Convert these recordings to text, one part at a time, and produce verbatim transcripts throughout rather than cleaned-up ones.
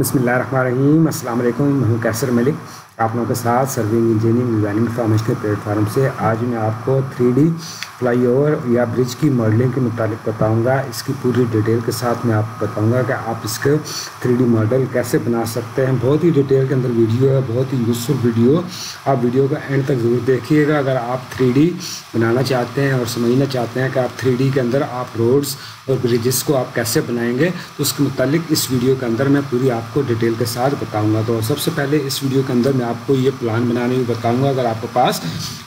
बिस्मिल्लाहिर्रहमानिर्रहीम, अस्सलाम वालेकुम। मैं हूं कैसर मलिक, आप लोगों के साथ सर्विंग इंजीनियरिंग इन्फॉर्मेशन के प्लेटफार्म से। आज मैं आपको थ्री डी फ्लाईओवर या ब्रिज की मॉडलिंग के मुताबिक बताऊंगा। इसकी पूरी डिटेल के साथ मैं आपको बताऊंगा कि आप इसके थ्री डी मॉडल कैसे बना सकते हैं। बहुत ही डिटेल के अंदर वीडियो है, बहुत ही यूज़फुल वीडियो। आप वीडियो का एंड तक ज़रूर देखिएगा। अगर आप थ्री डी बनाना चाहते हैं और समझना चाहते हैं कि आप थ्री डी के अंदर आप रोड्स और ब्रिजेस को आप कैसे बनाएंगे, तो उसके मुतालिक इस वीडियो के अंदर मैं पूरी आपको डिटेल के साथ बताऊँगा। तो सबसे पहले इस वीडियो के अंदर मैं आपको ये प्लान बनाने भी बताऊंगा। अगर आपके पास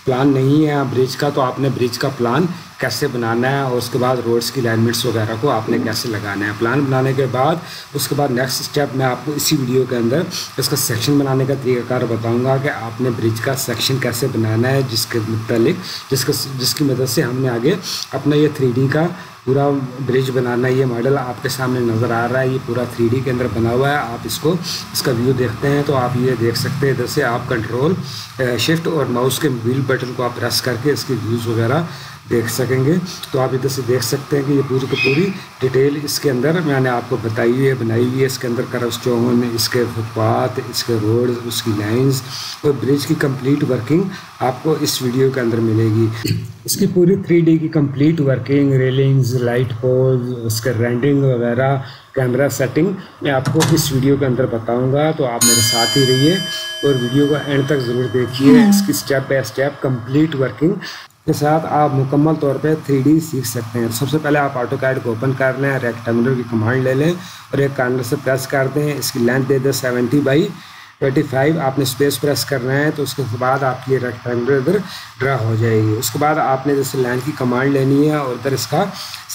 प्लान नहीं है ब्रिज का, तो आपने ब्रिज का प्लान कैसे बनाना है, और उसके बाद रोड्स की लाइनमेंट्स वगैरह को आपने कैसे लगाना है। प्लान बनाने के बाद उसके बाद नेक्स्ट स्टेप मैं आपको इसी वीडियो के अंदर इसका सेक्शन बनाने का तरीकाकार बताऊंगा कि आपने ब्रिज का सेक्शन कैसे बनाना है, जिसके मुतालिक जिसके जिसकी मदद से हमने आगे अपना ये थ्री डी का पूरा ब्रिज बनाना है। ये मॉडल आपके सामने नज़र आ रहा है, ये पूरा थ्री डी के अंदर बना हुआ है। आप इसको इसका व्यू देखते हैं तो आप ये देख सकते हैं। इधर से आप कंट्रोल शिफ्ट और माउस के व्हील बटन को आप प्रेस करके इसके व्यूज़ वगैरह देख सकेंगे। तो आप इधर से देख सकते हैं कि ये पूरी की पूरी डिटेल इसके अंदर मैंने आपको बताई हुई है, बनाई हुई है। इसके अंदर कर्व्स जोन, इसके फुटपाथ, इसके रोड, उसकी लाइंस और ब्रिज की कंप्लीट वर्किंग आपको इस वीडियो के अंदर मिलेगी। इसकी पूरी थ्री डी की complete working, railings, light pole, उसके रेंडिंग वगैरह, कैमरा सेटिंग मैं आपको इस वीडियो के अंदर बताऊंगा। तो आप मेरे साथ ही रहिए और वीडियो को एंड तक ज़रूर देखिए। इसकी step by step complete working के साथ आप मुकम्मल तौर पे थ्री डी सीख सकते हैं। सबसे पहले आप ऑटो कैड को ओपन कर लें, रेक्टेंगुलर की कमांड ले लें और एक कॉर्नर से प्रेस कर दें। इसकी लेंथ दे दें सेवेंटी बाई ट्वेंटी फाइव। आपने स्पेस प्रेस करना है तो उसके बाद आपकी ये रेक्टेंगुलर इधर ड्रा हो जाएगी। उसके बाद आपने जैसे लेंथ की कमांड लेनी है और इधर इसका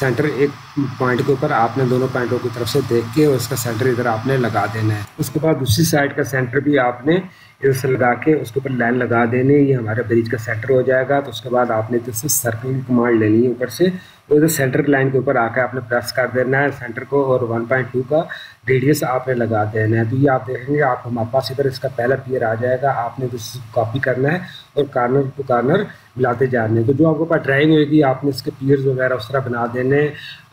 सेंटर एक पॉइंट के ऊपर आपने दोनों पॉइंटों की तरफ से देख के और इसका सेंटर इधर आपने लगा देना है। उसके बाद दूसरी साइड का सेंटर भी आपने इधर से लगा के उसके ऊपर लाइन लगा देने, ये हमारे ब्रिज का सेंटर हो जाएगा। तो उसके बाद आपने इधर से सर्कल की कमांड लेनी है ऊपर से, तो इधर सेंटर लाइन के ऊपर आकर आपने प्रेस कर देना है सेंटर को और वन पॉइंट टू का रेडियस आपने लगा देना है। तो ये आप देखेंगे आप हमारे पास इधर इसका पहला पियर आ जाएगा। आपने इधर कॉपी करना है और कार्नर टू कार्नर मिलाते जाने। तो जो आपके पास ड्राइंग होगी आपने इसके पियर्स वगैरह उस तरह बना देने।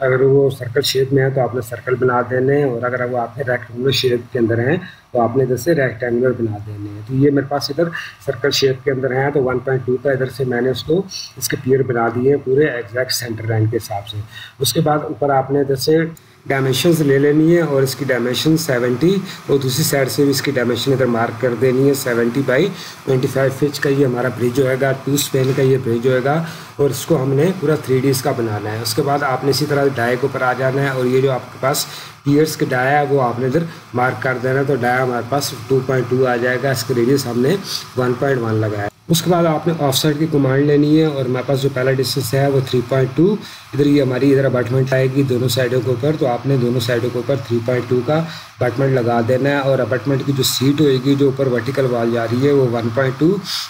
अगर वो सर्कल शेप में है तो आपने सर्कल बना देने, और अगर वो आपके रेक्टेंगुलर शेप के अंदर हैं तो आपने इधर से रेक्टेंगुलर बना देने हैं। तो ये मेरे पास इधर सर्कल शेप के अंदर हैं, तो वन पॉइंट टू का इधर से मैंने उसको इसके पियर बना दिए पूरे एग्जैक्ट सेंटर लाइन के हिसाब से। उसके बाद ऊपर आपने इधर से डायमेंशंस ले लेनी है और इसकी डायमेंशन सेवेंटी और दूसरी साइड से भी इसकी डायमेंशन इधर मार्क कर देनी है। Seventy by twenty five feet का ये हमारा ब्रिज होएगा, टू स्पेन का ये ब्रिज होएगा और इसको हमने पूरा थ्री डी इसका बनाना है। उसके बाद आपने इसी तरह डाय के ऊपर आ जाना है और ये जो आपके पास पियर्स के डाया है वो आपने इधर मार्क कर देना है। तो डाया हमारे पास टू पॉइंट टू आ जाएगा, इसका रेडियस हमने वन पॉइंट वन लगाया। उसके बाद आपने ऑफसेट की कमांड लेनी है और हमारे पास जो पहला डिस्टेंस है वो थ्री पॉइंट टू। इधर ये हमारी इधर अबार्टमेंट आएगी दोनों साइडों के ऊपर, तो आपने दोनों साइडों के ऊपर थ्री पॉइंट टू का अबार्टमेंट लगा देना है। और अबार्टमेंट की जो सीट होएगी जो ऊपर वर्टिकल वाल जा रही है वो वन पॉइंट टू,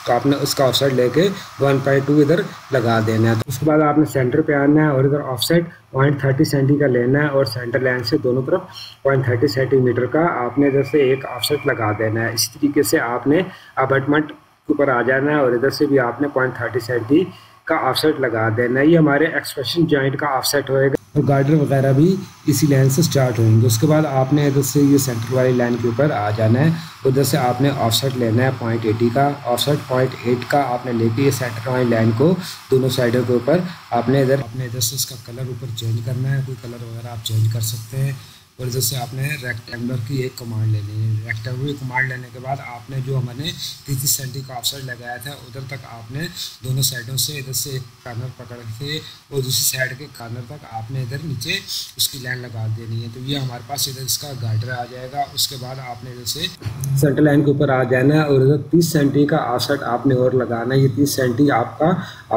तो आपने उसका ऑफसेट लेके वन पॉइंट टू इधर लगा देना है। तो उसके बाद आपने सेंटर पर आना है और इधर ऑफसेट पॉइंट थर्टी सेंटी का लेना है और सेंटर लाइन से दोनों तरफ पॉइंट थर्टी सेंटीमीटर का आपने इधर से एक ऑफसेट लगा देना है। इसी तरीके से आपने अबार्टमेंट ऊपर आ जाना है और इधर से भी आपने पॉइंट थर्टी सेंटी का ऑफसेट लगा देना है। ये हमारे एक्सप्रेशन जॉइंट का ऑफसेट होएगा और गार्डर वगैरह भी इसी लाइन से स्टार्ट होंगे। उसके बाद आपने इधर से ये सेंटर वाली लाइन के ऊपर आ जाना है, उधर से आपने ऑफसेट लेना है पॉइंट एटी का। ऑफसेट पॉइंट एट का आपने लेके ये सेंटर वाली लाइन को दोनों साइडों के ऊपर आपने इधर अपने इधर से इसका कलर ऊपर चेंज करना है, कोई कलर वगैरह आप चेंज कर सकते हैं। और जैसे आपने रेक्टेंगुलर की एक कमांड लेनी है, रेक्टेंगुलर की कमांड लेने के बाद आपने जो हमने तीस सेंटी का ऑफसेट लगाया था उधर तक आपने दोनों साइडों से इधर से एक कार्नर पकड़ के और दूसरी साइड के कार्नर तक आपने इधर नीचे उसकी लाइन लगा देनी है। तो ये हमारे पास इधर इसका गार्डर आ जाएगा। उसके बाद आपने इधर से सेंटर लाइन के ऊपर आ जाना है और इधर तीस सेंटी का ऑफसेट आपने और लगाना है। ये तीस सेंटी आपका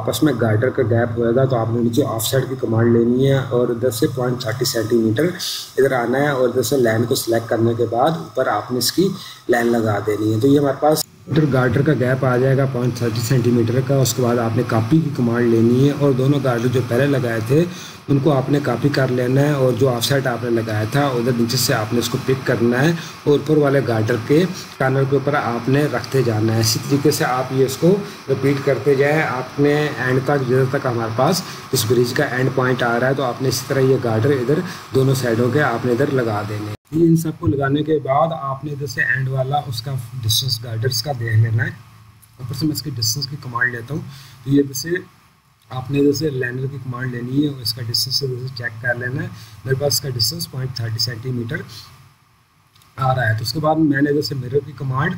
आपस में गार्डर का गैप होएगा, तो आपने नीचे ऑफसेट की कमांड लेनी है और इधर से पॉइंट थर्टी सेंटीमीटर इधर है और जैसे लाइन को सिलेक्ट करने के बाद ऊपर आपने इसकी लाइन लगा देनी है। तो ये हमारे पास इधर गार्डर का गैप आ जाएगा पॉइंट थर्टी सेंटीमीटर का। उसके बाद आपने कॉपी की कमांड लेनी है और दोनों गार्डर जो पहले लगाए थे उनको आपने कॉपी कर लेना है और जो ऑफसेट आपने लगाया था उधर नीचे से आपने उसको पिक करना है और ऊपर वाले गार्डर के कॉर्नर के ऊपर आपने रखते जाना है। इसी तरीके से आप ये इसको रिपीट करते जाएँ आपने एंड तक, जिधर तक हमारे पास इस ब्रिज का एंड पॉइंट आ रहा है। तो आपने इसी तरह ये गार्डर इधर दोनों साइडों के आपने इधर लगा देने। इन सबको लगाने के बाद आपने इधर से एंड वाला उसका डिस्टेंस गार्डर्स का देख लेना है। ऊपर से मैं इसकी डिस्टेंस की कमांड लेता हूँ। तो ये जैसे आपने जैसे लाइनर की कमांड लेनी है और इसका डिस्टेंस से जैसे चेक कर लेना है। मेरे पास इसका डिस्टेंस पॉइंट थर्टी सेंटीमीटर आ रहा है। तो उसके बाद मैंने जैसे मिरर की कमांड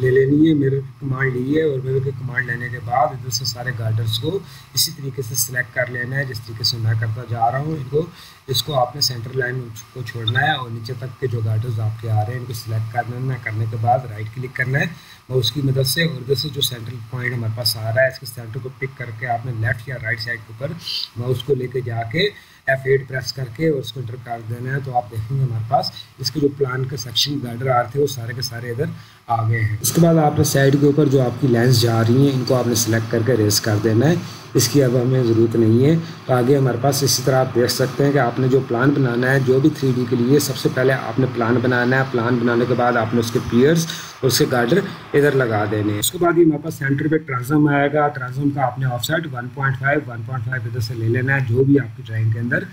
ले लेनी है, मिरर की कमांड ली है और मिरर की कमांड लेने के बाद इधर से सारे गार्डर्स को इसी तरीके से सिलेक्ट कर लेना है जिस तरीके से मैं करता जा रहा हूँ। इनको इसको आपने सेंटर लाइन को छोड़ना है और नीचे तक के जो गार्डर्स आपके आ रहे हैं इनको सिलेक्ट कर लेना है। करने के बाद राइट क्लिक करना है और उसकी मदद से और इधर से जो सेंट्रल पॉइंट हमारे पास आ रहा है इसके सेंटर को पिक करके आपने लेफ्ट या राइट साइड के ऊपर माउस को लेके जाके एफ एट प्रेस करके और उसको एंटर कर देना है। तो आप देखेंगे हमारे पास इसके जो प्लान के सेक्शन गार्डर आ रहे थे वो सारे के सारे इधर आ गए हैं। उसके बाद आपने साइड के ऊपर जो आपकी लाइंस जा रही हैं इनको आपने सेलेक्ट करके रेस कर देना है। इसकी अब हमें ज़रूरत नहीं है। तो आगे हमारे पास इसी तरह आप देख सकते हैं कि आपने जो प्लान बनाना है जो भी थ्री डी के लिए सबसे पहले आपने प्लान बनाना है। प्लान बनाने के बाद आपने उसके पियर्स और उसके गार्डर इधर लगा देने हैं। उसके बाद ये हमारे पास सेंटर पे ट्रांसम आएगा। ट्रांसम का आपने offset one point five one point five इधर से ले लेना है जो भी आपकी ड्राइंग के अंदर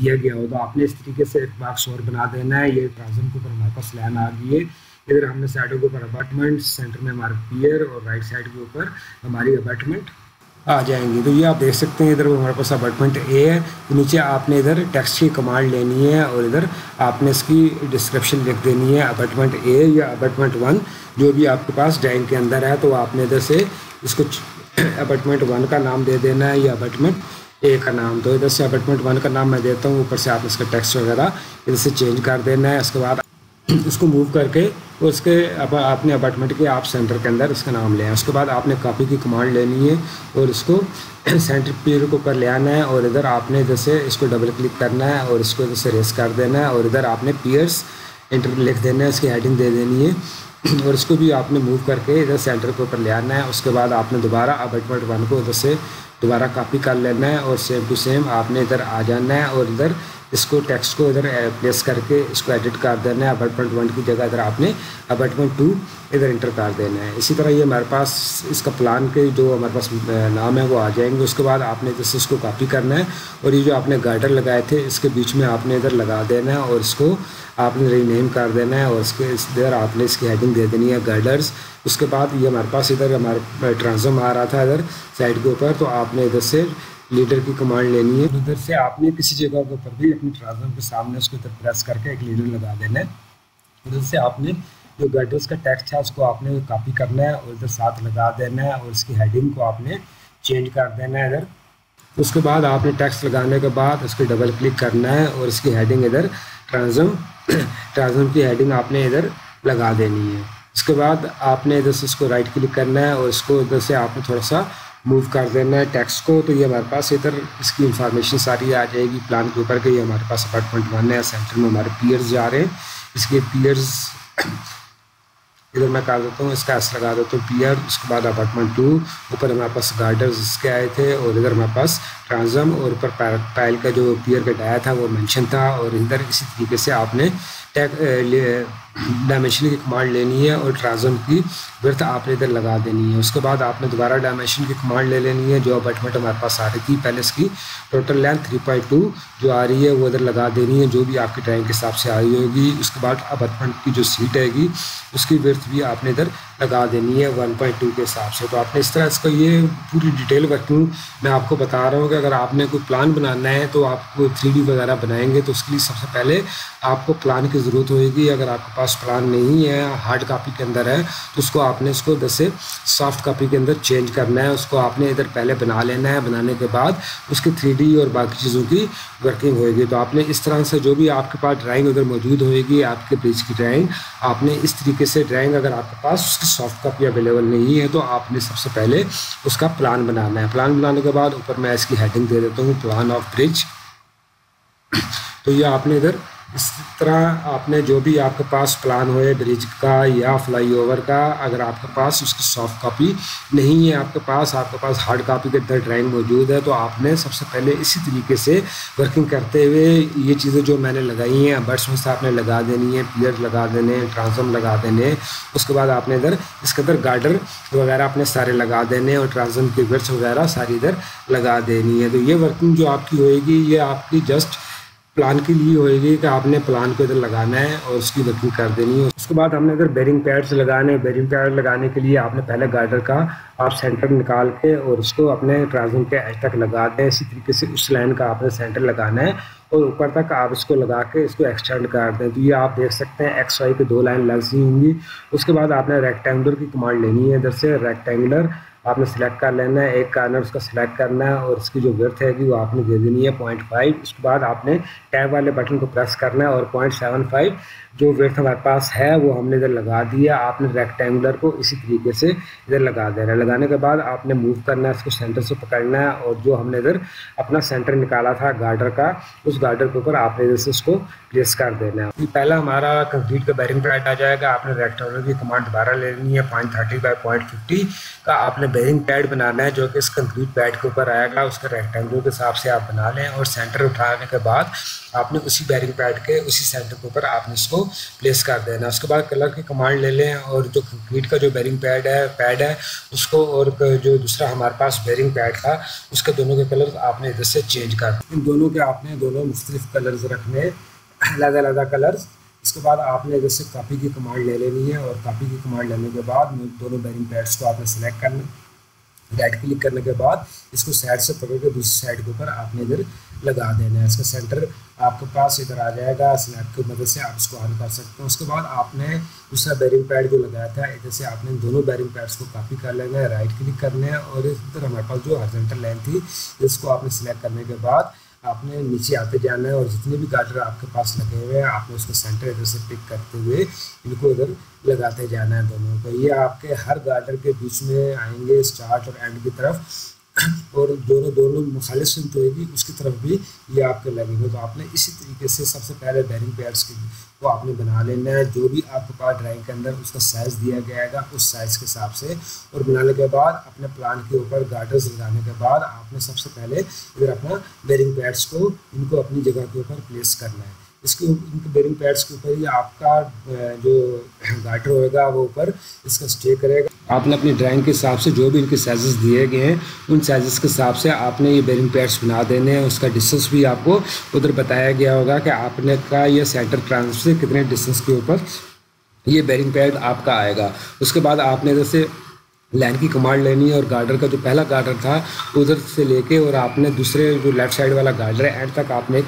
दिया गया होगा। आपने इस तरीके से एक बॉक्स और बना देना है। ये ट्रांसम के ऊपर हमारे पास लाइन आ गई है। इधर हमने साइडों के ऊपर अपार्टमेंट, सेंटर में हमारा पियर और राइट साइड के ऊपर हमारी अपार्टमेंट आ जाएंगी। तो ये आप देख सकते हैं इधर हमारे पास अपार्टमेंट ए है। तो नीचे आपने इधर टेक्स्ट की कमांड लेनी है और इधर आपने इसकी डिस्क्रिप्शन लिख देनी है अपार्टमेंट ए या अपार्टमेंट वन जो भी आपके पास ड्राइंग के अंदर है। तो आपने इधर से इसको अपार्टमेंट वन का नाम दे देना है या अपार्टमेंट ए का नाम। तो इधर से अपार्टमेंट वन का नाम मैं देता हूँ। ऊपर से आप इसका टेक्स्ट वगैरह इधर से चेंज कर देना है। उसके बाद इसको मूव करके और उसके अपने अपार्टमेंट के आप सेंटर के अंदर इसका नाम ले आए। उसके बाद आपने कॉपी की कमांड लेनी है और इसको सेंटर पियर के ऊपर ले आना है और इधर आपने जैसे इसको डबल क्लिक करना है और इसको जैसे रेस कर देना है और इधर आपने पियर्स इंटर लिख देना है, इसकी हेडिंग दे देनी है और इसको भी आपने मूव करके इधर सेंटर के ऊपर ले आना है। उसके बाद आपने दोबारा अपार्टमेंट वन को इधर से दोबारा कॉपी कर लेना है और सेम टू सेम आपने इधर आ जाना है और इधर इसको टेक्स्ट को इधर प्लेस करके इसको एडिट कर देना है। अपार्टमेंट वन की जगह इधर आपने अपार्टमेंट टू इधर इंटर कर देना है। इसी तरह ये हमारे पास इसका प्लान के जो हमारे पास नाम है वो आ जाएंगे। उसके बाद आपने जैसे इसको कॉपी करना है और ये जो आपने गार्डर लगाए थे इसके बीच में आपने इधर लगा देना है और इसको आपने रीनेम कर देना है और इसके इधर आपने इसकी हेडिंग दे देनी है गार्डर्स। उसके बाद ये हमारे पास इधर हमारा ट्रांसम आ रहा था इधर साइड के ऊपर। तो आपने इधर से लीडर की कमांड लेनी है। उधर से आपने किसी जगह के ऊपर भी अपने ट्रांसम के सामने उसको इधर प्रेस करके एक लीडर लगा देना है। उधर से आपने जो गार्डर्स का टेक्स्ट है उसको आपने कॉपी करना है और इधर साथ लगा देना है और इसकी हेडिंग को आपने चेंज कर देना है इधर। उसके बाद आपने टेक्स्ट लगाने के बाद उसको डबल क्लिक करना है और इसकी हेडिंग इधर ट्रांसम ट्रांसम की हेडिंग आपने इधर लगा देनी है। उसके बाद आपने इधर से इसको राइट क्लिक करना है और इसको इधर से आपने थोड़ा सा मूव कर देना है टेक्स्ट को। तो ये हमारे पास इधर इसकी इंफॉर्मेशन सारी आ जाएगी प्लान के ऊपर कि ये हमारे पास अपार्टमेंट वन है, सेंटर में हमारे पियर्स जा रहे हैं। इसके पियर्स इधर मैं कर देता हूँ, इसका एस लगा देता हूँ पियर। उसके बाद अपार्टमेंट टू, ऊपर हमारे पास गार्डर्स इसके आए थे और इधर हमारे पास ट्रांसम और ऊपर पायल का जो पियर का डाया था वो मेंशन था। और इधर इसी तरीके से आपने डायमेंशन की कमांड लेनी है और ट्रांसम की विड्थ आपने इधर लगा देनी है। उसके बाद आपने दोबारा डायमेंशन की कमांड ले लेनी है। जो अपार्टमेंट हमारे पास आ रही थी पहले इसकी total length three point two जो आ रही है वो इधर लगा देनी है जो भी आपकी ड्राइंग के हिसाब से आई होगी। उसके बाद अपार्टमेंट की जो सीट आएगी उसकी विड्थ भी आपने इधर लगा देनी है वन पॉइंट टू के हिसाब से। तो आपने इस तरह इसको ये पूरी डिटेल वर्किंग मैं आपको बता रहा हूँ कि अगर आपने कोई प्लान बनाना है तो आपको थ्री डी वगैरह बनाएंगे तो उसके लिए सबसे पहले आपको प्लान की ज़रूरत होगी। अगर आपके पास प्लान नहीं है, हार्ड कॉपी के अंदर है, तो उसको आपने इसको जैसे सॉफ्ट कॉपी के अंदर चेंज करना है। उसको आपने इधर पहले बना लेना है। बनाने के बाद उसकी थ्री डी और बाकी चीज़ों की वर्किंग होगी। तो आपने इस तरह से जो भी आपके पास ड्राइंग उधर मौजूद होगी आपके ब्रिज की ड्राइंग आपने इस तरीके से ड्राइंग अगर आपके पास उसकी सॉफ्ट कॉपी अवेलेबल नहीं है तो आपने सबसे पहले उसका प्लान बनाना है। प्लान बनाने के बाद ऊपर मैं इसकी हेडिंग दे देता हूँ प्लान ऑफ ब्रिज। तो ये आपने इधर इस तरह आपने जो भी आपके पास प्लान होए ब्रिज का या फ्लाईओवर का, अगर आपके पास उसकी सॉफ्ट कॉपी नहीं है, आपके पास आपके पास हार्ड कॉपी के अंदर ड्राइंग मौजूद है, तो आपने सबसे पहले इसी तरीके से वर्किंग करते हुए ये चीज़ें जो मैंने लगाई हैं बर्ड्स में से आपने लगा देनी है, पिलर लगा देने, ट्रांसफॉर्म लगा देने, उसके बाद आपने इधर इसके अंदर गार्डर वगैरह अपने सारे लगा देने और ट्रांसफॉर्म की वर्ड्स वगैरह सारी इधर लगा देनी है। तो ये वर्किंग जो आपकी होएगी ये आपकी जस्ट प्लान के लिए होएगी कि आपने प्लान को इधर लगाना है और उसकी वर्किंग कर देनी है। उसके बाद हमने इधर बेरिंग पैड्स लगाने हैं। बेरिंग पैड लगाने के लिए आपने पहले गार्डर का आप सेंटर निकाल के और उसको अपने ट्रांसफॉर्म के एज तक लगा दें। इसी तरीके से उस लाइन का आपने सेंटर लगाना है और ऊपर तक आप इसको लगा के इसको एक्सटेंड कर दें। तो ये आप देख सकते हैं एक्स वाई की दो लाइन लग सी होंगी। उसके बाद आपने रेक्टेंगुलर की कमांड लेनी है। इधर से रेक्टेंगुलर आपने सिलेक्ट कर लेना है, एक कार्नर उसका सिलेक्ट करना है और इसकी जो विड्थ है वो आपने दे देनी है पॉइंट फाइव। उसके बाद आपने टैब वाले बटन को प्रेस करना है और पॉइंट सेवन फाइव जो विड्थ हमारे पास है वो हमने इधर लगा दिया। आपने रेक्टेंगुलर को इसी तरीके से इधर लगा देना है। लगाने के बाद आपने मूव करना है, इसको सेंटर से पकड़ना है और जो हमने इधर अपना सेंटर निकाला था गार्डर का, उस गार्डर के ऊपर आपने इधर से उसको प्लेस कर देना है। ये पहला हमारा कंक्रीट का बेरिंग पैड आ जाएगा। आपने रेक्टेंगुलर की कमांड दोबारा लेनी है point thirty by point fifty का आपने बेरिंग पैड बनाना है जो कि इस कंक्रीट पैड के ऊपर आएगा। उसका रेक्टेंगुलर के हिसाब से आप बना लें और सेंटर उठाने के बाद आपने उसी बेरिंग पैड के उसी सेंटर के ऊपर आपने इसको प्लेस कर देना। उसके बाद कलर की कमांड ले लें और जो कंक्रीट का जो बेरिंग पैड है पैड है उसको और जो दूसरा हमारे पास बेरिंग पैड था उसके दोनों के कलर आपने इधर से चेंज कर, इन दोनों के आपने दोनों मुख्तलिफ कलर्स रखने, अलग अलग कलर्स। इसके बाद आपने इधर से कापी की कमांड ले लेनी है और कापी की कमांड लेने के बाद दोनों बेरिंग पैड्स को आपने सेलेक्ट करना, राइट क्लिक करने के बाद इसको साइड से पकड़ के दूसरी साइड के ऊपर आपने इधर लगा देना है। इसका सेंटर आपके पास इधर आ जाएगा, स्लैब की मदद से आप इसको ऑन कर सकते हैं। उसके बाद आपने दूसरा बेरिंग पैड जो लगाया था इधर से आपने दोनों बेरिंग पैड्स को कॉपी कर लेना है, राइट क्लिक करना है और इधर हमारे पास जो हॉरिजॉन्टल लाइन थी इसको आपने सेलेक्ट करने के बाद आपने नीचे आते जाना है और जितने भी गार्डर आपके पास लगे हुए हैं आपने उसको सेंटर इधर से पिक करते हुए इनको इधर लगाते जाना है दोनों को। ये आपके हर गार्डर के बीच में आएंगे स्टार्ट और एंड की तरफ और दोनों दोनों मुखालिफ जो होगी उसकी तरफ भी ये आपके लगेंगे। तो आपने इसी तरीके से सबसे पहले बेरिंग पैड्स की वो आपने बना लेना है, जो भी आपके पास ड्राइंग के अंदर उसका साइज़ दिया गया है उस साइज़ के हिसाब से, और बनाने के बाद अपने प्लान के ऊपर गार्डर्स लगाने के बाद आपने सबसे पहले इधर अपना बेरिंग पैड्स को इनको अपनी जगह के ऊपर प्लेस करना है। इसके इनके बेरिंग पैड्स के ऊपर ही आपका जो गार्डर होगा वो ऊपर इसका स्टे करेगा। आपने अपनी ड्राइंग के हिसाब से जो भी इनके साइजेस दिए गए हैं उन साइजेस के हिसाब से आपने ये बेरिंग पैड्स बना देने हैं। उसका डिस्टेंस भी आपको उधर बताया गया होगा कि आपने का ये सेंटर ट्रांस से कितने डिस्टेंस के ऊपर ये बेरिंग पैड आपका आएगा। उसके बाद आपने जैसे लाइन की कमांड लेनी है और गार्डर का जो पहला गार्डर था उधर से लेके और आपने दूसरे जो लेफ्ट साइड वाला गार्डर है एंड तक आपने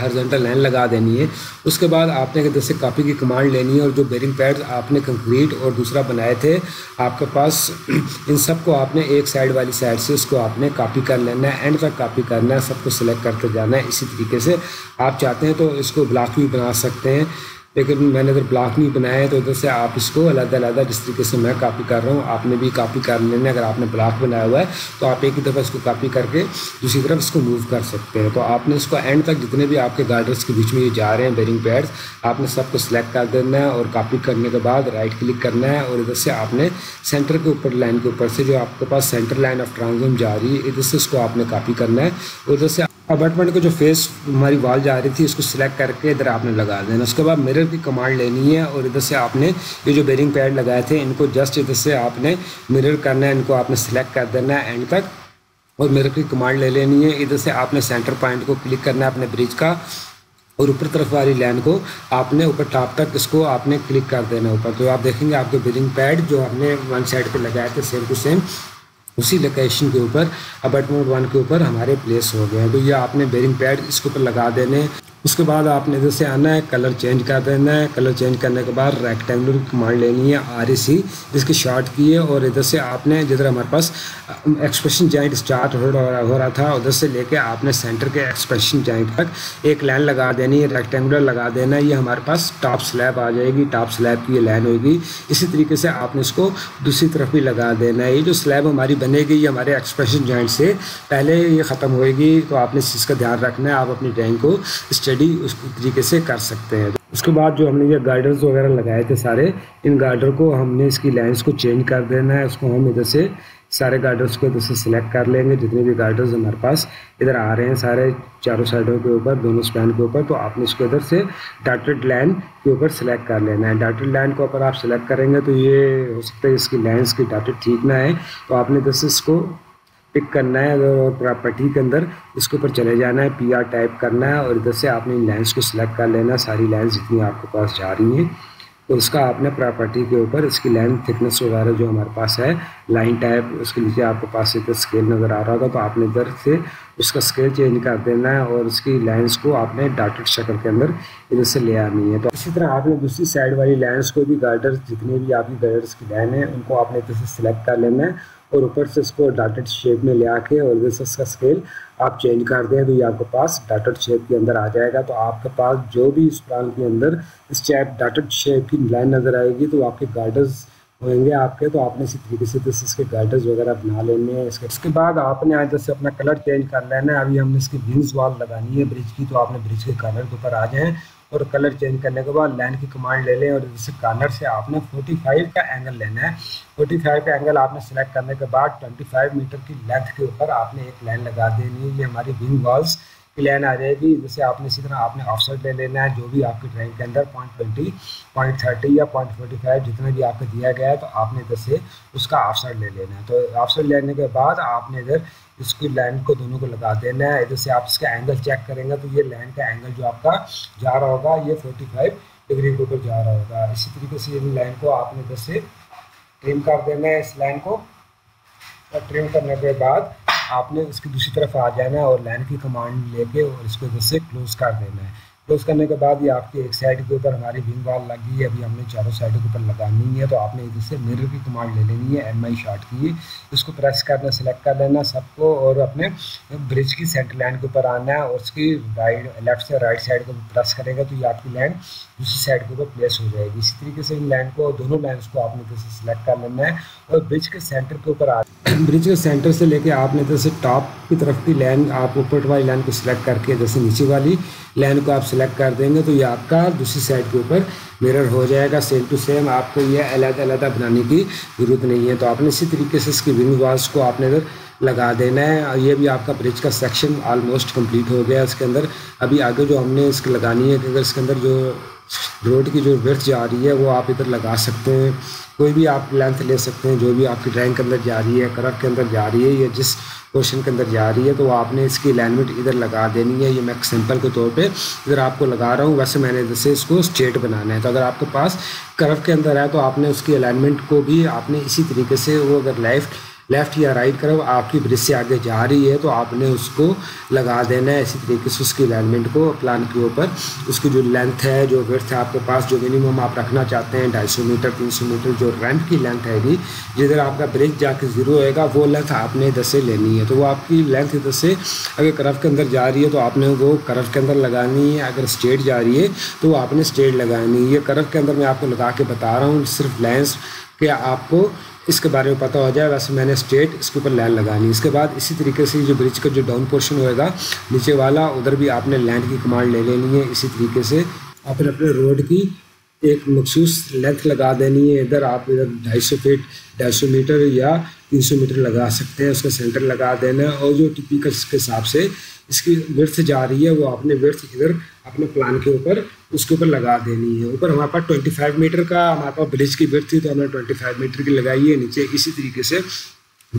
हॉरिजॉन्टल लाइन लगा देनी है। उसके बाद आपने इधर से कॉपी की कमांड लेनी है और जो बेरिंग पैड्स आपने कंक्रीट और दूसरा बनाए थे आपके पास, इन सब को आपने एक साइड वाली साइड से इसको आपने कॉपी कर लेना है, एंड तक कॉपी करना है, सबको सिलेक्ट करते जाना है। इसी तरीके से आप चाहते हैं तो इसको ब्लॉक भी बना सकते हैं, लेकिन मैंने इधर ब्लॉक नहीं बनाया है तो उधर से आप इसको अलग अलग जिस तरीके से मैं कॉपी कर रहा हूँ आपने भी कॉपी कर लेना। अगर आपने ब्लॉक बनाया हुआ है तो आप एक ही दफ़ा इसको कॉपी करके दूसरी तरफ इसको मूव कर सकते हैं। तो आपने इसको एंड तक जितने भी आपके गार्डर्स के बीच में ये जा रहे हैं बेरिंग पैड्स आपने सबको सिलेक्ट कर देना है और कॉपी करने के बाद राइट क्लिक करना है और इधर से आपने सेंटर के ऊपर लाइन के ऊपर से जो आपके पास सेंटर लाइन ऑफ ट्रांसफॉर्म जा रही है इधर से इसको आपने कॉपी करना है और इधर से अपार्टमेंट को जो फेस हमारी वॉल जा रही थी इसको सिलेक्ट करके इधर आपने लगा देना। उसके बाद मिरर की कमांड लेनी है और इधर से आपने ये जो बेरिंग पैड लगाए थे इनको जस्ट इधर से आपने मिरर करना है, इनको आपने सिलेक्ट कर देना है एंड तक और मिरर की कमांड ले लेनी है। इधर से आपने सेंटर पॉइंट को क्लिक करना है अपने ब्रिज का और ऊपर तरफ वाली लाइन को आपने ऊपर टॉप तक इसको आपने क्लिक कर देना ऊपर। तो आप देखेंगे आपके बेरिंग पैड जो हमने वन साइड पर लगाए थे सेम टू सेम उसी लोकेशन के ऊपर अपार्टमेंट वन के ऊपर हमारे प्लेस हो गए हैं। तो ये आपने बेरिंग पैड इसके ऊपर लगा देने। उसके बाद आपने इधर से आना है, कलर चेंज कर देना है। कलर चेंज करने के बाद रेक्टेंगुलर की कमांड लेनी है आर ए सी जिसकी शॉर्ट की है और इधर से आपने जिधर हमारे पास एक्सप्रेशन जॉइंट स्टार्ट हो रहा हो रहा था उधर से लेके आपने सेंटर के एक्सप्रेशन जॉइंट तक एक लाइन लगा देनी है, रेक्टेंगुलर लगा देना। ये हमारे पास टॉप स्लैब आ जाएगी, टॉप स्लैब की ये लाइन होगी। इसी तरीके से आपने इसको दूसरी तरफ भी लगा देना है। ये जो स्लैब हमारी बनेगी ये हमारे एक्सप्रेशन जॉइंट से पहले ये ख़त्म होएगी, तो आपने इस चीज़ का ध्यान रखना है। आप अपनी ड्राइंग को स्टडी उस तरीके से कर सकते हैं। उसके बाद जो हमने ये गार्डर्स वगैरह लगाए थे सारे, इन गार्डर को हमने इसकी लाइंस को चेंज कर देना है। उसको हम इधर से सारे गार्डर्स को इधर से सिलेक्ट कर लेंगे, जितने भी गार्डर्स हमारे पास इधर आ रहे हैं सारे चारों साइडों के ऊपर, दोनों स्पैन के ऊपर। तो आपने इसको इधर से डॉटेड लाइन के ऊपर सिलेक्ट कर लेना है। डॉटेड लाइन के ऊपर आप सिलेक्ट करेंगे तो ये हो सकता है इसकी लाइंस की डॉटेड ठीक ना है, तो आपने इधर से इसको पिक करना है अगर, और प्रॉपर्टी के अंदर इसके ऊपर चले जाना है, पी आर टाइप करना है और इधर से आपने इन लाइन्स को सिलेक्ट कर लेना है, सारी लाइन्स जितनी आपके पास जा रही हैं। तो उसका आपने प्रॉपर्टी के ऊपर इसकी लाइन थिकनेस वगैरह जो हमारे पास है, लाइन टाइप, उसके नीचे आपके पास इधर स्केल नज़र आ रहा होगा, तो आपने इधर से उसका स्केल चेंज कर देना है और उसकी लाइन्स को आपने डॉटेड शक्ल के अंदर इधर से ले आनी है। तो इसी तरह आपने दूसरी साइड वाली लाइन्स को भी, गार्डर्स जितने भी आपकी गार्डर्स की लाइन है उनको आपने इधर से सिलेक्ट कर लेना है और ऊपर से इसको डॉटेड शेप में ले आके और जैसे इसका स्केल आप चेंज कर दें तो ये आपके पास डॉटेड शेप के अंदर आ जाएगा। तो आपके पास जो भी इस प्लान के अंदर इस चैप डॉटेड शेप की लाइन नज़र आएगी तो आपके गार्डर्स होंगे आपके, तो आपने इसी तरीके से जैसे इसके गार्डर्स वगैरह बना लेने हैं। इसके इसके बाद आपने आज जैसे अपना कलर चेंज कर लेना है। अभी हमने इसकी विंग्स वाल लगानी है ब्रिज की, तो आपने ब्रिज के कलर के ऊपर आ जाएँ और कलर चेंज करने के बाद लाइन की कमांड ले लें और जैसे कॉर्नर से आपने पैंतालीस का एंगल लेना है। पैंतालीस का एंगल आपने सेलेक्ट करने के बाद पच्चीस मीटर की लेंथ के ऊपर आपने एक लाइन लगा देनी है। ये हमारी विंग वॉल्स की लाइन आ जाएगी। जैसे आपने इसी तरह आपने ऑफसेट ले लेना है, जो भी आपकी ड्राइंग के अंदर पॉइंट ट्वेंटी, पॉइंट थर्टी या पॉइंट फोर्टी फाइव जितना भी आपको दिया गया है तो आपने इधर से उसका ऑफसेट ले लेना है। तो ऑफसेट लेने के बाद आपने इधर इसकी लाइन को दोनों को लगा देना है। इधर से आप इसका एंगल चेक करेंगे तो ये लाइन का एंगल जो आपका जा रहा होगा ये पैंतालीस डिग्री के ऊपर जा रहा होगा। इसी तरीके से इन लाइन को आपने इधर से ट्रिम कर देना है, इस लाइन को, और ट्रिम करने के बाद आपने इसकी दूसरी तरफ आ जाना है और लाइन की कमांड लेके और इसको इधर से क्लोज कर देना है। क्लोज करने के बाद ये आपके एक साइड के ऊपर हमारी विंग वॉल लगी है, अभी हमने चारों साइडों के ऊपर लगानी है। तो आपने इधर से मिरर की कमांड ले लेनी है, एम आई शॉर्ट की, इसको प्रेस करना, सेलेक्ट कर लेना सबको और अपने ब्रिज की सेंटर लाइन के ऊपर आना है और उसकी राइट लेफ्ट से राइट साइड को प्रेस करेगा तो ये आपकी लाइन दूसरी साइड के ऊपर प्लेस हो जाएगी। इसी तरीके से इन लाइन को, दोनों लाइन को आपने इधर से सिलेक्ट कर लेना है और ब्रिज के सेंटर के ऊपर आ, ब्रिज के सेंटर से लेके आपने इधर से टॉप की तरफ की लाइन, आप ऊपर वाली लाइन को सिलेक्ट करके जैसे नीचे वाली लाइन को आप सेलेक्ट कर देंगे तो ये आपका दूसरी साइड के ऊपर मिरर हो जाएगा, सेम टू सेम। आपको ये अलग अलग बनाने की ज़रूरत नहीं है। तो आपने इसी तरीके से इसकी विंग वॉल्स को आपने इधर लगा देना है। और ये भी आपका ब्रिज का सेक्शन ऑलमोस्ट कंप्लीट हो गया। इसके अंदर अभी आगे जो हमने इसकी लगानी है कि अगर इसके अंदर जो रोड की जो विड्थ जा रही है वो आप इधर लगा सकते हैं, कोई भी आप लेंथ ले सकते हैं जो भी आपकी ड्राइंग के अंदर जा रही है, कर्व के अंदर जा रही है या जिस पोर्शन के अंदर जा रही है, तो आपने इसकी अलाइनमेंट इधर लगा देनी है। ये मैं सैंपल के तौर पे इधर आपको लगा रहा हूँ, वैसे मैंने इधर से इसको स्ट्रेट बनाना है। तो अगर आपके पास कर्व के अंदर है तो आपने उसकी अलाइनमेंट को भी आपने इसी तरीके से, वो अगर लेफ्ट लेफ़्ट या राइट कर्व आपकी ब्रिज से आगे जा रही है तो आपने उसको लगा देना है। इसी तरीके से उसकी अलाइनमेंट को प्लान के ऊपर, उसकी जो लेंथ है, जो विड्थ है आपके पास, जो मिनिमम आप रखना चाहते हैं दो सौ पचास मीटर, तीन सौ मीटर जो रैंप की लेंथ हैगी, जिधर आपका ब्रिज जाके ज़ीरो होएगा वो लेंथ आपने इधर से लेनी है। तो वो आपकी लेंथ इधर से अगर कर्व के अंदर जा रही है तो आपने वो कर्व के अंदर लगानी है, अगर स्ट्रेट जा रही है तो आपने स्ट्रेट लगानी है। ये कर्व के अंदर मैं आपको लगा के बता रहा हूँ सिर्फ लेंस कि आपको इसके बारे में पता हो जाए, वैसे मैंने स्ट्रेट इसके ऊपर लाइन लगानी। इसके बाद इसी तरीके से जो ब्रिज का जो डाउन पोर्शन होएगा नीचे वाला, उधर भी आपने लाइन की कमांड ले लेनी है। इसी तरीके से आपने अपने रोड की एक मखसूस लेंथ लगा देनी है। इधर आप इधर ढाई सौ फीट ढाई सौ मीटर या तीन सौ मीटर लगा सकते हैं, उसका सेंटर लगा देना है। और जो टिपिकल के हिसाब से इसकी विड्थ जा रही है वो आपने विड्थ इधर अपने प्लान के ऊपर उसके ऊपर लगा देनी है। ऊपर हमारे पास पच्चीस मीटर का हमारे पास ब्रिज की विड्थ थी तो हमने पच्चीस मीटर की लगाई है। नीचे इसी तरीके से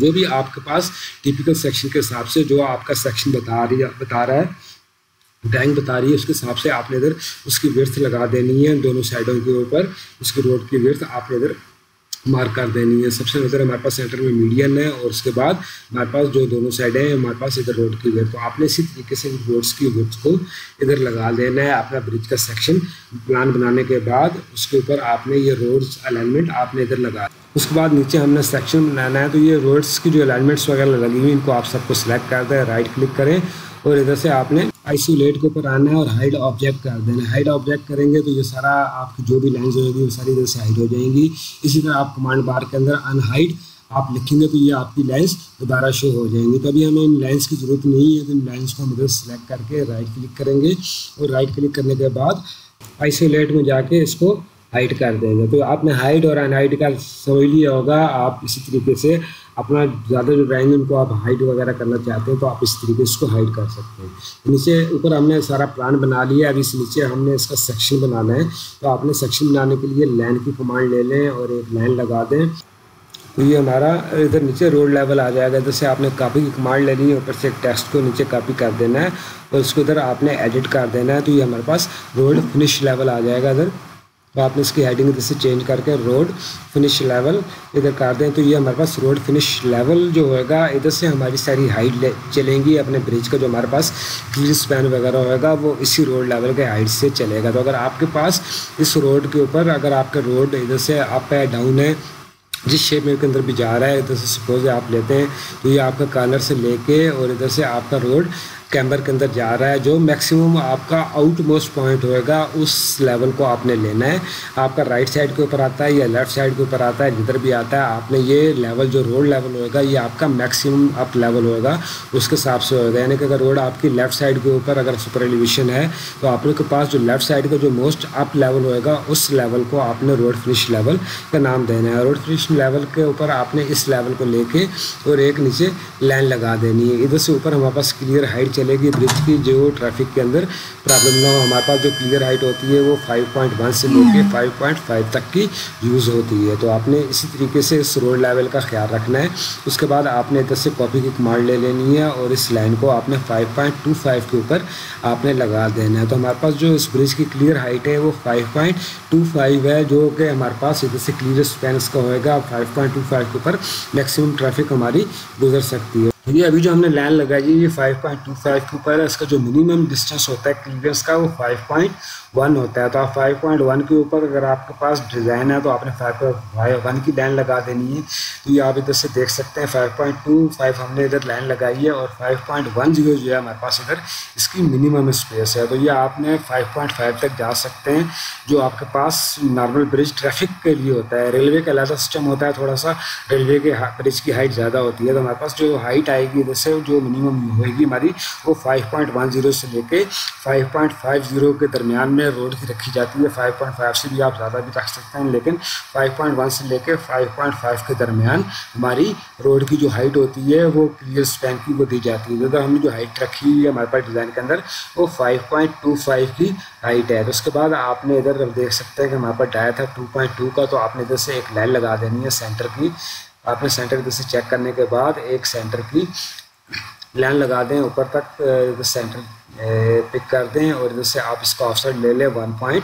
जो भी आपके पास टिपिकल सेक्शन के हिसाब से जो आपका सेक्शन बता रही बता रहा है, ड्राइंग बता रही है, उसके हिसाब से आपने इधर उसकी विड्थ लगा देनी है। दोनों साइडों के ऊपर उसकी रोड की विड्थ आपने इधर मार्क कर देनी है। सबसे नज़र हमारे पास सेंटर में मीडियन है और उसके बाद हमारे पास जो दोनों साइड है हमारे पास इधर रोड की विड्थ, तो आपने इसी तरीके से रोड्स की विड्थ को इधर लगा देना है। अपना ब्रिज का सेक्शन प्लान बनाने के बाद उसके ऊपर आपने ये रोड्स अलाइनमेंट आपने इधर लगा दी। उसके बाद नीचे हमने सेक्शन बनाना है तो ये रोड्स की जो अलाइनमेंट्स वगैरह लगी हुई इनको आप सबको सिलेक्ट कर दें, राइट क्लिक करें और इधर से आपने आइसोलेट के ऊपर आना है और हाइड ऑब्जेक्ट कर देना है। हाइड ऑब्जेक्ट करेंगे तो ये सारा आपकी जो भी लाइन्स होगी वो सारी इधर से हाइड हो जाएंगी। इसी तरह आप कमांड बार के अंदर अनहाइड आप लिखेंगे तो ये आपकी लाइंस दोबारा शो हो जाएंगी। तभी हमें इन लाइंस की ज़रूरत नहीं है। तो इन लाइंस को हम इधर सेलेक्ट करके राइट क्लिक करेंगे और राइट क्लिक करने के बाद आइसोलेट में जाके इसको हाइड कर देंगे। तो आपने हाइड और अनहाइड का समझ लिया होगा। आप इसी तरीके से अपना ज़्यादा जो ड्राइंग उनको आप हाइड वगैरह करना चाहते हैं तो आप इस तरीके से इसको हाइड कर सकते हैं। नीचे ऊपर हमने सारा प्लान बना लिया, अब इस नीचे हमने इसका सेक्शन बनाना है। तो आपने सेक्शन बनाने के लिए लाइन की कमांड ले लें और एक लाइन लगा दें। तो ये हमारा इधर नीचे रोड लेवल आ जाएगा। इधर से आपने कॉपी की कमांड लेनी है, ऊपर से टेक्स्ट को नीचे कॉपी कर देना है और इसको इधर आपने एडिट कर देना है। तो ये हमारे पास रोड फिनिश लेवल आ जाएगा। इधर तो आपने इसकी हेडिंग इधर से चेंज करके रोड फिनिश लेवल इधर कर दें। तो ये हमारे पास रोड फिनिश लेवल जो होएगा, इधर से हमारी सारी हाइट चलेंगी। अपने ब्रिज का जो हमारे पास क्लीयर स्पैन वगैरह होएगा वो इसी रोड लेवल के हाइट से चलेगा। तो अगर आपके पास इस रोड के ऊपर अगर आपका रोड इधर से अप है, डाउन है, जिस शेप में के अंदर भी जा रहा है, इधर से सपोज आप लेते हैं तो ये आपका कॉर्नर से लेके और इधर से आपका रोड कैम्बर के अंदर जा रहा है, जो मैक्सिमम आपका आउट मोस्ट पॉइंट होएगा उस लेवल को आपने लेना है। आपका राइट साइड के ऊपर आता है या लेफ़्ट साइड के ऊपर आता है, जिधर भी आता है आपने ये लेवल जो रोड लेवल होएगा ये आपका मैक्सिमम अप लेवल होएगा उसके हिसाब से होएगा। यानी कि अगर रोड आपकी लेफ़्ट साइड के ऊपर अगर सुपर एलिवेशन है तो आपके पास जो लेफ़्ट साइड का जो मोस्ट अप लेवल होएगा उस लेवल को आपने रोड फिनिश लेवल का नाम देना है। रोड फिनिश लेवल के ऊपर आपने इस लेवल को लेके और एक नीचे लाइन लगा देनी है। इधर से ऊपर हमारे पास क्लियर हाइट चलेगी ब्रिज की, जो ट्रैफिक के अंदर प्रॉब्लम ना हो। हमारे पास जो क्लियर हाइट होती है वो फाइव पॉइंट वन से लेके फाइव पॉइंट फाइव तक की यूज़ होती है। तो आपने इसी तरीके से इस रोड लेवल का ख्याल रखना है। उसके बाद आपने इधर से कॉपी की कमांड ले लेनी है और इस लाइन को आपने फाइव पॉइंट टू फाइव के ऊपर आपने लगा देना है। तो हमारे पास जो इस ब्रिज की क्लियर हाइट है वो फाइव पॉइंट टू फाइव है, जो कि हमारे पास इधर से क्लियर स्पैन का होएगा। फाइव पॉइंट टू फाइव के ऊपर मैक्सिमम ट्रैफिक हमारी गुजर सकती है। ये अभी जो हमने लाइन लगाई है ये फाइव पॉइंट टू फाइव के ऊपर है। इसका जो मिनिमम डिस्टेंस होता है क्लियरेंस का वो फाइव पॉइंट वन होता है। तो आप फाइव पॉइंट वन के ऊपर अगर आपके पास डिज़ाइन है तो आपने फाइव पॉइंट वन की लाइन लगा देनी है। तो ये आप इधर से देख सकते हैं फाइव पॉइंट टू फाइव हमने इधर लाइन लगाई है और फाइव पॉइंट वन जो है हमारे पास इधर इसकी मिनिमम स्पेस है। तो ये आपने फाइव पॉइंट फाइव तक जा सकते हैं, जो आपके पास नॉर्मल ब्रिज ट्रैफिक के लिए होता है। रेलवे का अलग सिस्टम होता है थोड़ा सा, रेलवे के ब्रिज की हाइट ज़्यादा होती है। तो हमारे पास जो हाइट आएगी इधर से जो मिनिमम होगी हमारी वो फाइव पॉइंट वन जीरो से लेके फाइव पॉइंट फाइव जीरो के दरमियान में रोड की रखी जाती है। फाइव पॉइंट फाइव से भी आप ज़्यादा भी रख सकते हैं, लेकिन फाइव पॉइंट वन से लेके फाइव पॉइंट फाइव के दरमियान हमारी रोड की जो हाइट होती है वो क्लियर स्पैन की वो दी जाती है। तो हमने जो हाइट रखी है हमारे पास डिज़ाइन के अंदर वो फाइव पॉइंट टू फाइव की हाइट है। तो उसके बाद आपने इधर देख सकते हैं कि हमारे पास डाया था टू पॉइंट टू का। तो आपने इधर से एक लाइन लगा देनी है सेंटर की। आपने सेंटर जैसे चेक करने के बाद एक सेंटर की लाइन लगा दें, ऊपर तक सेंटर पिक कर दें और इधर से आप इसका ऑफसेट ले लें वन पॉइंट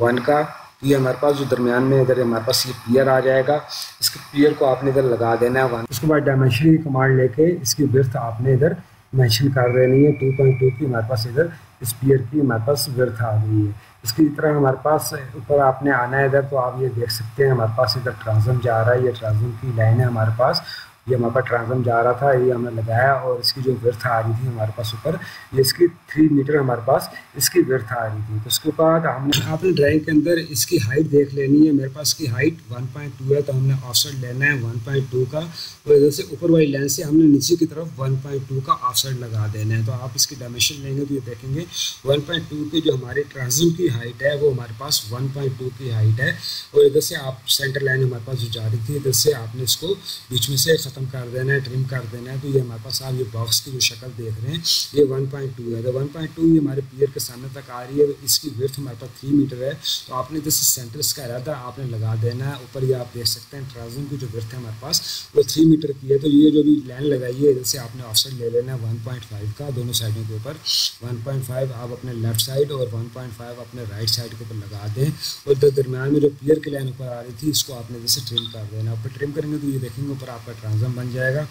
वन का। ये हमारे पास जो दरमियान में इधर हमारे पास ये पियर आ जाएगा, इसके पियर को आपने इधर लगा देना है वन। उसके बाद डायमेंशन की कमांड लेके इसकी विड्थ आपने इधर मेंशन कर देनी है टू पॉइंट टू की। हमारे पास इधर इस पियर की हमारे पास विड्थ आ गई है। इसकी तरह हमारे पास ऊपर आपने आना है इधर। तो आप ये देख सकते हैं हमारे पास इधर ट्रांसम जा रहा है, ये ट्रांसम की लाइन है हमारे पास। ये हमारे पास ट्रांसम जा रहा था, ये हमने लगाया और इसकी जो विड्थ आ रही थी हमारे पास ऊपर, ये इसकी थ्री मीटर हमारे पास इसकी विड्थ आ रही थी। तो उसके बाद हमने अपने ड्राइंग के अंदर इसकी हाइट देख लेनी है। मेरे पास की हाइट वन पॉइंट टू है, तो हमने ऑफसेट लेना है वन पॉइंट टू का और इधर से ऊपर वाली लाइन से हमने नीचे की तरफ वन पॉइंट टू का ऑफसेट लगा देना है। तो आप इसकी डायमेंशन लेंगे तो ये देखेंगे वन पॉइंट टू की जो हमारे ट्रांसम की हाइट है वो हमारे पास वन पॉइंट टू की हाइट है और इधर से आप सेंटर लाइन हमारे पास जो जा रही थी इधर से आपने इसको बीच में से ख़त्म कर देना है, ट्रिम कर देना है। तो ये हमारे पास आप ये बॉक्स की जो शक्ल देख रहे हैं ये वन पॉइंट टू है। तो वन पॉइंट टू ये हमारे पियर के सामने तक आ रही है, इसकी विड्थ हमारे पास थ्री मीटर है। तो आपने जैसे सेंटर इसका इरादा आपने लगा देना है ऊपर। ये आप देख सकते हैं ट्राउज़र की जो विड्थ है हमारे पास वो थ्री मीटर की है। तो ये जो भी लाइन लगाई है इधर से आपने ऑफसेट ले लेना है वन पॉइंट फाइव का, दोनों साइडों के ऊपर वन पॉइंट फाइव आप अपने लेफ्ट साइड और वन पॉइंट फाइव अपने राइट साइड के ऊपर लगा दें और दर दरम्यान में जो पियर की लाइन ऊपर आ रही थी इसको आपने जैसे ट्रिम कर देना। ऊपर ट्रिम करेंगे तो ये देखेंगे ऊपर आपका ट्रांसम बन जाएगा।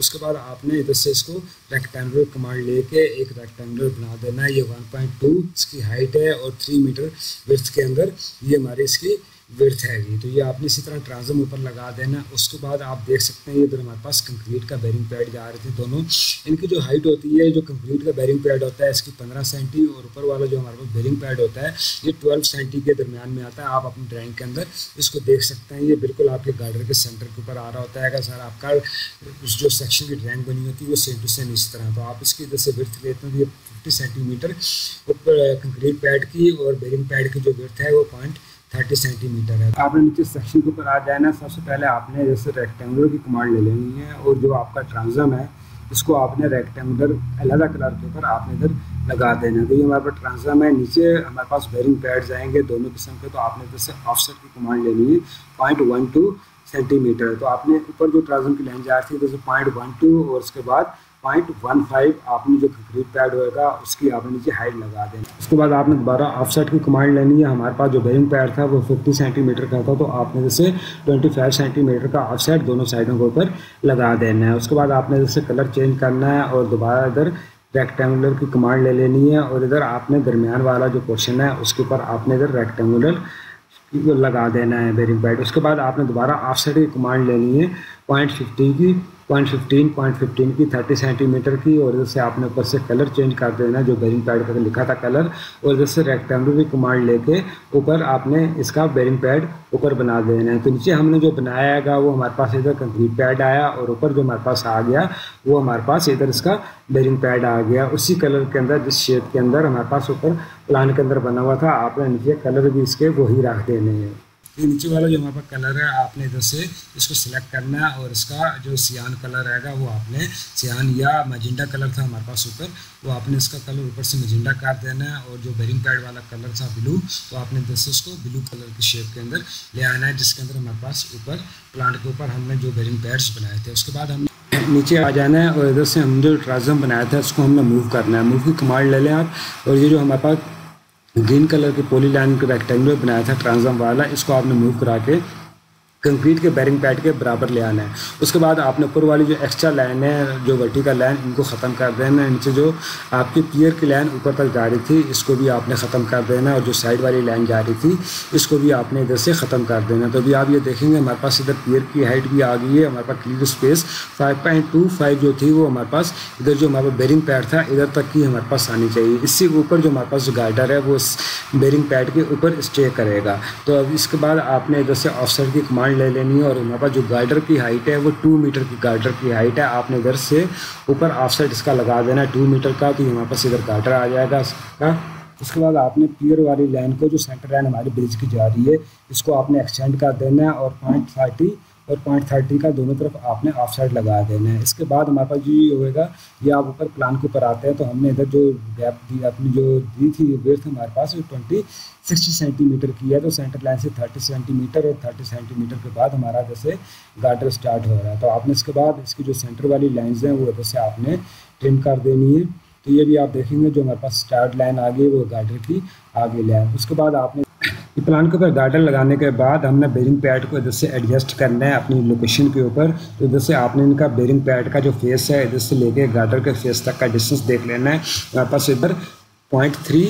उसके बाद आपने इधर से इसको रेक्टेंगुलर कमांड लेके एक रेक्टेंगुलर बना देना है। ये वन पॉइंट टू इसकी हाइट है और थ्री मीटर विड्थ के अंदर ये हमारी इसकी विड्थ है जी। तो ये आपने इसी तरह ट्रांसम ऊपर लगा देना। उसके बाद आप देख सकते हैं इधर हमारे पास कंक्रीट का बैरिंग पैड जा रहे थे दोनों। इनकी जो हाइट होती है, जो कंक्रीट का बैरिंग पैड होता है इसकी पंद्रह सेंटी और ऊपर वाला जो हमारे पास बैरिंग पैड होता है ये ट्वेल्व सेंटी के दरमियान में आता है। आप अपनी ड्राइंग के अंदर इसको देख सकते हैं, ये बिल्कुल आपके गार्डर के सेंटर के ऊपर आ रहा होता है। अगर सर आपका जो सेक्शन की ड्राइंग बनी होती है वो सेम टू सेम इस तरह, तो आप इसकी इधर से विड्थ लेते हैं फिफ्टी सेंटीमीटर ऊपर कंक्रीट पैड की और बैरिंग पैड की जो विड्थ है वो पॉइंट तीस सेंटीमीटर है। आपने नीचे सेक्शन के ऊपर आ जाना। सबसे पहले आपने जैसे रेक्टेंगुलर की कमांड ले लेनी है और जो आपका ट्रांसम है इसको आपने रेक्टेंगुलर अलहदा कलर के ऊपर आपने इधर लगा देना। तो ये हमारे पास ट्रांसम है, नीचे हमारे पास बेरिंग पैड्स आएंगे दोनों किस्म के। तो आपने जैसे ऑफसेट की कमांड लेनी है पॉइंट वन टू सेंटीमीटर। तो आपने ऊपर जो ट्रांसम की लाइन जा रही थी जैसे पॉइंट वन टू और उसके बाद पॉइंट वन फाइव आपने जो कंक्रीट पैड होगा उसकी आपने नीचे हाइट लगा देना। उसके बाद आपने दोबारा ऑफसेट की कमांड लेनी है। हमारे पास जो बेरिंग पैड था वो फिफ्टी सेंटीमीटर का था, तो आपने जैसे ट्वेंटी फाइव सेंटीमीटर का ऑफसेट दोनों साइडों के ऊपर लगा देना है। उसके बाद आपने जैसे कलर चेंज करना है और दोबारा इधर रेक्टेंगुलर की कमांड ले लेनी है और इधर आपने दरमियान वाला जो पोर्शन है उसके ऊपर आपने इधर रेक्टेंगुलर लगा देना है बेरिंग पैड। उसके बाद आपने दोबारा ऑफसेट की कमांड लेनी है पॉइंट फिफ्टी की पॉइंट फिफ्टीन पॉइंट फिफ्टीन की तीस सेंटीमीटर की और जैसे आपने ऊपर से कलर चेंज कर देना जो बेरिंग पैड पर लिखा था कलर, और जैसे रेक्टेंगुलर की कमांड लेके ऊपर आपने इसका बेरिंग पैड ऊपर बना देना है। तो नीचे हमने जो बनाया है वो हमारे पास इधर कंक्रीट पैड आया और ऊपर जो हमारे पास आ गया वो हमारे पास इधर इसका बेरिंग पैड आ गया उसी कलर के अंदर जिस शेप के अंदर हमारे पास ऊपर प्लान के अंदर बना हुआ था। आपने नीचे कलर भी इसके वही रख देने हैं। ये नीचे वाला जो हमारे पास कलर है आपने इधर से इसको सिलेक्ट करना है और इसका जो सियान कलर रहेगा वो आपने सियान या मजिंडा कलर था हमारे पास ऊपर, वो आपने इसका कलर ऊपर से मजिंडा कर देना है। और जो बेरिंग पैड वाला कलर था ब्लू, तो आपने इधर से उसको ब्लू कलर की शेप के अंदर ले आना है जिसके अंदर हमारे पास ऊपर प्लांट के ऊपर हमने जो बेरिंग पैड्स बनाए थे। उसके बाद हमने नीचे आ जाना है और इधर से हम जो ट्रांसम बनाया था उसको हमने मूव करना है। मूव की कमांड ले लें आप और ये जो हमारे पास ग्रीन कलर के पॉली लाइन के रेक्टेंगुलर बनाया था ट्रांसम वाला, इसको आपने मूव करा के कंक्रीट के बैरिंग पैड के बराबर ले आना है। उसके बाद आपने ऊपर वाली जो एक्स्ट्रा लाइन है जो वर्टिकल लाइन इनको ख़त्म कर देना है। नीचे जो आपकी पियर की लाइन ऊपर तक जा रही थी इसको भी आपने ख़त्म कर देना है और जो साइड वाली लाइन जा रही थी इसको भी आपने इधर से ख़त्म कर देना है। तो अभी आप ये देखेंगे हमारे पास इधर पियर की हाइट भी आ गई है, हमारे पास clear space five point two five जो थी वो हमारे पास इधर जो हमारे बेरिंग पैड था इधर तक की हमारे पास आनी चाहिए। इससे ऊपर जो हमारे पास जो गार्डर है वो बेरिंग पैड के ऊपर स्टे करेगा। तो अब इसके बाद आपने इधर से ऑफसेट की कमांड ले लेनी है और हमारे पास जो गार्डर की हाइट है वो टू मीटर की गार्डर की हाइट है। आपने इधर से ऊपर ऑफसेट इसका लगा देना है टू मीटर का, तो हमारे पास इधर गार्डर आ जाएगा इसका। उसके बाद आपने पियर वाली लाइन को जो सेंटर लाइन हमारी ब्रिज की जा रही है इसको आपने एक्सटेंड कर देना है और पॉइंट थर्टी और पॉइंट थर्टी का दोनों तरफ आपने ऑफसेट लगा देना है। इसके बाद हमारे पास जो ये होएगा ये आप ऊपर प्लान के ऊपर आते हैं। तो हमने इधर जो गैप दी अपनी जो दी थी विड्थ हमारे पास वो ट्वेंटी सिक्सटी सेंटीमीटर की है, तो सेंटर लाइन से थर्टी सेंटीमीटर और थर्टी सेंटीमीटर के बाद हमारा जैसे गार्डर स्टार्ट हो रहा है। तो आपने इसके बाद इसकी जो सेंटर वाली लाइन्स हैं वो जैसे आपने ट्रिम कर देनी है। तो ये भी आप देखेंगे जो हमारे पास स्टार्ट लाइन आ गई वो गार्डर की आगे लाइन। उसके बाद आपने प्लान के ऊपर गार्डर लगाने के बाद हमने बेरिंग पैड को इधर से एडजस्ट करना है अपनी लोकेशन के ऊपर। तो इधर से आपने इनका बेरिंग पैड का जो फेस है इधर से लेके गार्डर के फेस तक का डिस्टेंस देख लेना है। हमारे पास इधर पॉइंट थ्री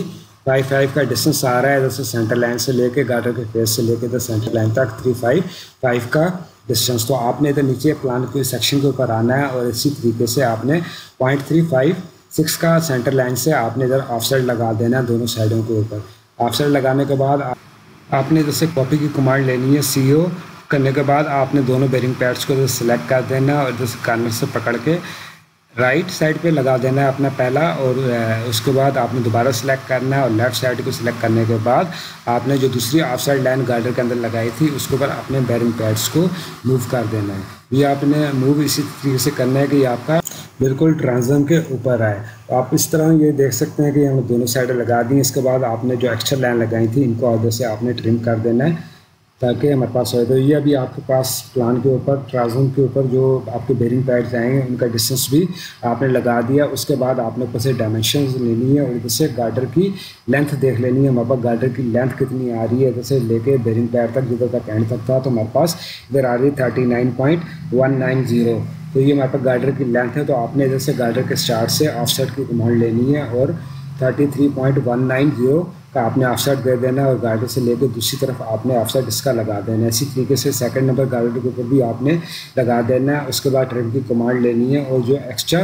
फाइव फाइव का डिस्टेंस आ रहा है इधर से सेंटर लाइन से लेके गार्डर के फेस से लेके इधर सेंटर लाइन तक थ्री फाइव फाइव का डिस्टेंस। तो आपने इधर नीचे प्लान के सेक्शन के ऊपर आना है और इसी तरीके से आपने पॉइंट थ्री फाइव सिक्स का सेंटर लाइन से आपने इधर ऑफसेट लगा देना है दोनों साइडों के ऊपर। ऑफसेट लगाने के बाद आपने जैसे कॉपी की कमांड लेनी है। सी ओ करने के बाद आपने दोनों बेरिंग पैड्स को जैसे सेलेक्ट कर देना और जैसे कॉर्नर से पकड़ के राइट साइड पे लगा देना है अपना पहला, और उसके बाद आपने दोबारा सिलेक्ट करना है और लेफ़्ट साइड को सिलेक्ट करने के बाद आपने जो दूसरी ऑफसाइड लाइन गार्डर के अंदर लगाई थी उसके ऊपर अपने बेरिंग पैड्स को मूव कर देना है। ये आपने मूव इसी तरीके से करना है कि ये आपका बिल्कुल ट्रांसम के ऊपर आए। तो आप इस तरह ये देख सकते हैं कि हम दोनों साइड लगा दी। इसके बाद आपने जो एक्स्ट्रा लाइन लगाई थी इनको आगे से आपने ट्रिम कर देना है ताकि हमारे पास हो। तो ये अभी आपके पास प्लान के ऊपर ट्रांसम के ऊपर जो आपके बेरिंग पैड्स आएंगे उनका डिस्टेंस भी आपने लगा दिया। उसके बाद आपने ऊपर से डायमेंशन लेनी है और इधर से गार्डर की लेंथ देख लेनी है। हमारे पास गार्डर की लेंथ कितनी आ रही है इधर से लेके बेरिंग पैड तक जिधर तक एंड तक था, तो हमारे पास इधर आ रही है thirty nine point one nine zero. तो ये हमारे पास गार्डर की लेंथ है। तो आपने इधर से गार्डर के स्टार्ट से ऑफसेट की कमांड लेनी है और thirty three point one nine zero का आपने ऑफसेट दे देना है और गाइडर से लेकर दूसरी तरफ आपने ऑफसेट इसका लगा देना है। इसी तरीके से सेकंड नंबर गाइडर के ऊपर भी आपने लगा देना है। उसके बाद ट्रिम की कमांड लेनी है और जो एक्स्ट्रा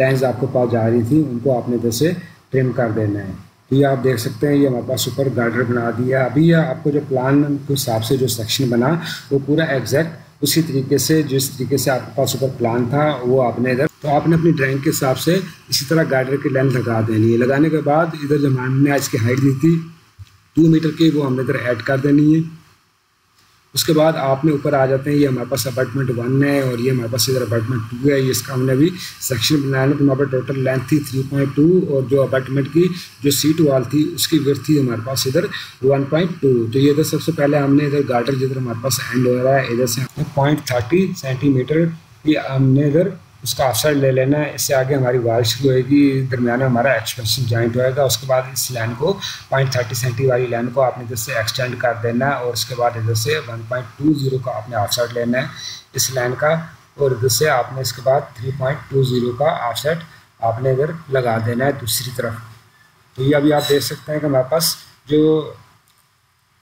लाइंस आपके पास जा रही थी उनको आपने जैसे ट्रिम कर देना है। तो ये आप देख सकते हैं ये हमारे पास सुपर गाइडर बना दिया। अभी यह आपको जो प्लान के हिसाब से जो सेक्शन बना वो पूरा एग्जैक्ट उसी तरीके से जिस तरीके से आपके पास सुपर प्लान था वो आपने इधर, तो आपने अपनी ड्राइंग के हिसाब से इसी तरह गाइडर की लेंथ लगा देनी है। लगाने के बाद इधर जो हमने आज की हाइट दी थी टू मीटर की वो हमने इधर ऐड कर देनी है। उसके बाद आपने ऊपर आ जाते हैं, ये हमारे पास अपार्टमेंट वन है और ये हमारे पास इधर अपार्टमेंट टू है। ये इसका हमने अभी सेक्शन बनाया तो हमारे पास टोटल लेंथ थी थ्री पॉइंट टू और जो अपार्टमेंट की जो सीट वाल थी उसकी विड्थ थी हमारे पास इधर वन पॉइंट टू। तो ये इधर सबसे पहले हमने इधर गार्डर जिधर हमारे पास एंड हो रहा है इधर से पॉइंट थर्टी सेंटीमीटर ये हमने इधर उसका ऑफसेट ले लेना है। इससे आगे हमारी वाल शुरू होगी, दरमियान हमारा एक्सपेंशन जॉइंट होएगा। उसके बाद इस लाइन को पॉइंट थर्टी सेंटी वाली लाइन को आपने इधर से एक्सटेंड कर देना है और उसके बाद इधर से वन पॉइंट टू जीरो का आपने ऑफसेट लेना है इस लाइन का और इधर से आपने इसके बाद थ्री पॉइंट टू जीरो का ऑफसेट आपने इधर लगा देना है दूसरी तरफ। तो ये अभी आप देख सकते हैं कि हमारे पास जो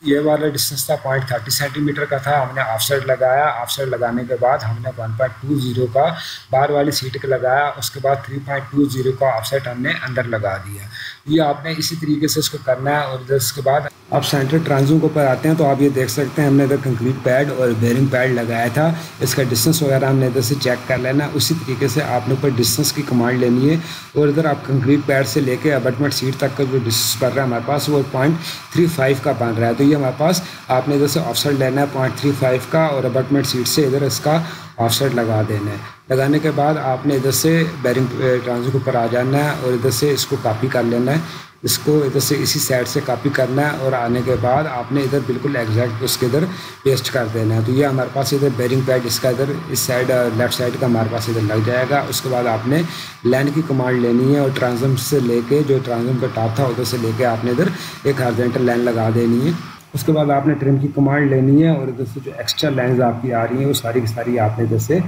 ये वाला डिस्टेंस था पॉइंट थर्टी सेंटीमीटर का था, हमने ऑफसेट लगाया। ऑफसेट लगाने के बाद हमने वन पॉइंट टू जीरो का बाहर वाली सीट का लगाया। उसके बाद थ्री पॉइंट टू जीरो का ऑफसेट हमने अंदर लगा दिया। ये आपने इसी तरीके से इसको करना है। और इसके बाद आप सेंटर ट्रांजिम के ऊपर आते हैं तो आप ये देख सकते हैं हमने इधर कंक्रीट पैड और बेरिंग पैड लगाया था। इसका डिस्टेंस वगैरह हमने इधर से चेक कर लेना। उसी तरीके से आपने ऊपर डिस्टेंस की कमांड लेनी है और इधर आप कंक्रीट पैड से लेकर अपार्टमेंट सीट तक का जो डिस्टेंस बन रहा है हमारे पास वो पॉइंट थ्री फाइव का बन रहा है। तो हमारे पास आपने इधर से ऑफसेट लेना है पॉइंट थ्री फाइव का और अपार्टमेंट सीट से इधर इसका ऑफसेट लगा देना है। लगाने के बाद आपने इधर से बेरिंग ट्रांसफर के ऊपर आ जाना है और इधर से इसको कॉपी कर लेना है। इसको इधर से इसी साइड से कॉपी करना है और आने के बाद आपने इधर बिल्कुल एग्जैक्ट उसके इधर पेस्ट कर देना है। तो ये हमारे पास इधर बेरिंग पैड इसका इधर इस साइड लेफ्ट साइड का हमारे पास इधर लग जाएगा। उसके बाद आपने लाइन की कमांड लेनी है और ट्रांसम से लेके जो ट्रांसम का टॉप था उधर से लेके आपने इधर एक हॉरिजॉन्टल लाइन लगा देनी है। उसके बाद आपने ट्रिम की कमांड लेनी है और इधर से जो एक्स्ट्रा लाइंस आपकी आ रही हैं वो सारी की सारी आपने इधर से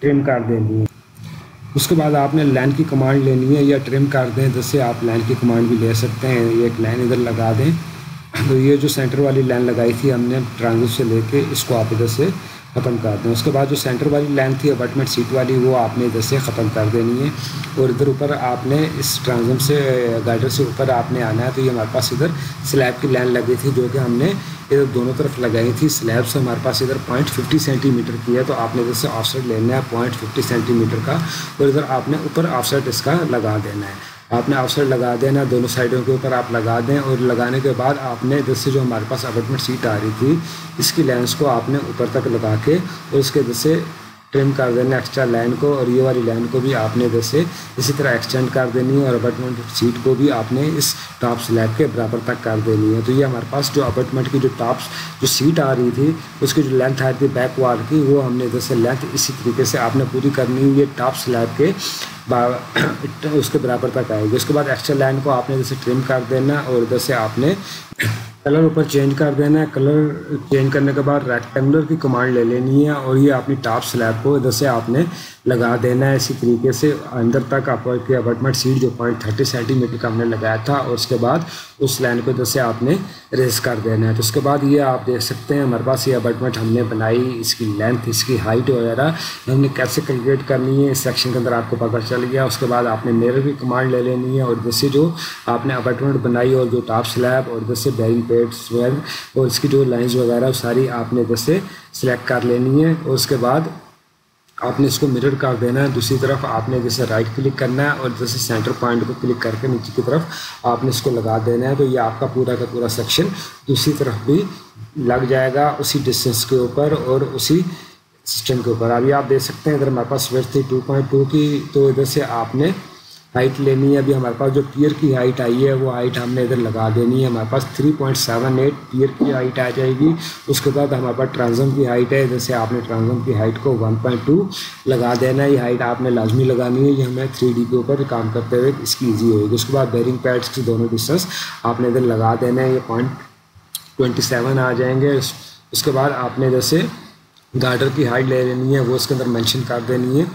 ट्रिम कर देनी है। उसके बाद आपने लाइन की कमांड लेनी है या ट्रिम कर दें, इधर से आप लाइन की कमांड भी ले सकते हैं। ये एक लाइन इधर लगा दें। तो ये जो सेंटर वाली लाइन लगाई थी हमने ट्रांजिट से लेके इसको आप इधर से ख़त्म कर दें। उसके बाद जो सेंटर वाली लाइन थी अपार्टमेंट सीट वाली वो आपने इधर से ख़त्म कर देनी है और इधर ऊपर आपने इस ट्रांजिट से गाइडर से ऊपर आपने आना है। तो ये हमारे पास इधर स्लैब की लाइन लगी थी जो कि हमने इधर दोनों तरफ लगाई थी। स्लैब से हमारे पास इधर पॉइंट फिफ्टी सेंटीमीटर की है तो आपने इधर से ऑफसेट लेना है पॉइंट फिफ्टी सेंटीमीटर का और इधर आपने ऊपर ऑफसेट इसका लगा देना है। आपने ऑफसेट लगा देना दोनों साइडों के ऊपर आप लगा दें और लगाने के बाद आपने इधर से जो हमारे पास अपार्टमेंट सीट आ रही थी इसकी लेंस को आपने ऊपर तक लगा के और इसके इधर से ट्रिम कर देना एक्स्ट्रा लाइन को और ये वाली लाइन को भी आपने इधर से इसी तरह एक्सटेंड कर देनी है और अपार्टमेंट सीट को भी आपने इस टॉप स्लैब के बराबर तक कर देनी है। तो ये हमारे पास जो अपार्टमेंट की जो टॉप जो सीट आ रही थी उसकी जो लेंथ आ रही थी बैक वाल की वो हमने इधर से लेंथ इसी तरीके से आपने पूरी करनी हुई टॉप स्लैब के उसके बराबर तक आएगी। उसके बाद एक्स्ट्रा लाइन को आपने इधर से ट्रिम कर देना और इधर से आपने कलर ऊपर चेंज कर देना है। कलर चेंज करने के बाद रेक्टेंगुलर की कमांड ले लेनी है और ये अपनी टॉप स्लैब को इधर से आपने लगा देना है इसी तरीके से अंदर तक आपकी अपार्टमेंट सीट जो पॉइंट थर्टी सेंटीमीटर का हमने लगाया था और उसके बाद उस लाइन को इधर से आपने रेज कर देना है। तो उसके बाद ये आप देख सकते हैं हमारे पास ये अपार्टमेंट हमने बनाई, इसकी लेंथ इसकी हाइट वगैरह हमने कैसे कैलकुलेट करनी है इस सेक्शन के अंदर आपको पकड़ चल गया। उसके बाद आपने मिरर की कमांड ले लेनी है और इधर से जो आपने अपार्टमेंट बनाई और जो टॉप स्लैब और इधर से बेरिंग पेड्स वगैरह और इसकी जो लाइंस वगैरह सारी आपने इधर से सिलेक्ट कर लेनी है और उसके बाद आपने इसको मिरर कर देना है। दूसरी तरफ आपने जैसे राइट क्लिक करना है और जैसे सेंटर पॉइंट को क्लिक करके नीचे की तरफ आपने इसको लगा देना है। तो ये आपका पूरा का पूरा सेक्शन दूसरी तरफ भी लग जाएगा उसी डिस्टेंस के ऊपर और उसी सिस्टम के ऊपर। अभी आप देख सकते हैं इधर हमारे पास विड्थ थी टू पॉइंट टू की तो इधर से आपने हाइट लेनी है। अभी हमारे पास जो पियर की हाइट आई है वो हाइट हमने इधर लगा देनी है। हमारे पास three point seven eight pier की हाइट आ जाएगी। उसके बाद हमारे पास ट्रांसम की हाइट है, इधर से आपने ट्रांसम की हाइट को वन पॉइंट टू लगा देना है। ये हाइट आपने लाजमी लगानी है, ये हमें थ्री डी के ऊपर काम करते हुए इसकी ईजी होगी। उसके बाद बेरिंग पैड्स की दोनों डिस्टेंस आपने इधर लगा देना है, ये पॉइंट ट्वेंटी सेवन आ जाएंगे। उसके बाद आपने इधर से गार्डर की हाइट ले लेनी है, वो उसके अंदर मैंशन कर देनी है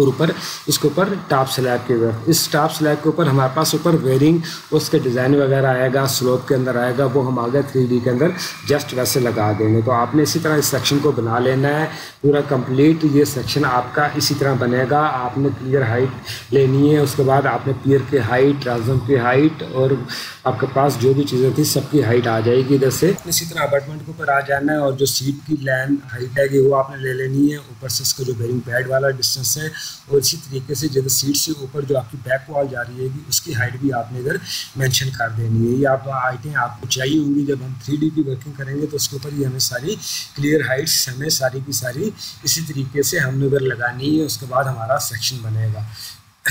और ऊपर इसके ऊपर टॉप स्लैब के ऊपर, इस टॉप स्लैब के ऊपर हमारे पास ऊपर वेयरिंग उसके डिज़ाइन वगैरह आएगा, स्लोप के अंदर आएगा, वो हम आगे थ्री डी के अंदर जस्ट वैसे लगा देंगे। तो आपने इसी तरह इस सेक्शन को बना लेना है पूरा कंप्लीट। ये सेक्शन आपका इसी तरह बनेगा। आपने क्लियर हाइट लेनी है, उसके बाद आपने पियर की हाइट, ट्रांसम की हाइट और आपके पास जो भी चीज़ें थी सबकी हाइट आ जाएगी इधर से। इसी तरह अपार्टमेंट के ऊपर आ जाना है और जो सीट की लैंड हाइट है वो आपने ले लेनी है, ऊपर से इसका जो बेरिंग पैड वाला डिस्टेंस है, और इसी तरीके से जब सीट से ऊपर जो आपकी बैक वॉल जा रही है उसकी हाइट भी आपने इधर मेंशन कर देनी है। ये आप हाइटें आपको चाहिए होंगी। जब हम थ्री डी की वर्किंग करेंगे तो उसके ऊपर ये हमें सारी क्लियर हाइट्स हमें सारी की सारी इसी तरीके से हमने उधर लगानी है। उसके बाद हमारा सेक्शन बनेगा।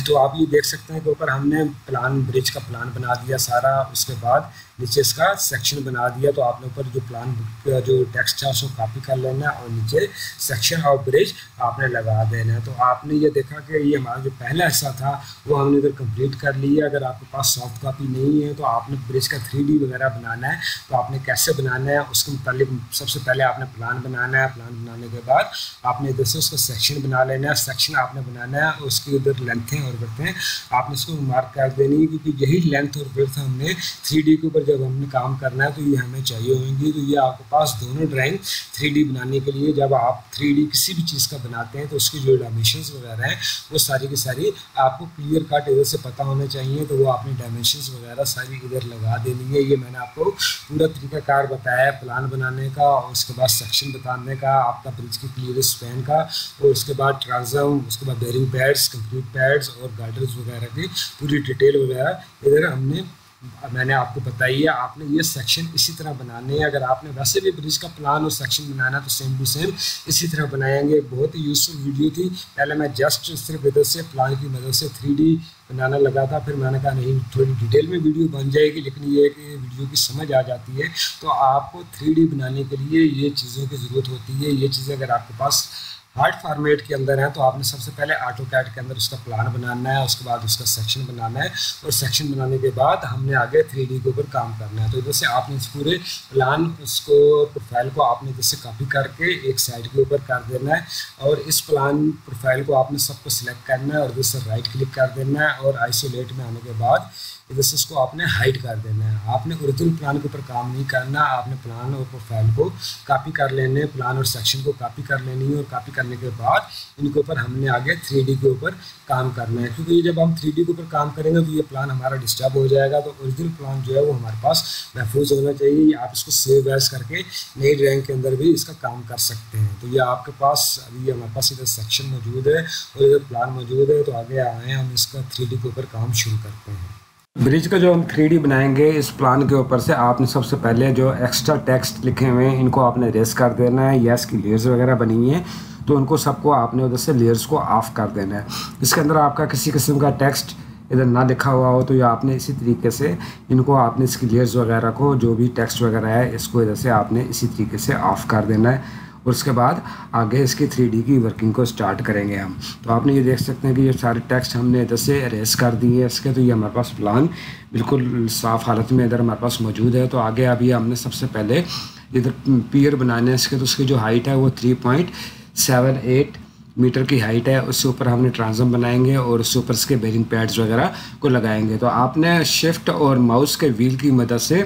तो आप ये देख सकते हैं कि ऊपर हमने प्लान ब्रिज का प्लान बना दिया सारा, उसके बाद नीचे इसका सेक्शन बना दिया। तो आपने ऊपर जो प्लान का जो टेक्स्ट है उसको कॉपी कर लेना है और नीचे सेक्शन और ब्रिज आपने लगा देना है। तो आपने ये देखा कि ये हमारा जो पहला हिस्सा था वो हमने इधर कंप्लीट कर लिया। अगर आपके पास सॉफ्ट कापी नहीं है तो आपने ब्रिज का थ्री डी वगैरह बनाना है तो आपने कैसे बनाना है उसके मुतालिक सबसे पहले आपने प्लान बनाना है। प्लान बनाने के बाद आपने इधर से उसका सेक्शन बना लेना है, सेक्शन आपने बनाना है, उसकी उधर लेंथें और बढ़ते हैं आपने इसको मार्क कर देनी है, क्योंकि यही लेंथ और ब्रेथ हमने थ्री डी के ऊपर जब हमने काम करना है तो ये हमें चाहिए होंगी। तो ये आपके पास दोनों ड्राइंग थ्री डी बनाने के लिए, जब आप थ्री डी किसी भी चीज़ का बनाते हैं तो उसकी जो डायमेंशंस वगैरह हैं वो सारी की सारी आपको क्लियर कट इधर से पता होना चाहिए। तो वो आपने डायमेंशंस वगैरह सारी इधर लगा देनी है। ये मैंने आपको पूरा तरीकाकार बताया है, प्लान बनाने का और उसके बाद सेक्शन बताने का, आपका ब्रिज की क्लियर स्पैन का, और उसके बाद ट्रांसम, उसके बाद बेरिंग पैड्स, कंक्रीट पैड्स और गार्डर्स वगैरह की पूरी डिटेल वगैरह इधर हमने मैंने आपको बताई है। आपने ये सेक्शन इसी तरह बनाने हैं। अगर आपने वैसे भी ब्रिज का प्लान और सेक्शन बनाना तो सेम टू सेम इसी तरह बनाएंगे। बहुत ही यूजफुल वीडियो थी। पहले मैं जस्ट सिर्फ इधर से प्लान की मदद से थ्री डी बनाना लगा था, फिर मैंने कहा नहीं थोड़ी डिटेल में वीडियो बन जाएगी, लेकिन ये कि वीडियो की समझ आ जाती है। तो आपको थ्री डी बनाने के लिए ये चीज़ों की ज़रूरत होती है। ये चीज़ें अगर आपके पास हार्ड फॉर्मेट के अंदर है तो आपने सबसे पहले ऑटोकैड के अंदर उसका प्लान बनाना है, उसके बाद उसका सेक्शन बनाना है, और सेक्शन बनाने के बाद हमने आगे थ्री डी के ऊपर काम करना है। तो जैसे आपने इस पूरे प्लान उसको प्रोफाइल को आपने जैसे कॉपी करके एक साइड के ऊपर कर देना है और इस प्लान प्रोफाइल को आपने सबको सिलेक्ट करना है और जैसे राइट क्लिक कर देना है और आइसोलेट में आने के बाद जैसे इसको आपने हाइड कर देना है। आपने ओरिजिनल प्लान के ऊपर काम नहीं करना, आपने प्लान और प्रोफाइल को कॉपी कर लेने, प्लान और सेक्शन को कॉपी कर लेनी है और कॉपी करने के बाद इनके ऊपर हमने आगे थ्री डी के ऊपर काम करना है। क्योंकि जब हम थ्री डी के ऊपर काम करेंगे तो ये प्लान हमारा डिस्टर्ब हो जाएगा। तो ओरिजिनल प्लान जो है वो हमारे पास महफूज होना चाहिए। आप इसको सेव एज करके नई ड्राइंग के अंदर भी इसका काम कर सकते हैं। तो ये आपके पास अभी हमारे पास इधर सेक्शन मौजूद है और इधर प्लान मौजूद है। तो आगे आए हम इसका थ्री डी के ऊपर काम शुरू करते हैं। ब्रिज का जो हम थ्री डी बनाएंगे इस प्लान के ऊपर से आपने सबसे पहले जो एक्स्ट्रा टेक्स्ट लिखे हुए हैं इनको आपने रेस कर देना है। यस की लेयर्स वगैरह बनी है तो उनको सबको आपने उधर से लेयर्स को ऑफ कर देना है। इसके अंदर आपका किसी किस्म का टेक्स्ट इधर ना लिखा हुआ हो तो ये आपने इसी तरीके से इनको आपने इसकी लेयर्स वगैरह को जो भी टेक्स्ट वगैरह है इसको इधर से आपने इसी तरीके से ऑफ कर देना है। उसके बाद आगे इसकी थ्री डी की वर्किंग को स्टार्ट करेंगे हम। तो आपने ये देख सकते हैं कि ये सारे टेक्स्ट हमने इधर से इरेज कर दिए इसके। तो ये हमारे पास प्लान बिल्कुल साफ़ हालत में इधर हमारे पास मौजूद है। तो आगे अभी हमने सबसे पहले इधर पियर बनाने इसके। तो उसकी जो हाइट है वो three point seven eight metre की हाइट है। उससे ऊपर हमने ट्रांसम बनाएंगे और उससे ऊपर इसके बेरिंग पैड्स वगैरह को लगाएंगे। तो आपने शिफ्ट और माउस के व्हील की मदद से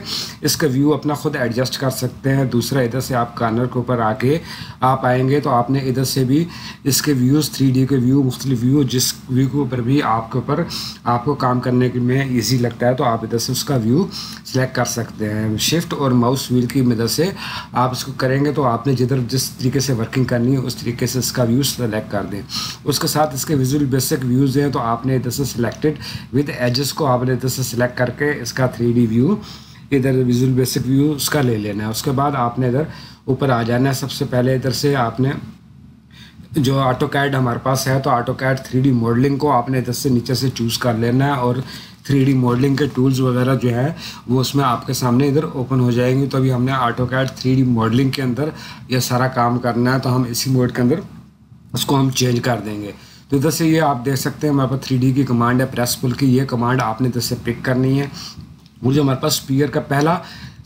इसका व्यू अपना खुद एडजस्ट कर सकते हैं। दूसरा इधर से आप कॉर्नर के ऊपर आके आप आएंगे तो आपने इधर से भी इसके व्यूज़ थ्री डी के व्यू मुख्तलिफ व्यू जिस व्यू के ऊपर भी आपके ऊपर आपको काम करने के में ईजी लगता है तो आप इधर से उसका व्यू सिलेक्ट कर सकते हैं। शिफ्ट और माउस व्हील की मदद से आप इसको करेंगे तो आपने जिधर जिस तरीके से वर्किंग करनी है उस तरीके से इसका व्यू सिलेक्ट कर दें। उसके साथ इसके विजुअल बेसिक व्यूज़ हैं तो आपने इधर से सिलेक्टेड विद एजेस को आपने इधर से सिलेक्ट करके इसका थ्री डी व्यू इधर विजुअल बेसिक व्यू उसका ले लेना है। उसके बाद आपने इधर ऊपर आ जाना है। सबसे पहले इधर से आपने जो ऑटो कैड हमारे पास है तो AutoCAD three D modelling को आपने इधर से नीचे से चूज़ कर लेना है और थ्री डी मॉडलिंग के टूल्स वगैरह जो है वो उसमें आपके सामने इधर ओपन हो जाएंगे। तो अभी हमने AutoCAD three D modelling के अंदर यह सारा काम करना है तो हम इसी मोड के अंदर उसको हम चेंज कर देंगे। तो इधर से ये आप देख सकते हैं हमारे पास थ्री डी की कमांड है प्रेस पुल की। ये कमांड आपने इधर से पिक करनी है। मुझे हमारे पास स्फीयर का पहला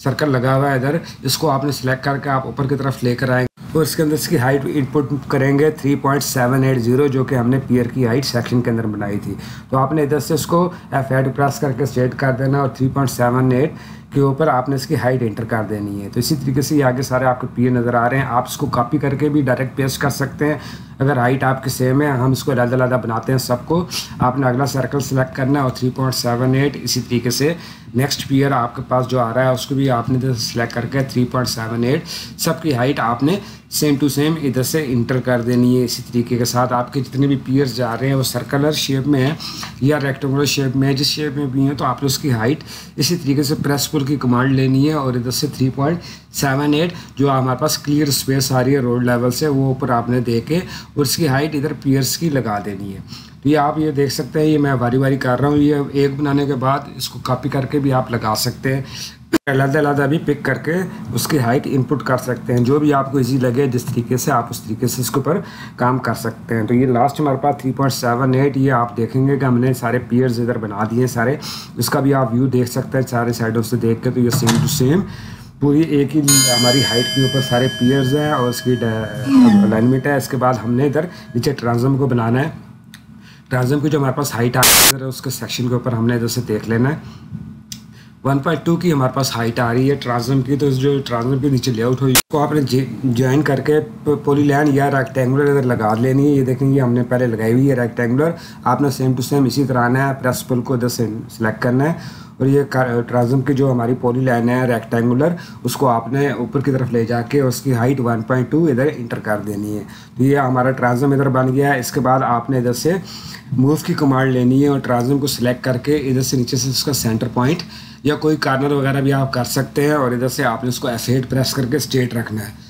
सर्कल लगा हुआ है इधर, इसको आपने सेलेक्ट करके आप ऊपर की तरफ लेकर आएंगे। और उसके अंदर इसकी हाइट इनपुट करेंगे three point seven eight zero, जो कि हमने पियर की हाइट सेक्शन के अंदर बनाई थी। तो आपने इधर से इसको एफ एड प्रेस करके सेट कर देना और थ्री पॉइंट सेवन एट के ऊपर आपने इसकी हाइट एंटर कर देनी है। तो इसी तरीके से ये आगे सारे आपको पियर नज़र आ रहे हैं। आप इसको कॉपी करके भी डायरेक्ट पेस्ट कर सकते हैं अगर हाइट आपकी सेम है। हम इसको अलग अलग बनाते हैं सबको। आपने अगला सर्कल सेलेक्ट करना है और थ्री पॉइंट सेवन एट, इसी तरीके से नेक्स्ट पियर आपके पास जो आ रहा है उसको भी आपने सेलेक्ट करके थ्री पॉइंट सेवन एट, सबकी हाइट आपने सेम टू सेम इधर से इंटर कर देनी है। इसी तरीके के साथ आपके जितने भी पियर्स जा रहे हैं वो सर्कुलर शेप में है या रेक्टेंगुलर शेप में है, जिस शेप में भी हैं, तो आपने उसकी हाइट इसी तरीके से प्रेस पुल की कमांड लेनी है और इधर से थ्री पॉइंट सेवन एट जो हमारे पास क्लियर स्पेस आ रही है रोड लेवल से, वो ऊपर आपने दे के और उसकी हाइट इधर पियर्स की लगा देनी है। तो ये आप ये देख सकते हैं, ये मैं बारी बारी कर रहा हूँ। ये एक बनाने के बाद इसको कॉपी करके भी आप लगा सकते हैं, अलग अलग भी पिक करके उसकी हाइट इनपुट कर सकते हैं, जो भी आपको इजी लगे जिस तरीके से आप उस तरीके से इसके ऊपर काम कर सकते हैं। तो ये लास्ट हमारे पास थ्री पॉइंट सेवन एट, ये आप देखेंगे कि हमने सारे पियर्स इधर बना दिए सारे। इसका भी आप व्यू देख सकते हैं सारे साइडों से देख के। तो ये सेम टू सेम पूरी एक ही हमारी हाइट के ऊपर सारे पियर्स हैं और इसकी अलाइनमेंट है। इसके बाद हमने इधर नीचे ट्रांसम को बनाना है। ट्रांसम की जो हमारे पास हाइट आती है उसके सेक्शन के ऊपर हमने इधर से देख लेना है। वन पॉइंट टू की हमारे पास हाइट आ रही है ट्रांसम की। तो जो ट्रांसम के नीचे लेआउट हुई उसको आपने ज्वाइन करके पॉलीलाइन या रेक्टेंगुलर अगर लगा लेनी है। ये देखेंगे हमने पहले लगाई हुई है रेक्टेंगुलर। आपने सेम टू सेम इसी तरह आना है, प्रेस पुल को इधर से सिलेक्ट करना है और ये ट्रांसम की जो हमारी पॉलीलाइन है रेक्टेंगुलर उसको आपने ऊपर की तरफ ले जाके उसकी हाइट वन पॉइंट टू इधर इंटर कर देनी है। तो ये हमारा ट्रांसम इधर बन गया है। इसके बाद आपने इधर से मूव की कमांड लेनी है और ट्रांसम को सिलेक्ट करके इधर से नीचे से इसका सेंटर पॉइंट या कोई कार्नर वगैरह भी आप कर सकते हैं और इधर से आपने उसको एफ एट प्रेस करके स्ट्रेट रखना है।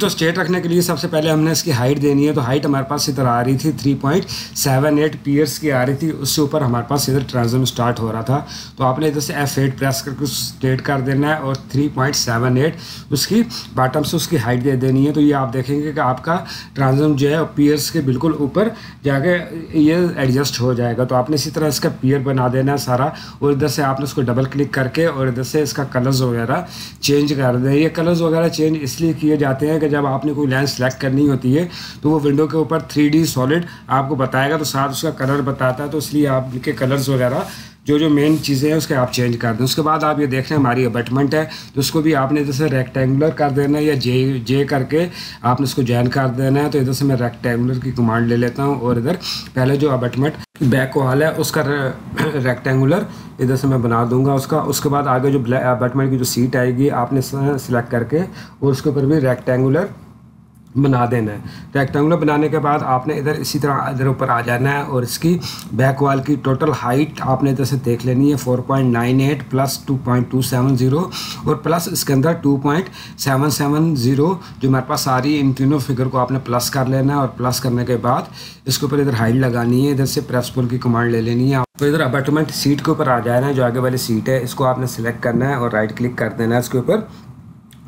तो स्ट्रेट रखने के लिए सबसे पहले हमने इसकी हाइट देनी है। तो हाइट हमारे पास इधर आ रही थी three point seven eight piers की आ रही थी, उससे ऊपर हमारे पास इधर ट्रांसम स्टार्ट हो रहा था। तो आपने इधर से एफ एट प्रेस करके स्ट्रेट कर देना है और थ्री पॉइंट सेवन एट उसकी बॉटम से उसकी हाइट दे देनी है। तो ये आप देखेंगे कि आपका ट्रांसम जो है पियर्स के बिल्कुल ऊपर जाके ये एडजस्ट हो जाएगा। तो आपने इसी तरह इसका पियर बना देना है सारा और इधर से आपने उसको डबल क्लिक करके और इधर से इसका कलर्स वगैरह चेंज कर दें। ये कलर्स वगैरह चेंज इसलिए किए जाते हैं कि जब आपने कोई लाइन सेलेक्ट करनी होती है तो वो विंडो के ऊपर थ्री डी सॉलिड आपको बताएगा, तो साथ उसका कलर बताता है। तो इसलिए आप के कलर्स वगैरह जो जो मेन चीज़ें हैं उसके आप चेंज कर दें। उसके बाद आप ये देख रहे हैं हमारी अबटमेंट है, तो उसको भी आपने जैसे रेक्टेंगुलर कर देना है या जे जे करके आपने उसको ज्वाइन कर देना है। तो इधर से मैं रेक्टेंगुलर की कमांड ले लेता हूँ और इधर पहले जो अबटमेंट बैक वाल है उसका रेक्टेंगुलर इधर से मैं बना दूंगा उसका। उसके बाद आगे जो अबटमेंट की जो सीट आएगी आपने सेलेक्ट करके और उसके ऊपर भी रेक्टेंगुलर बना देना है। रेक्टेंगुलर बनाने के बाद आपने इधर इसी तरह इधर ऊपर आ जाना है और इसकी बैक वाल की टोटल हाइट आपने इधर से देख लेनी है four point nine eight plus two point two seven zero और प्लस इसके अंदर two point seven seven zero जो हमारे पास आ रही है, इन तीनों फिगर को आपने प्लस कर लेना है और प्लस करने के बाद इसके ऊपर इधर हाइट लगानी है। इधर से प्रेस पुल की कमांड ले लेनी है। तो इधर अबटमेंट सीट के ऊपर आ जाना है, जो आगे वाली सीट है इसको आपने सेलेक्ट करना है और राइट क्लिक कर देना है इसके ऊपर।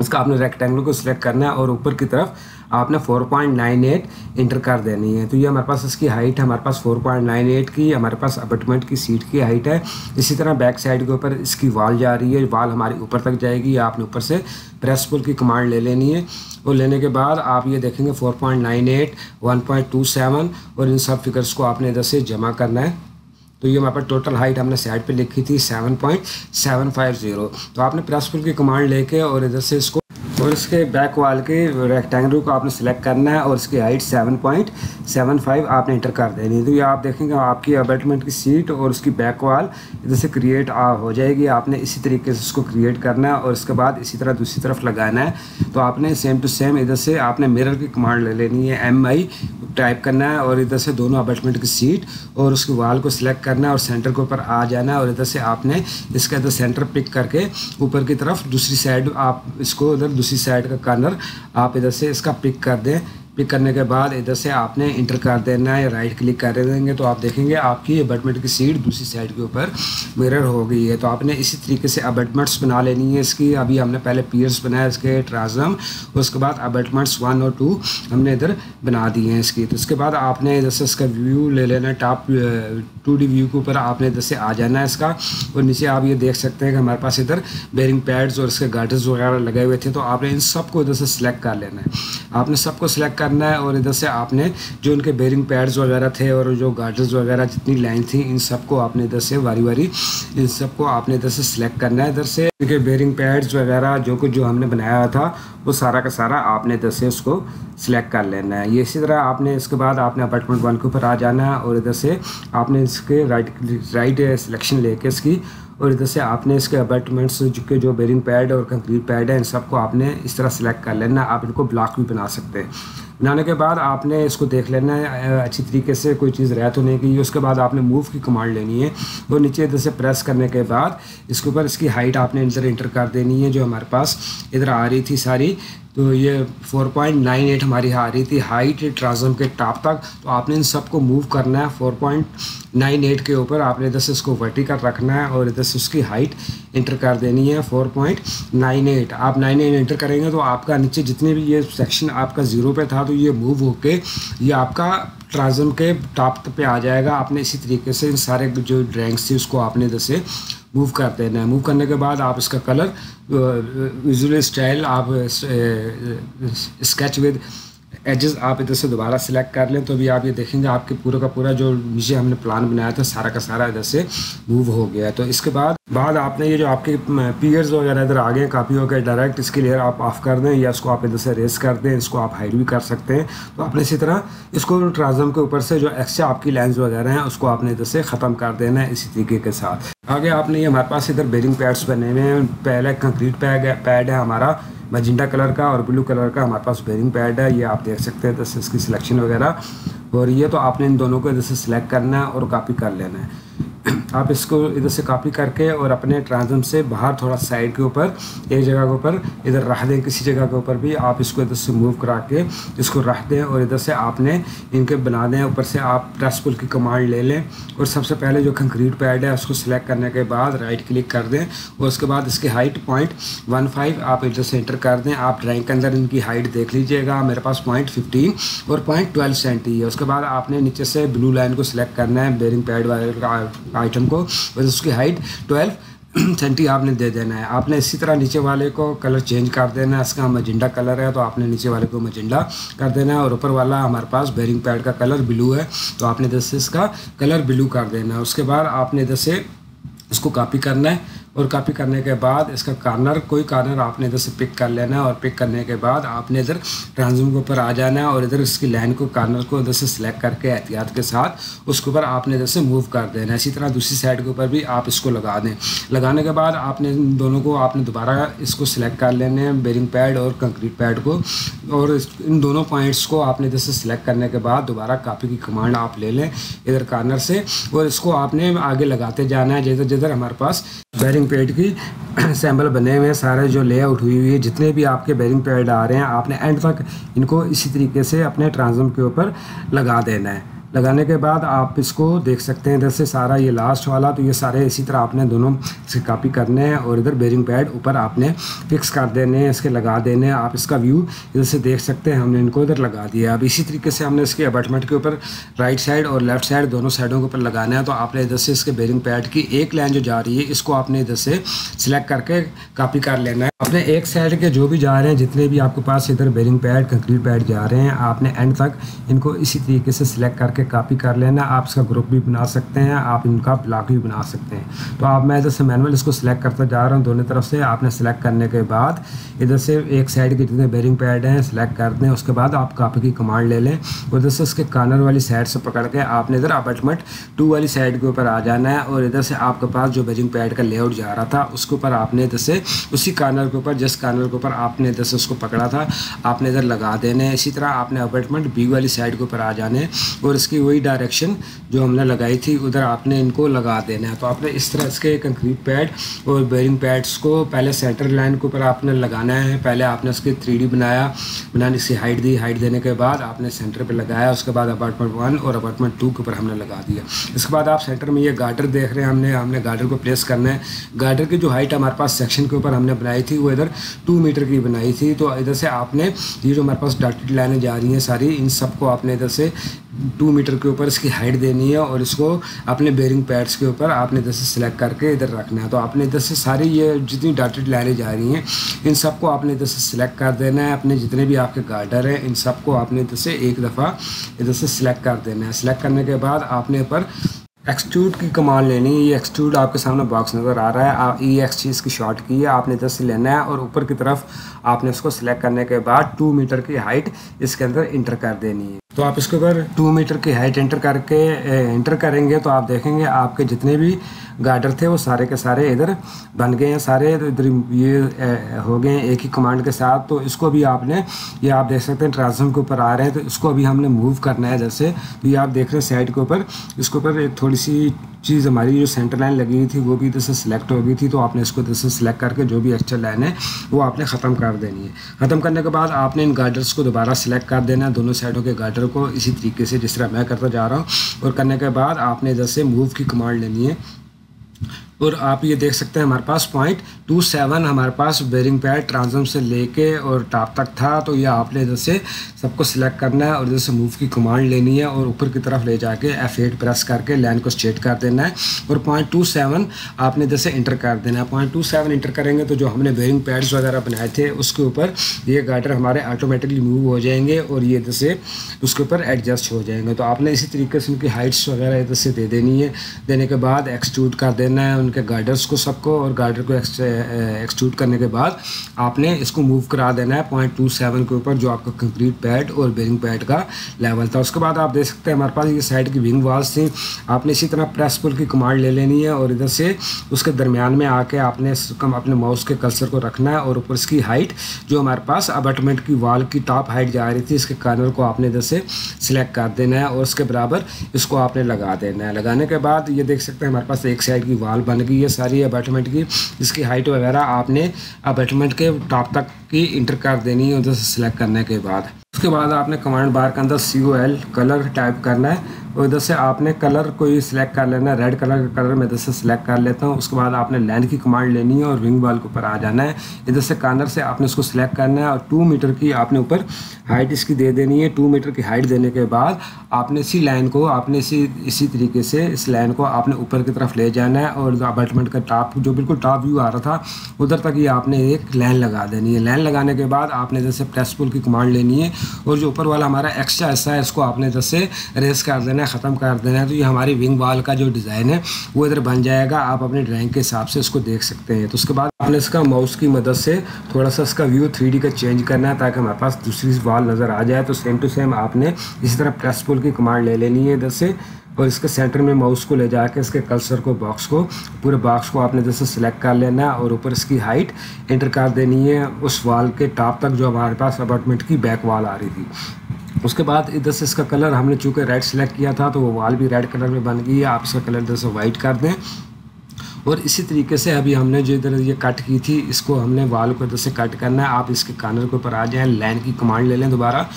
इसका आपने रेक्टेंगल को सिलेक्ट करना है और ऊपर की तरफ आपने four point nine eight enter कर देनी है। तो ये हमारे पास इसकी हाइट हमारे पास फोर पॉइंट नाइन एट की हमारे पास अपार्टमेंट की सीट की हाइट है। इसी तरह बैक साइड के ऊपर इसकी वाल जा रही है, वाल हमारी ऊपर तक जाएगी। आपने ऊपर से प्रेस पुल की कमांड ले लेनी है और लेने के बाद आप ये देखेंगे four point nine eight, one point two seven और इन सब फिगर्स को आपने इधर से जमा करना है। तो ये हमारे पास टोटल हाइट हमने साइड पे लिखी थी seven point seven five zero. तो आपने प्रेस पुल की कमांड लेके और इधर से इसको और इसके बैक वाल के रेक्टेंगल को आपने सेलेक्ट करना है और इसकी height seven point seven five आपने इंटर कर देनी है। तो ये आप देखेंगे आपकी अपार्टमेंट की सीट और उसकी बैक वाल इधर से क्रिएट हो जाएगी। आपने इसी तरीके से इसको क्रिएट करना है और इसके बाद इसी तरह दूसरी तरफ लगाना है। तो आपने सेम टू सेम इधर से आपने मिरर की कमांड ले लेनी है, एम आई टाइप करना है और इधर से दोनों अपार्टमेंट की सीट और उसकी वाल को सिलेक्ट करना है और सेंटर के ऊपर आ जाना है और इधर से आपने इसका इधर सेंटर पिक करके ऊपर की तरफ दूसरी साइड आप इसको इधर दूसरी साइड का कॉर्नर आप इधर से इसका पिक कर दें। क्लिक करने के बाद इधर से आपने इंटर कर देना है, राइट क्लिक कर देंगे तो आप देखेंगे आपकी अपार्टमेंट की सीट दूसरी साइड के ऊपर मिरर हो गई है। तो आपने इसी तरीके से अपार्टमेंट्स बना लेनी है इसकी। अभी हमने पहले पियर्स बनाया इसके ट्राजम, उसके बाद अपार्टमेंट्स वन और टू हमने इधर बना दिए हैं इसकी। तो उसके बाद आपने इधर से इसका व्यू ले लेना, टॉप टू डी व्यू के ऊपर आपने इधर से आ जाना है इसका, और नीचे आप ये देख सकते हैं कि हमारे पास इधर बेरिंग पैड्स और इसके गार्टर्स वगैरह लगे हुए थे। तो आपने इन सबको इधर से सिलेक्ट कर लेना है, आपने सबको सिलेक्ट करना है और इधर से आपने जो उनके बेरिंग पैड्स वगैरह थे और जो गार्टर्स वगैरह जितनी लाइन थी इन सबको आपने इधर से वारी वारी इन सबको आपने इधर से सिलेक्ट करना है। इधर से उनके बेरिंग पैड्स वगैरह जो कुछ जो हमने बनाया था वो सारा का सारा आपने इधर से उसको सिलेक्ट कर लेना है। ये इसी तरह आपने इसके बाद आपने अपार्टमेंट वन के ऊपर आ जाना है और इधर से आपने इसके राइट राइट सिलेक्शन लेके इसकी, और इधर से आपने इसके अपार्टमेंट्स के जो बेरिंग पैड और कंक्रीट पैड है इन सबको आपने इस तरह सेलेक्ट कर लेना। आप इनको ब्लॉक भी बना सकते हैं। बनाने के बाद आपने इसको देख लेना है अच्छी तरीके से, कोई चीज़ रह तो नहीं गई। उसके बाद आपने मूव की कमांड लेनी है और नीचे इधर से प्रेस करने के बाद इसके ऊपर इसकी हाइट आपने इधर इंटर कर देनी है जो हमारे पास इधर आ रही थी सारी। तो ये फोर पॉइंट नाइन एट हमारी आ रही थी हाइट ट्राजम के टॉप तक। तो आपने इन सबको मूव करना है फोर पॉइंट नाइन एट के ऊपर, आपने इधर से इसको वर्टिकल रखना है और इधर से उसकी हाइट इंटर कर देनी है फोर पॉइंट नाइन एट। आप नाइन एट इंटर करेंगे तो आपका नीचे जितने भी ये सेक्शन आपका ज़ीरो पे था तो ये मूव होके ये आपका ट्राजम के टॉप पे आ जाएगा। आपने इसी तरीके से इन सारे जो ड्राइंग्स थी उसको आपने इधर से मूव कर देना है। मूव करने के बाद आप इसका कलर विजुअल स्टाइल आप स्केच विद एजेस आप इधर से दोबारा सिलेक्ट कर लें। तो अभी आप ये देखेंगे आपके पूरा का पूरा जो नीचे हमने प्लान बनाया था सारा का सारा इधर से मूव हो गया है। तो इसके बाद बाद आपने ये जो आपके पियर्स वगैरह इधर आ गए काफ़ी हो गए डायरेक्ट, इसके लिए आप ऑफ कर दें या इसको आप इधर से रेस कर दें, इसको आप हाइड भी कर सकते हैं। तो आपने इसी तरह इसको ट्राजम के ऊपर से जो एक्स्ट्रा आपकी लाइन्स वगैरह हैं उसको आपने इधर से ख़त्म कर देना है इसी तरीके के साथ। आगे आपने ये हमारे पास इधर बेरिंग पैड्स बने हुए हैं, पहला कंक्रीट पैड है हमारा मजिंडा कलर का और ब्लू कलर का हमारे पास बेरिंग पैड है, ये आप देख सकते हैं। तो इसकी सिलेक्शन वगैरह हो रही है तो आपने इन दोनों को इधर से सिलेक्ट करना है और कॉपी कर लेना है। आप इसको इधर से कॉपी करके और अपने ट्रांजम से बाहर थोड़ा साइड के ऊपर एक जगह के ऊपर इधर रख दें, किसी जगह के ऊपर भी आप इसको इधर से मूव करा के इसको रख दें और इधर से आपने इनके बना दें। ऊपर से आप प्रेस पुल की कमांड ले लें और सबसे पहले जो कंक्रीट पैड है उसको सिलेक्ट करने के बाद राइट क्लिक कर दें और उसके बाद इसकी हाइट पॉइंट वन फाइव आप इधर से इंटर कर दें। आप ड्राइंग के अंदर इनकी हाइट देख लीजिएगा, मेरे पास पॉइंट फिफ्टीन और पॉइंट ट्वेल्व सेंटी है। उसके बाद आपने नीचे से ब्लू लाइन को सिलेक्ट करना है बेरिंग पैड वाले आइटम को और उसकी हाइट ट्वेल्व सेंटी आपने दे देना है। आपने इसी तरह नीचे वाले को कलर चेंज कर देना है, इसका मजेंडा कलर है तो आपने नीचे वाले को मजेंडा कर देना है और ऊपर वाला हमारे पास बेरिंग पैड का कलर ब्लू है तो आपने इधर से इसका कलर ब्लू कर देना है। उसके बाद आपने इधर से इसको कॉपी करना है और कॉपी करने के बाद इसका कार्नर कोई कार्नर आपने इधर से पिक कर लेना है और पिक करने के बाद आपने इधर ट्रांजम के ऊपर आ जाना है और इधर इसकी लाइन को कार्नर को इधर से सिलेक्ट करके एहतियात के साथ उसके ऊपर आपने इधर से मूव कर देना है। इसी तरह दूसरी साइड के ऊपर भी आप इसको लगा दें। लगाने के बाद आपने इन दोनों को आपने दोबारा इसको सिलेक्ट कर लेने हैं बेरिंग पैड और कंक्रीट पैड को और इन दोनों पॉइंट्स को आपने इधर से सिलेक्ट करने के बाद दोबारा कॉपी की कमांड आप ले लें इधर कार्नर से और इसको आपने आगे लगाते जाना है। जिधर जिधर हमारे पास बेरिंग पैड की सैम्पल बने हुए हैं सारे जो लेआउट हुई हुई है जितने भी आपके बेरिंग पैड आ रहे हैं आपने एंड तक इनको इसी तरीके से अपने ट्रांजम के ऊपर लगा देना है। लगाने के बाद आप इसको देख सकते हैं इधर से सारा ये लास्ट वाला, तो ये सारे इसी तरह आपने दोनों से कॉपी करने हैं और इधर बेरिंग पैड ऊपर आपने फिक्स कर देने हैं, इसके लगा देने हैं। आप इसका व्यू इधर से देख सकते हैं, हमने इनको इधर लगा दिया। अब इसी तरीके से हमने इसके अपार्टमेंट के ऊपर राइट साइड और लेफ्ट साइड दोनों साइडों के ऊपर लगाना है। तो आपने इधर से इसके बेरिंग पैड की एक लाइन जो जा रही है इसको आपने इधर से सिलेक्ट करके कॉपी कर लेना है। आपने एक साइड के जो भी जा रहे हैं जितने भी आपके पास इधर बेरिंग पैड कंक्रीट पैड जा रहे हैं आपने एंड तक इनको इसी तरीके से सिलेक्ट करके कॉपी कर लेना। आप इसका ग्रुप भी बना सकते हैं, आप इनका ब्लॉक भी बना सकते हैं। तो आप मैं इधर से मैनुअल इसको सिलेक्ट करता जा रहा हूँ दोनों तरफ से। आपने सिलेक्ट करने के बाद इधर से एक साइड के जितने बेरिंग पैड हैं सिलेक्ट कर दें, उसके बाद आप कॉपी की कमांड ले लें और इधर से इसके कार्नर वाली साइड से पकड़ के आपने इधर अपार्टमेंट टू वाली साइड के ऊपर आ जाना है और इधर से आपके पास जो बेरिंग पैड का लेआउट जा रहा था उसके ऊपर आपने इधर से उसी कार्नर के ऊपर जिस कार्नर के ऊपर आपने इधर से उसको पकड़ा था आपने इधर लगा देने। इसी तरह आपने अपार्टमेंट बी वाली साइड के ऊपर आ जाने और इसकी वही डायरेक्शन जो हमने लगाई थी उधर आपने इनको लगा देना है। तो आपने इस तरह इसके कंक्रीट पैड और बेरिंग पैड्स को पहले सेंटर लाइन के ऊपर आपने लगाना है। पहले आपने उसकी थ्री डी बनाया, बनाने से हाइट दी, हाइट देने के बाद आपने सेंटर पर लगाया, उसके बाद अपार्टमेंट वन और अपार्टमेंट टू के ऊपर हमने लगा दिया। इसके बाद आप सेंटर में ये गार्डर देख रहे हैं, हमने हमने गार्डर को प्लेस करना है। गार्डर की जो हाइट हमारे पास सेक्शन के ऊपर हमने बनाई थी वो इधर टू मीटर की बनाई थी। तो इधर से आपने ये जो हमारे पास डॉटेड लाइनें जा रही हैं सारी, इन सबको आपने इधर से टू मीटर के ऊपर इसकी हाइट देनी है और इसको अपने बेरिंग पैड्स के ऊपर आपने इधर से सिलेक्ट करके इधर रखना है। तो आपने इधर से सारी ये जितनी डॉटेड लाइनें जा रही हैं इन सबको आपने इधर से सिलेक्ट कर देना है। अपने जितने भी आपके गार्डर हैं इन सबको आपने इधर से एक दफ़ा इधर से सिलेक्ट कर देना है। सिलेक्ट करने के बाद आपने पर एक्सट्रूड की कमांड लेनी है। ये एक्सट्रूड आपके सामने बॉक्स नज़र आ रहा है, आप ई एक्स चीज़ की शॉर्ट की है, आपने इधर से लेना है और ऊपर की तरफ आपने उसको सिलेक्ट करने के बाद टू मीटर की हाइट इसके अंदर इंटर कर देनी है। तो आप इसके ऊपर टू मीटर की हाइट इंटर करके इंटर करेंगे तो आप देखेंगे आपके जितने भी गार्डर थे वो सारे के सारे इधर बन गए हैं, सारे इधर ये हो गए हैं एक ही कमांड के साथ। तो इसको भी आपने, ये आप देख सकते हैं ट्रांसफॉर्म के ऊपर आ रहे हैं, तो इसको भी हमने मूव करना है जैसे। तो ये आप देख रहे हैं साइड के ऊपर, इसके ऊपर एक थोड़ी सी चीज़ हमारी जो सेंटर लाइन लगी हुई थी वो भी इधर से सिलेक्ट हो गई थी। तो आपने इसको इधर से सिलेक्ट करके जो भी एक्स्ट्रा लाइन है वो आपने ख़त्म कर देनी है। ख़त्म करने के बाद आपने इन गार्डर्स को दोबारा सिलेक्ट कर देना है, दोनों साइडों के गार्डर को इसी तरीके से जिस तरह मैं करता जा रहा हूँ। और करने के बाद आपने इधर से मूव की कमांड लेनी है और आप ये देख सकते हैं हमारे पास पॉइंट टू सेवन हमारे पास बेरिंग पैड ट्रांसम से लेके और टॉप तक था। तो ये आपने इधर से सबको सिलेक्ट करना है और इधर से मूव की कमांड लेनी है और ऊपर की तरफ ले जाके एफ एट प्रेस करके लाइन को स्ट्रेट कर देना है और पॉइंट टू सेवन आपने इधर से इंटर कर देना है। पॉइंट टू सेवन इंटर करेंगे तो जो हमने बेरिंग पैड्स वगैरह बनाए थे उसके ऊपर ये गार्डर हमारे ऑटोमेटिकली मूव हो जाएंगे और ये इधर से उसके ऊपर एडजस्ट हो जाएंगे। तो आपने इसी तरीके से उनकी हाइट्स वगैरह इधर से दे देनी है। देने के बाद एक्सट्रूड कर देना है के गार्डर्स को सबको, और गार्डर को एक्सट्रूड करने के बाद आपने इसको मूव करा देना है पॉइंट टू सेवन के ऊपर जो आपका कंक्रीट पैड और बेरिंग पैड का लेवल था। उसके बाद आप देख सकते हैं हमारे पास ये साइड की विंग वाल्स थी। आपने इसी तरह प्रेस पुल की कमांड ले लेनी है और इधर से उसके दरमियान में आके आपने अपने माउस के कर्सर को रखना है और ऊपर इसकी हाइट जो हमारे पास अपार्टमेंट की वॉल की टॉप हाइट जा रही थी इसके कॉर्नर को आपने इधर से सिलेक्ट कर देना है और उसके बराबर इसको आपने लगा देना है। लगाने के बाद ये देख सकते हैं हमारे पास एक साइड की वॉल बन गई है सारी अपार्टमेंट की। इसकी हाइट वगैरह आपने अपार्टमेंट के टॉप तक की इंटर कर देनी है उधर से सिलेक्ट करने के बाद। उसके बाद आपने कमांड बार के अंदर C O L colour type करना है और इधर से आपने कलर कोई सिलेक्ट कर लेना है। रेड कलर का कलर मैं इधर से सिलेक्ट कर लेता हूँ। उसके बाद आपने लाइन की कमांड लेनी है और विंग बॉल के ऊपर आ जाना है। इधर से कॉर्नर से आपने उसको सिलेक्ट करना है और टू मीटर की आपने ऊपर हाइट इसकी दे देनी है। टू मीटर की हाइट देने के बाद आपने इसी लाइन को आपने इसी इसी तरीके से इस लाइन को आपने ऊपर की तरफ ले जाना है और अपार्टमेंट का टॉप जो बिल्कुल टॉप व्यू आ रहा था उधर तक ही आपने एक लाइन लगा देनी है। लाइन लगाने के बाद आपने इधर से प्रेस पुल की कमांड लेनी है और जो ऊपर वाला हमारा एक्स्ट्रा हिस्सा है इसको आपने इधर से रेस कर देना है, ख़त्म कर देना है। तो ये हमारी विंग वॉल का जो डिज़ाइन है वो इधर बन जाएगा। आप अपने ड्राइंग के हिसाब से इसको देख सकते हैं। तो उसके बाद आपने इसका माउस की मदद से थोड़ा सा इसका व्यू थ्री डी का चेंज करना है ताकि हमारे पास दूसरी वॉल नज़र आ जाए। तो सेम टू सेम आपने इसी तरह प्रेस पुल की कमांड ले लेनी है इधर से और इसके सेंटर में माउस को ले जाके इसके कर्सर को बॉक्स को पूरे बॉक्स को आपने जैसे सिलेक्ट कर लेना है और ऊपर इसकी हाइट इंटर कर देनी है उस वॉल के टॉप तक जो हमारे पास अपार्टमेंट की बैक वॉल आ रही थी। उसके बाद इधर से इसका कलर हमने चूँकि रेड सेलेक्ट किया था तो वो वॉल भी रेड कलर में बन गई है। आप इसका कलर इधर से वाइट कर दें और इसी तरीके से अभी हमने जो इधर ये कट की थी इसको हमने वॉल को इधर से कट करना है। आप इसके कॉर्नर के ऊपर आ जाएँ, लाइन की कमांड ले लें, दोबारा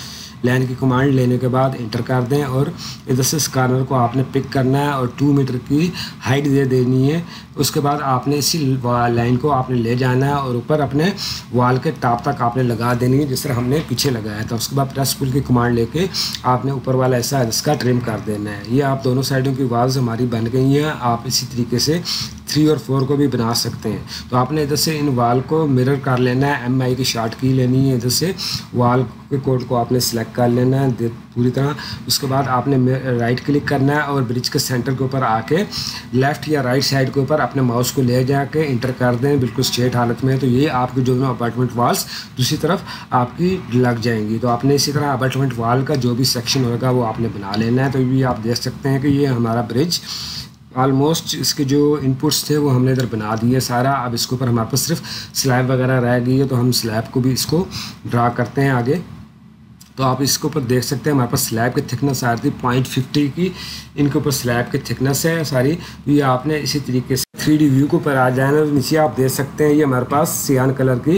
लाइन की कमांड लेने के बाद इंटर कर दें और इधर से इस कॉर्नर को आपने पिक करना है और टू मीटर की हाइट दे देनी है। उसके बाद आपने इसी लाइन को आपने ले जाना है और ऊपर अपने वॉल के टॉप तक आपने लगा देनी है जिस तरह हमने पीछे लगाया था। उसके बाद प्रेस पुल की कमांड लेके आपने ऊपर वाला हिस्सा इसका ट्रिम कर देना है। ये आप दोनों साइडों की वॉल्स हमारी बन गई हैं। आप इसी तरीके से थ्री और फोर को भी बना सकते हैं। तो आपने इधर से इन वॉल को मिरर कर लेना है, एम आई की शॉर्ट की लेनी है, इधर से वॉल के कोड को आपने सिलेक्ट कर लेना है पूरी तरह। उसके बाद आपने राइट क्लिक करना है और ब्रिज के सेंटर के ऊपर आके लेफ़्ट या राइट साइड के ऊपर अपने माउस को ले जाके इंटर कर दें बिल्कुल स्ट्रेट हालत में। तो ये आपके जो भी अपार्टमेंट वॉल्स दूसरी तरफ आपकी लग जाएंगी। तो आपने इसी तरह अपार्टमेंट वॉल का जो भी सेक्शन होगा वो आपने बना लेना है। तो ये आप देख सकते हैं कि ये हमारा ब्रिज ऑलमोस्ट इसके जो इनपुट्स थे वो हमने इधर बना दिए सारा। अब इसके ऊपर हमारे पास सिर्फ स्लैब वगैरह रह गई है तो हम स्लैब को भी इसको ड्रा करते हैं आगे। तो आप इसके ऊपर देख सकते हैं हमारे पास स्लैब की थिकनेस आ रही थी पॉइंट फिफ्टी की, इनके ऊपर स्लैब की थिकनेस है सारी। ये आपने इसी तरीके से थ्री डी व्यू के ऊपर आ जाए ना, नीचे आप देख सकते हैं ये हमारे पास सियान कलर की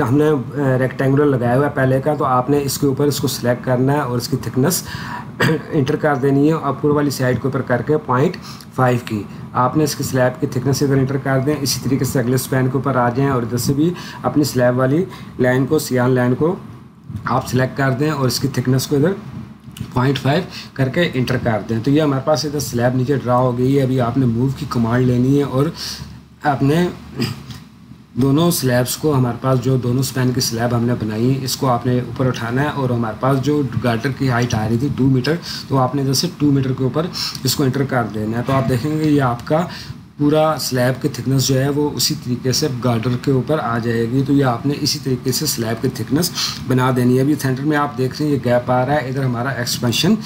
हमने रेक्टेंगुलर लगाया हुआ है पहले का, तो आपने इसके ऊपर इसको सिलेक्ट करना है और इसकी थिकनेस इंटर कर देनी है अपर वाली साइड के ऊपर करके पॉइंट फाइव की। आपने इसकी स्लैब की थिकनेस इधर इंटर कर दें। इसी तरीके से अगले स्पैन के ऊपर आ जाएँ और इधर से भी अपनी स्लैब वाली लाइन को, सियान लाइन को आप सिलेक्ट कर दें और इसकी थिकनेस को इधर पॉइंट फाइव करके इंटर कर दें। तो ये हमारे पास इधर स्लैब नीचे ड्रा हो गई है। अभी आपने मूव की कमांड लेनी है और आपने दोनों स्लैब्स को, हमारे पास जो दोनों स्पैन की स्लैब हमने बनाई है, इसको आपने ऊपर उठाना है और हमारे पास जो गार्डर की हाइट आ रही थी टू मीटर, तो आपने इधर से टू मीटर के ऊपर इसको इंटर कर देना है। तो आप देखेंगे ये आपका पूरा स्लैब की थिकनेस जो है वो उसी तरीके से गार्डर के ऊपर आ जाएगी। तो ये आपने इसी तरीके से स्लैब की थिकनेस बना देनी है। अभी सेंटर में आप देख रहे हैं ये गैप आ रहा है, इधर हमारा एक्सपेंशन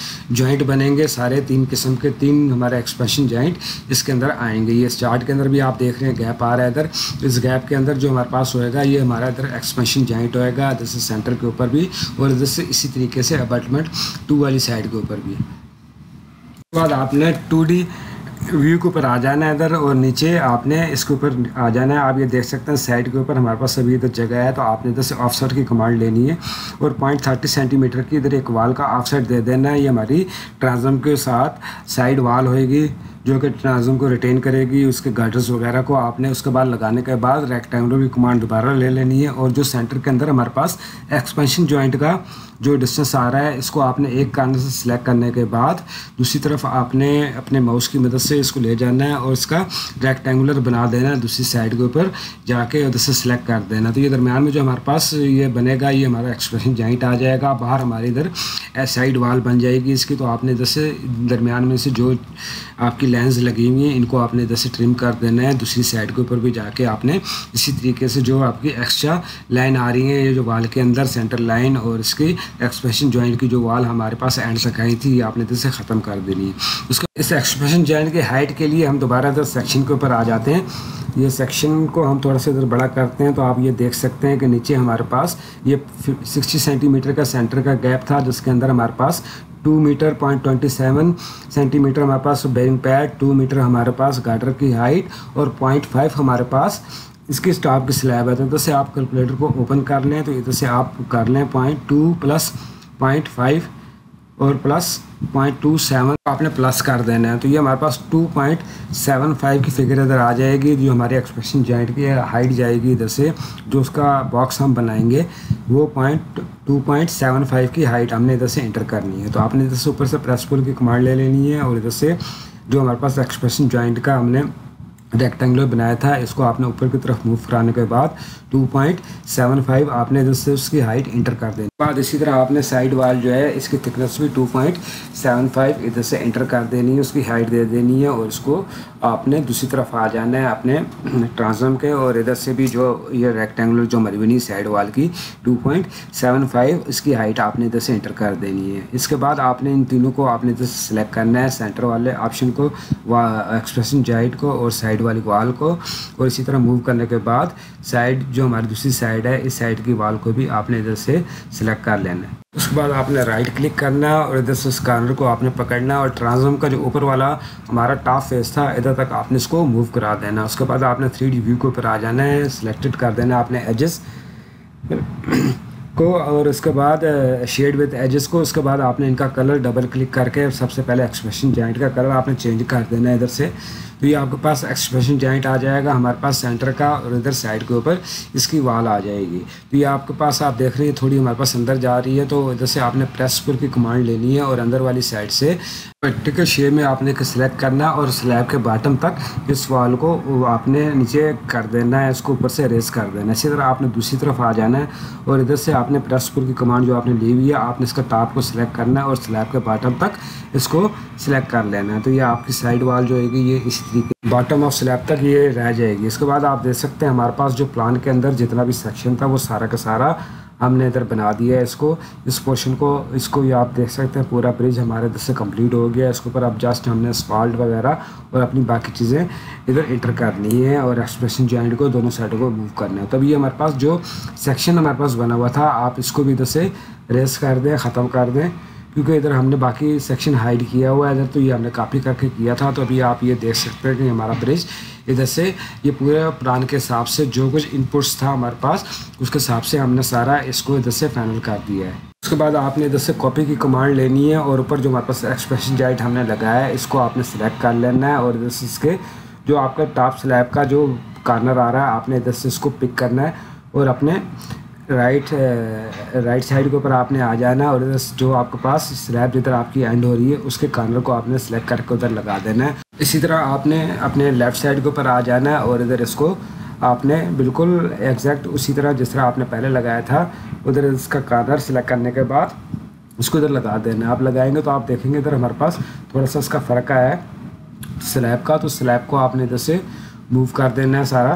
जॉइंट बनेंगे सारे, तीन किस्म के तीन हमारे एक्सपेंशन जॉइंट इसके अंदर आएंगे। ये चार्ट के अंदर भी आप देख रहे हैं गैप आ रहा है, इधर इस गैप के अंदर जो हमारे पास होएगा ये हमारा इधर एक्सपेंशन जॉइंट होएगा, इधर से सेंटर के ऊपर भी और इधर से इसी तरीके से अपार्टमेंट टू वाली साइड के ऊपर भी। उसके बाद आपने टू डी व्यू के ऊपर आ जाना है इधर और नीचे आपने इसके ऊपर आ जाना है। आप ये देख सकते हैं साइड के ऊपर हमारे पास अभी इधर जगह है, तो आपने इधर से ऑफसेट की कमांड लेनी है और पॉइंट थर्टी सेंटीमीटर की इधर एक वाल का ऑफसेट दे देना है। ये हमारी ट्रांसम के साथ साइड वाल होएगी जो कि ट्रांसम को रिटेन करेगी, उसके गार्डर्स वगैरह को। आपने उसके बाद लगाने के बाद रेक्टेंगुलर की कमांड दोबारा ले लेनी है और जो सेंटर के अंदर हमारे पास एक्सपेंशन जॉइंट का जो डिस्टेंस आ रहा है इसको आपने एक कॉर्नर से सिलेक्ट करने के बाद दूसरी तरफ आपने अपने माउस की मदद से इसको ले जाना है और इसका रेक्टेंगुलर बना देना है, दूसरी साइड के ऊपर जाके उधर से सिलेक्ट कर देना। तो ये दरम्यान में जो हमारे पास ये बनेगा ये हमारा एक्सपेंशन जॉइंट आ जाएगा, बाहर हमारे इधर साइड वाल बन जाएगी इसकी। तो आपने इधर से दरम्यान में से जो आपकी लेंस लगी हुई है इनको आपने इधर से ट्रिम कर देना है, दूसरी साइड के ऊपर भी जाके आपने इसी तरीके से जो आपकी एक्स्ट्रा लाइन आ रही है ये जो वाल के अंदर सेंटर लाइन और इसकी एक्सपेंशन जॉइंट की जो वाल हमारे पास एंड तक आई थी आपने इधर से ख़त्म कर देनी है। उसका इस एक्सपेंशन जॉइंट की हाइट के लिए हम दोबारा इधर सेक्शन के ऊपर आ जाते हैं। ये सेक्शन को हम थोड़ा सा इधर बड़ा करते हैं, तो आप ये देख सकते हैं कि नीचे हमारे पास ये सिक्सटी सेंटीमीटर का सेंटर का गैप था जिसके अंदर हमारे पास two metre point twenty seven centimetre हमारे पास बेरिंग पैड, टू मीटर हमारे पास गार्डर की हाइट और पॉइंट फाइव हमारे पास इसकी स्टॉप की स्लैब है। तो इधर से आप कैलकुलेटर को ओपन कर लें, तो इधर से आप कर लें point two plus point five और प्लस पॉइंट टू सेवन आपने प्लस कर देना है। तो ये हमारे पास टू पॉइंट सेवन फाइव की फिगर इधर आ जाएगी जो हमारी एक्सपेंशन जॉइंट की हाइट जाएगी। इधर से जो उसका बॉक्स हम बनाएंगे वो point two point seven five की हाइट हमने इधर से इंटर करनी है। तो आपने इधर से ऊपर से प्रेस पुल की कमांड ले लेनी है और इधर से जो हमारे पास एक्सपेंशन जॉइंट का हमने रेक्टेंगुलर बनाया था इसको आपने ऊपर की तरफ मूव कराने के बाद टू पॉइंट सेवन फाइव आपने इधर से उसकी हाइट इंटर कर देनी। बाद इसी तरह आपने साइड वाल जो है इसकी थिकनेस भी टू पॉइंट सेवन फाइव इधर से इंटर कर देनी है, उसकी हाइट दे देनी है और इसको आपने दूसरी तरफ आ जाना है अपने ट्रांसम के और इधर से भी जो ये रेक्टेंगुलर जो हमारी बनी साइड वाल की टू पॉइंट सेवन फाइव इसकी हाइट आपने इधर से इंटर कर देनी है। इसके बाद आपने इन तीनों को आपने इधर से सिलेक्ट करना है, सेंटर वाले ऑप्शन को, एक्सप्रेशन जाइट को और साइड वाली वाल को, और इसी तरह मूव करने के बाद साइड जो हमारी दूसरी साइड है इस साइड की वाल को भी आपने इधर से सिलेक्ट कर लेना है। उसके बाद आपने राइट क्लिक करना और इधर से इस कॉर्नर को आपने पकड़ना और ट्रांसम का जो ऊपर वाला हमारा टॉप फेस था इधर तक आपने इसको मूव करा देना। उसके बाद आपने थ्री डी व्यू के ऊपर आ जाना है, सिलेक्टेड कर देना आपने एजेस को और उसके बाद शेड विद एजेस को। उसके बाद आपने इनका कलर डबल क्लिक करके सबसे पहले एक्सप्रेशन जॉइंट का कलर आपने चेंज कर देना है इधर से। तो ये आपके पास एक्सप्रेशन जॉइंट आ जाएगा हमारे पास सेंटर का और इधर साइड के ऊपर इसकी वाल आ जाएगी। तो ये आपके पास आप देख रहे हैं थोड़ी हमारे पास अंदर जा रही है, तो इधर से आपने प्रेस पुल की कमांड लेनी है और अंदर वाली साइड से पर्टिकुलर शेप में आपने सिलेक्ट करना और स्लैब के बॉटम तक इस वाल को आपने नीचे कर देना है, इसको ऊपर से रेस कर देना है। इसी तरह आपने दूसरी तरफ आ जाना है और इधर से आपने प्रेस पुल की कमांड जो आपने ली हुई है आपने इसका टॉप को सिलेक्ट करना है और स्लैब के बॉटम तक इसको सिलेक्ट कर लेना है। तो ये आपकी साइड वाल जो है ये इसी तरीके बॉटम ऑफ स्लैब तक ये रह जाएगी। इसके बाद आप देख सकते हैं हमारे पास जो प्लान के अंदर जितना भी सेक्शन था वो सारा का सारा हमने इधर बना दिया है। इसको इस पोर्शन को इसको ये आप देख सकते हैं पूरा ब्रिज हमारे इधर से कंप्लीट हो गया है। इसके ऊपर अब जस्ट हमने स्पाल्ट वगैरह और अपनी बाकी चीज़ें इधर इंटर करनी है और एक्सप्रेशन जॉइंट को दोनों साइडों को मूव करना है। तब ये हमारे पास जो सेक्शन हमारे पास बना हुआ था आप इसको भी इधर से रेस कर दें, ख़त्म कर दें, क्योंकि इधर हमने बाकी सेक्शन हाइड किया हुआ है। इधर तो ये हमने कॉपी करके किया था, तो अभी आप ये देख सकते हैं कि हमारा ब्रिज इधर से ये पूरे प्लान के हिसाब से जो कुछ इनपुट्स था हमारे पास उसके हिसाब से हमने सारा इसको इधर से फाइनल कर दिया है। उसके बाद आपने इधर से कॉपी की कमांड लेनी है और ऊपर जो हमारे पास एक्सप्रेशन डाइट हमने लगाया है इसको आपने सिलेक्ट कर लेना है और इधर से इसके जो आपका टॉप स्लैब का जो कार्नर आ रहा है आपने इधर से इसको पिक करना है और अपने राइट राइट साइड के ऊपर आपने आ जाना है और इधर जो आपके पास स्लैब जिधर आपकी एंड हो रही है उसके कार्नर को आपने सेलेक्ट करके उधर लगा देना है। इसी तरह आपने अपने लेफ़्ट साइड के ऊपर आ जाना है और इधर इसको आपने बिल्कुल एग्जैक्ट उसी तरह जिस तरह आपने पहले लगाया था उधर इसका कार्नर सेलेक्ट करने के बाद उसको इधर लगा देना। आप लगाएंगे तो आप देखेंगे इधर हमारे पास थोड़ा सा इसका फ़र्क आया है स्लैब का, तो स्लैब को आपने इधर से मूव कर देना है सारा।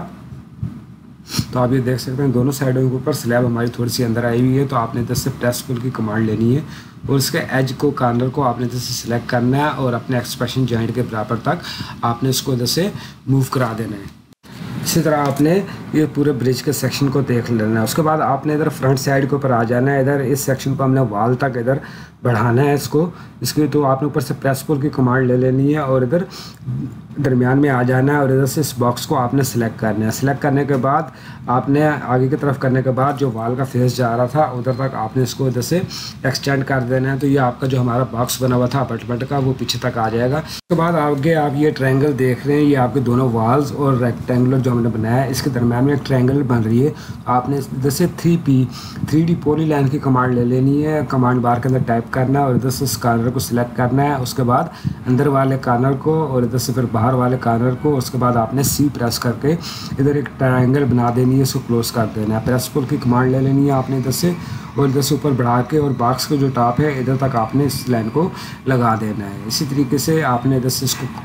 तो आप ये देख सकते हैं दोनों साइडों के ऊपर स्लैब हमारी थोड़ी सी अंदर आई हुई है, तो आपने इधर से प्रेस पुल की कमांड लेनी है और इसके एज को कार्नर को आपने इधर से सिलेक्ट करना है और अपने एक्सप्रेशन जॉइंट के बराबर तक आपने इसको इधर से मूव करा देना है। इसी तरह आपने ये पूरे ब्रिज के सेक्शन को देख लेना है। उसके बाद आपने इधर फ्रंट साइड के ऊपर आ जाना है, इधर इस सेक्शन को हमने वाल तक इधर बढ़ाना है इसको, इसके तो आपने ऊपर से प्रेस पुल की कमांड ले लेनी है और इधर दरमियान में आ जाना है और इधर से इस बॉक्स को आपने सेलेक्ट करना है। सेलेक्ट करने के बाद आपने आगे की तरफ करने के बाद जो वाल का फेस जा रहा था उधर तक आपने इसको इधर से एक्सटेंड कर देना है, तो ये आपका जो हमारा बॉक्स बना हुआ था अपार्टमेंट का वो पीछे तक आ जाएगा। उसके बाद आगे आप ये ट्रायंगल देख रहे हैं, ये आपके दोनों वाल्स और रेक्टेंगुलर जो हमने बनाया है इसके दरम्यान में एक ट्रायंगल बन रही है। आपने इधर से three P three D polyline की कमांड ले लेनी है, कमांड बार के अंदर टाइप करना है और इधर से इस कार्नर को सिलेक्ट करना है, उसके बाद अंदर वाले कार्नर को और इधर से फिर बाहर वाले कार्नर को, उसके बाद आपने सी प्रेस करके इधर एक ट्रायंगल बना देनी है, इसको क्लोज कर देना है। प्रेस पुल की कमांड ले लेनी है आपने इधर से और इधर से ऊपर बढ़ा के और बॉक्स का जो टॉप है इधर तक आपने इस लाइन को लगा देना है। इसी तरीके से आपने इधर से इसको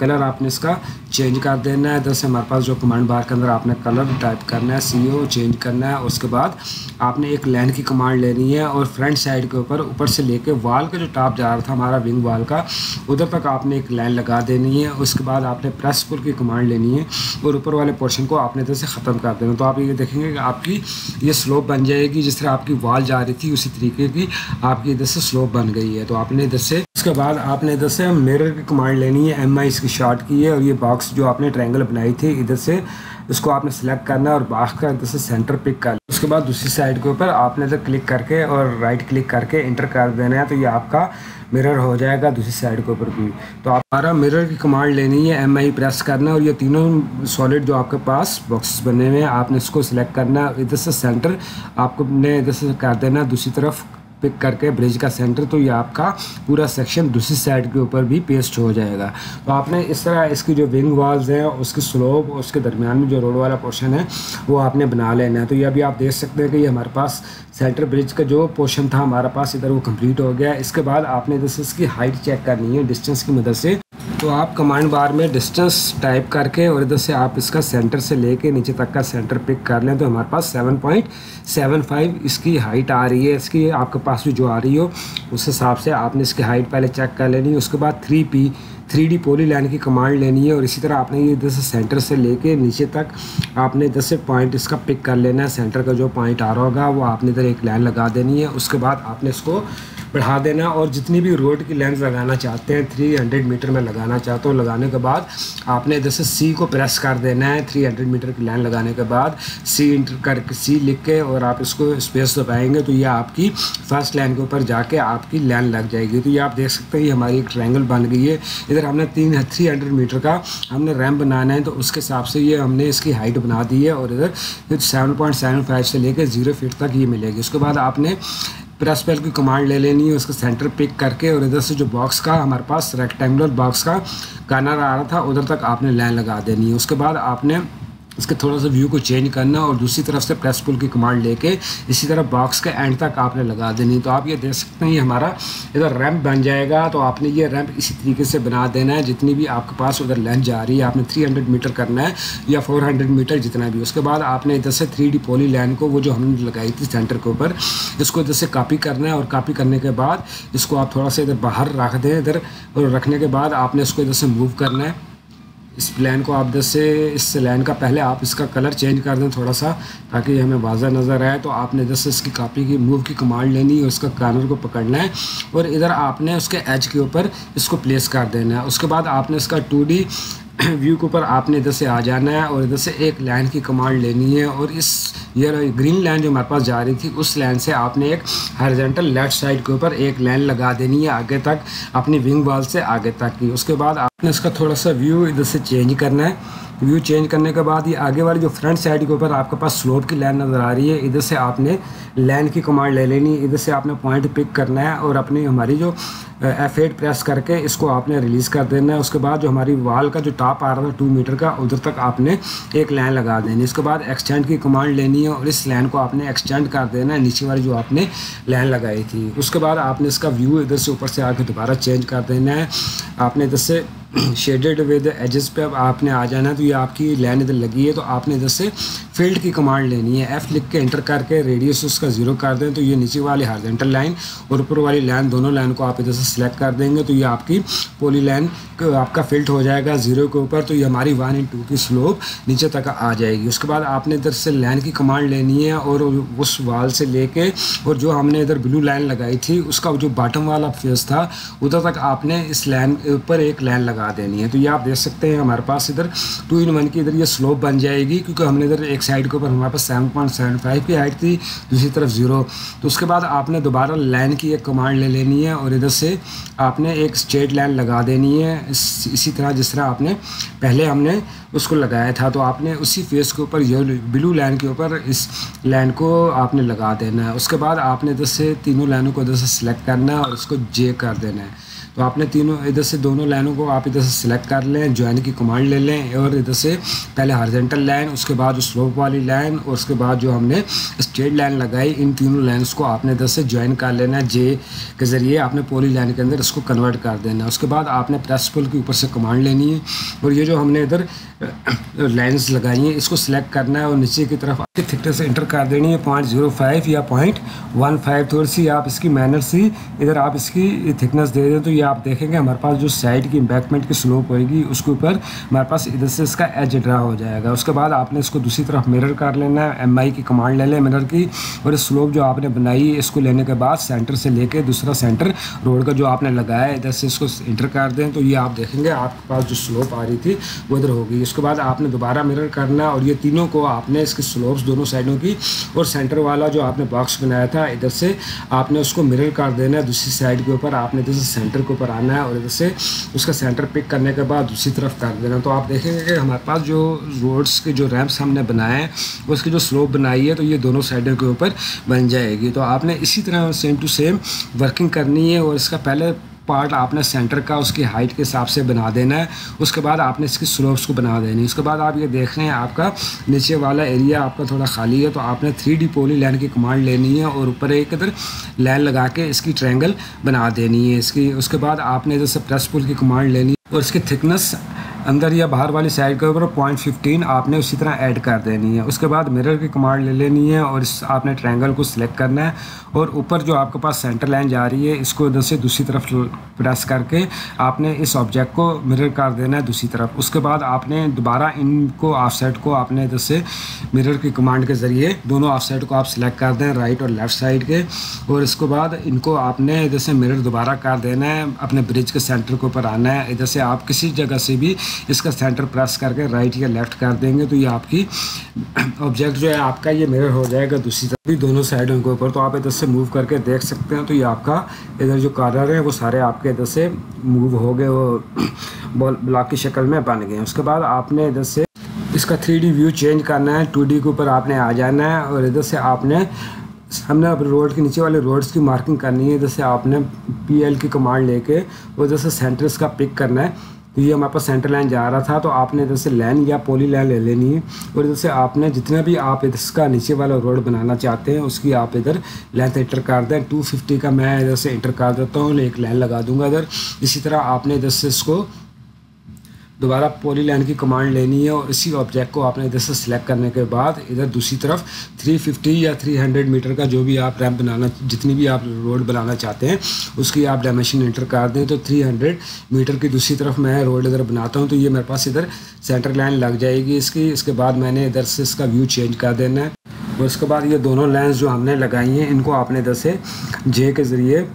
कलर आपने इसका चेंज कर देना है, इधर से हमारे पास जो कमांड बार के अंदर आपने कलर टाइप करना है सी ओ चेंज करना है, उसके बाद आपने एक लाइन की कमांड लेनी है और फ्रंट साइड के ऊपर ऊपर से लेके वाल का जो टॉप जा रहा था हमारा विंग वाल का उधर तक आपने एक लाइन लगा देनी है। उसके बाद आपने प्रेस पुल की कमांड लेनी है और ऊपर वाले पोर्शन को आपने इधर से ख़त्म कर देना, तो आप ये देखेंगे कि आपकी ये स्लोप बन जाएगी, जिस तरह आपकी वाल जा रही थी उसी तरीके की आपकी इधर से स्लोप बन गई है। तो आपने इधर से उसके बाद आपने इधर से मिरर की कमांड लेनी है, एम आई इसकी शॉर्ट की है, और ये बॉक्स जो आपने ट्रायंगल बनाई थी इधर से इसको आपने सेलेक्ट करना है और बॉक्स का इधर से सेंटर पिक कर लिया। उसके बाद दूसरी साइड के ऊपर आपने इधर क्लिक करके और राइट क्लिक करके इंटर कर देना है, तो ये आपका मिरर हो जाएगा दूसरी साइड के ऊपर भी। तो आप हमारा मिरर की कमांड लेनी है, एम आई प्रेस करना है और ये तीनों सॉलिड जो आपके पास बॉक्स बने हुए हैं आपने इसको सिलेक्ट करना है, इधर से सेंटर आपको अपने इधर से कर देना दूसरी तरफ पिक करके ब्रिज का सेंटर, तो ये आपका पूरा सेक्शन दूसरी साइड के ऊपर भी पेस्ट हो जाएगा। तो आपने इस तरह इसकी जो विंग वॉल्स हैं उसकी स्लोप उसके दरमियान में जो रोड वाला पोर्शन है वो आपने बना लेना है। तो ये अभी आप देख सकते हैं कि ये हमारे पास सेंटर ब्रिज का जो पोर्शन था हमारे पास इधर वो कंप्लीट हो गया। इसके बाद आपने जैसे इसकी हाइट चेक करनी है डिस्टेंस की मदद से, तो आप कमांड बार में डिस्टेंस टाइप करके और इधर से आप इसका सेंटर से लेके नीचे तक का सेंटर पिक कर लें, तो हमारे पास सात पॉइंट सात पाँच इसकी हाइट आ रही है। इसकी आपके पास भी जो आ रही हो उस हिसाब से आपने इसकी हाइट पहले चेक कर लेनी है। उसके बाद three P three D polyline की कमांड लेनी है और इसी तरह आपने ये इधर से सेंटर से लेके नीचे तक आपने इधर से पॉइंट इसका पिक कर लेना है, सेंटर का जो पॉइंट आ रहा होगा वो आपने इधर एक लाइन लगा देनी है। उसके बाद आपने इसको बढ़ा देना और जितनी भी रोड की लेंथ लगाना चाहते हैं तीन सौ मीटर में लगाना चाहते हो, लगाने के बाद आपने इधर से सी को प्रेस कर देना है। तीन सौ मीटर की लाइन लगाने के बाद सी इंटर करके सी लिख के और आप इसको स्पेस दबाएंगे तो ये आपकी फर्स्ट लाइन के ऊपर जाके आपकी लाइन लग जाएगी। तो ये आप देख सकते हैं ये हमारी एक ट्रायंगल बन गई है। इधर हमने तीन थ्री हंड्रेड मीटर का हमने रैम्प बनाना है, तो उसके हिसाब से ये हमने इसकी हाइट बना दी है और इधर सेवन पॉइंट सेवन फाइव से लेकर जीरो फीट तक ये मिलेगी। उसके बाद आपने प्रेस पेल की कमांड ले लेनी है, उसका सेंटर पिक करके और इधर से जो बॉक्स का हमारे पास रेक्टेंगुलर बॉक्स का कार्नर आ रहा था उधर तक आपने लाइन लगा देनी है। उसके बाद आपने इसके थोड़ा सा व्यू को चेंज करना और दूसरी तरफ से प्रेस पुल की कमांड लेके इसी तरह बॉक्स के एंड तक आपने लगा देनी। तो आप ये देख सकते हैं ये हमारा इधर रैंप बन जाएगा। तो आपने ये रैंप इसी तरीके से बना देना है, जितनी भी आपके पास उधर लेंथ जा रही है आपने तीन सौ मीटर करना है या चार सौ मीटर जितना भी। उसके बाद आपने इधर से थ्री डी पॉली लाइन को वो जो हमने लगाई थी सेंटर के ऊपर इसको इधर से कापी करना है और कापी करने के बाद इसको आप थोड़ा सा इधर बाहर रख दें इधर, और रखने के बाद आपने इसको इधर से मूव करना है। इस प्लान को आप जैसे इस लाइन का पहले आप इसका कलर चेंज कर दें थोड़ा सा, ताकि हमें वाज़ा नज़र आए। तो आपने जैसे इसकी कापी की मूव की कमांड लेनी है, उसका कॉर्नर को पकड़ना है और इधर आपने उसके एज के ऊपर इसको प्लेस कर देना है। उसके बाद आपने इसका टू डी व्यू के ऊपर आपने इधर से आ जाना है और इधर से एक लाइन की कमांड लेनी है और इस ये ग्रीन लाइन जो हमारे पास जा रही थी उस लाइन से आपने एक हॉरिजॉन्टल लेफ़्ट साइड के ऊपर एक लाइन लगा देनी है आगे तक, अपनी विंग वॉल से आगे तक की। उसके बाद आपने इसका थोड़ा सा व्यू इधर से चेंज करना है। व्यू चेंज करने के बाद ये आगे वाली जो फ्रंट साइड के ऊपर आपके पास स्लोप की लाइन नज़र आ रही है, इधर से आपने लाइन की कमांड ले लेनी, इधर से आपने पॉइंट पिक करना है और अपनी हमारी जो एफ एट प्रेस करके इसको आपने रिलीज़ कर देना है। उसके बाद जो हमारी वाल का जो टॉप आ रहा था टू मीटर का, उधर तक आपने एक लाइन लगा देनी। इसके बाद एक्सटेंड की कमांड लेनी है और इस लाइन को आपने एक्सटेंड कर देना है नीचे वाली जो आपने लाइन लगाई थी। उसके बाद आपने इसका व्यू इधर से ऊपर से आके दोबारा चेंज कर देना है। आपने इधर से शेडेड विद एजेस पे आपने आ जाना है। तो ये आपकी लाइन इधर लगी है, तो आपने इधर से फील्ड की कमांड लेनी है, एफ़ लिख के एंटर करके रेडियस उसका ज़ीरो कर दें। तो ये नीचे वाली हॉरिजॉन्टल लाइन और ऊपर वाली लाइन, दोनों लाइन को आप इधर से सिलेक्ट कर देंगे। तो ये आपकी पॉली लाइन आपका फिल्ड हो जाएगा ज़ीरो के ऊपर। तो ये हमारी वन इन टू की स्लोप नीचे तक आ जाएगी। उसके बाद आपने इधर से लाइन की कमांड लेनी है और उस वाल से ले कर और जो हमने इधर ब्लू लाइन लगाई थी उसका जो बॉटम वाला फेस था उधर तक आपने इस लाइन ऊपर एक लाइन लगा देनी है। तो ये आप देख सकते हैं हमारे पास इधर टू इन वन की इधर ये स्लोप बन जाएगी, क्योंकि हमने इधर एक साइड के ऊपर हमारे पास सेवन पॉइंट सेवन फाइव की हाइट थी, दूसरी तरफ जीरो। तो उसके बाद आपने दोबारा लाइन की एक कमांड ले लेनी है और इधर से आपने एक स्ट्रेट लाइन लगा देनी है, इस, इसी तरह जिस तरह आपने पहले हमने उसको लगाया था। तो आपने उसी फेस के ऊपर ब्लू लाइन के ऊपर इस लाइन को आपने लगा देना है। उसके बाद आपने इधर से तीनों लाइनों को इधर से सिलेक्ट करना है और उसको जे कर देना है। तो आपने तीनों इधर से दोनों लाइनों को आप इधर से सिलेक्ट कर लें, ज्वाइन की कमांड ले लें और इधर से पहले हॉरिजॉन्टल लाइन, उसके बाद स्लोप वाली लाइन और उसके बाद जो हमने स्ट्रेट लाइन लगाई, इन तीनों लाइन्स को आपने इधर से ज्वाइन कर लेना है। जे के ज़रिए आपने पॉली लाइन के अंदर इसको कन्वर्ट कर देना है। उसके बाद आपने प्रेस पुल के ऊपर से कमांड लेनी है और ये जो हमने इधर लाइन्स लगाई हैं इसको सिलेक्ट करना है और नीचे की तरफ आपकी थिकनेस से इंटर कर देनी है पॉइंट जीरो फाइव या पॉइंट वन फाइव। थोड़ी सी आप इसकी मैनर सी इधर आप इसकी थिकनेस दे दें। तो ये आप देखेंगे हमारे पास जो साइड की इम्बैक्टमेंट की स्लोप होगी उसके ऊपर हमारे पास इधर से इसका एज ड्रा हो जाएगा। उसके बाद आपने इसको दूसरी तरफ मिरर कर लेना है, एम आई की कमांड ले लें मिरर की, और इस स्लोप जो आपने बनाई है इसको लेने के बाद सेंटर से लेके दूसरा सेंटर रोड का जो आपने लगाया है इधर से इसको इंटर कर दें। तो ये आप देखेंगे आपके पास जो स्लोप आ रही थी वो इधर होगी। उसके बाद आपने दोबारा मिरर करना और ये तीनों को आपने इसकी स्लोप्स दोनों साइडों की और सेंटर वाला जो आपने बॉक्स बनाया था इधर से आपने उसको मिरर कर देना है दूसरी साइड के ऊपर। आपने इधर से सेंटर के ऊपर आना है और इधर से उसका सेंटर पिक करने के बाद दूसरी तरफ कर देना। तो आप देखेंगे कि हमारे पास जो रोड्स के जो रैंप्स हमने बनाए हैं उसकी जो स्लोप बनाई है तो ये दोनों साइडों के ऊपर बन जाएगी। तो आपने इसी तरह सेम टू सेम वर्किंग करनी है और इसका पहले पार्ट आपने सेंटर का उसकी हाइट के हिसाब से बना देना है। उसके बाद आपने इसकी स्लोप्स को बना देनी है। उसके बाद आप ये देख रहे हैं आपका नीचे वाला एरिया आपका थोड़ा खाली है, तो आपने थ्री डी पॉली लाइन की कमांड लेनी है और ऊपर एक इधर लाइन लगा के इसकी ट्रायंगल बना देनी है इसकी। उसके बाद आपने इधर से प्रेस पुल की कमांड लेनी है और इसकी थिकनेस अंदर या बाहर वाली साइड के ऊपर पॉइंट फिफ्टीन आपने उसी तरह ऐड कर देनी है। उसके बाद मिरर की कमांड ले लेनी है और इस आपने ट्रायंगल को सिलेक्ट करना है और ऊपर जो आपके पास सेंटर लाइन जा रही है इसको इधर से दूसरी तरफ प्रेस करके आपने इस ऑब्जेक्ट को मिरर कर देना है दूसरी तरफ। उसके बाद आपने दोबारा इनको ऑफसेट को आपने इधर से मिरर की कमांड के ज़रिए दोनों ऑफसेट को आप सिलेक्ट कर दें राइट और लेफ़्ट साइड के, और इसके बाद इनको आपने इधर से मिरर दोबारा कर देना है। अपने ब्रिज के सेंटर के ऊपर आना है, इधर से आप किसी जगह से भी इसका सेंटर प्रेस करके राइट या लेफ़्ट कर देंगे। तो ये आपकी ऑब्जेक्ट जो है आपका ये मिरर हो जाएगा दूसरी तरफ भी दोनों साइडों के ऊपर। तो आप इधर से मूव करके देख सकते हैं। तो ये आपका इधर जो कॉर्नर है वो सारे आपके इधर से मूव हो गए, वो ब्लॉक की शक्ल में बन गए। उसके बाद आपने इधर से इसका थ्री डी व्यू चेंज करना है, टू डी के ऊपर आपने आ जाना है और इधर से आपने हमने अब रोड के नीचे वाले रोड्स की मार्किंग करनी है। जैसे आपने पी एल की कमांड लेके और जैसे सेंटर इसका पिक करना है। तो ये हमारे पास सेंटर लाइन जा रहा था, तो आपने इधर से लाइन या पॉली लाइन ले लेनी है और इधर से आपने जितना भी आप इसका नीचे वाला रोड बनाना चाहते हैं उसकी आप इधर लेंथ इंटर कर दें। टू फिफ्टी का मैं इधर से इंटर कर देता हूँ, एक लाइन लगा दूंगा इधर। इसी तरह आपने इधर से इसको दोबारा पॉली लाइन की कमांड लेनी है और इसी ऑब्जेक्ट को आपने इधर से सिलेक्ट करने के बाद इधर दूसरी तरफ तीन सौ पचास या तीन सौ मीटर का जो भी आप रैंप बनाना, जितनी भी आप रोड बनाना चाहते हैं उसकी आप डायमेंशन एंटर कर दें। तो तीन सौ मीटर की दूसरी तरफ मैं रोड इधर बनाता हूँ तो ये मेरे पास इधर सेंटर लाइन लग जाएगी इसकी। इसके बाद मैंने इधर से इसका व्यू चेंज कर देना है और उसके बाद ये दोनों लाइन्स जो हमने लगाई हैं इनको आपने इधर से जे के ज़रिए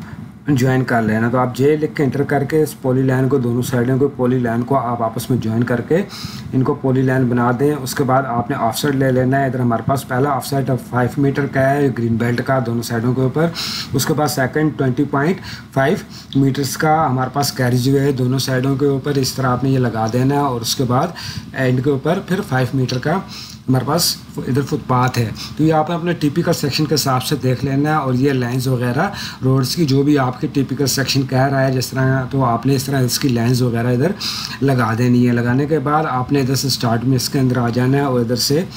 ज्वाइन कर लेना। तो आप जे लिख के एंटर करके इस पॉली लाइन को, दोनों साइडों को पॉली लाइन को आप आपस में ज्वाइन करके इनको पॉली लाइन बना दें। उसके बाद आपने ऑफसेट ले लेना है। इधर हमारे पास पहला ऑफसेट फाइव मीटर का है ग्रीन बेल्ट का दोनों साइडों के ऊपर। उसके बाद second twenty point five metres का हमारे पास कैरिज हुए है दोनों साइडों के ऊपर। इस तरह आपने ये लगा देना है और उसके बाद एंड के ऊपर फिर फाइव मीटर का हमारे पास इधर फुटपाथ है। तो ये आपने अपने टिपिकल सेक्शन के हिसाब से देख लेना है और ये लाइंस वगैरह रोड्स की जो भी आपके टिपिकल सेक्शन कह रहा है जिस तरह, तो आपने इस तरह इसकी लाइंस वगैरह इधर लगा देनी है। लगाने के बाद आपने इधर से स्टार्ट में इसके अंदर आ जाना है और इधर से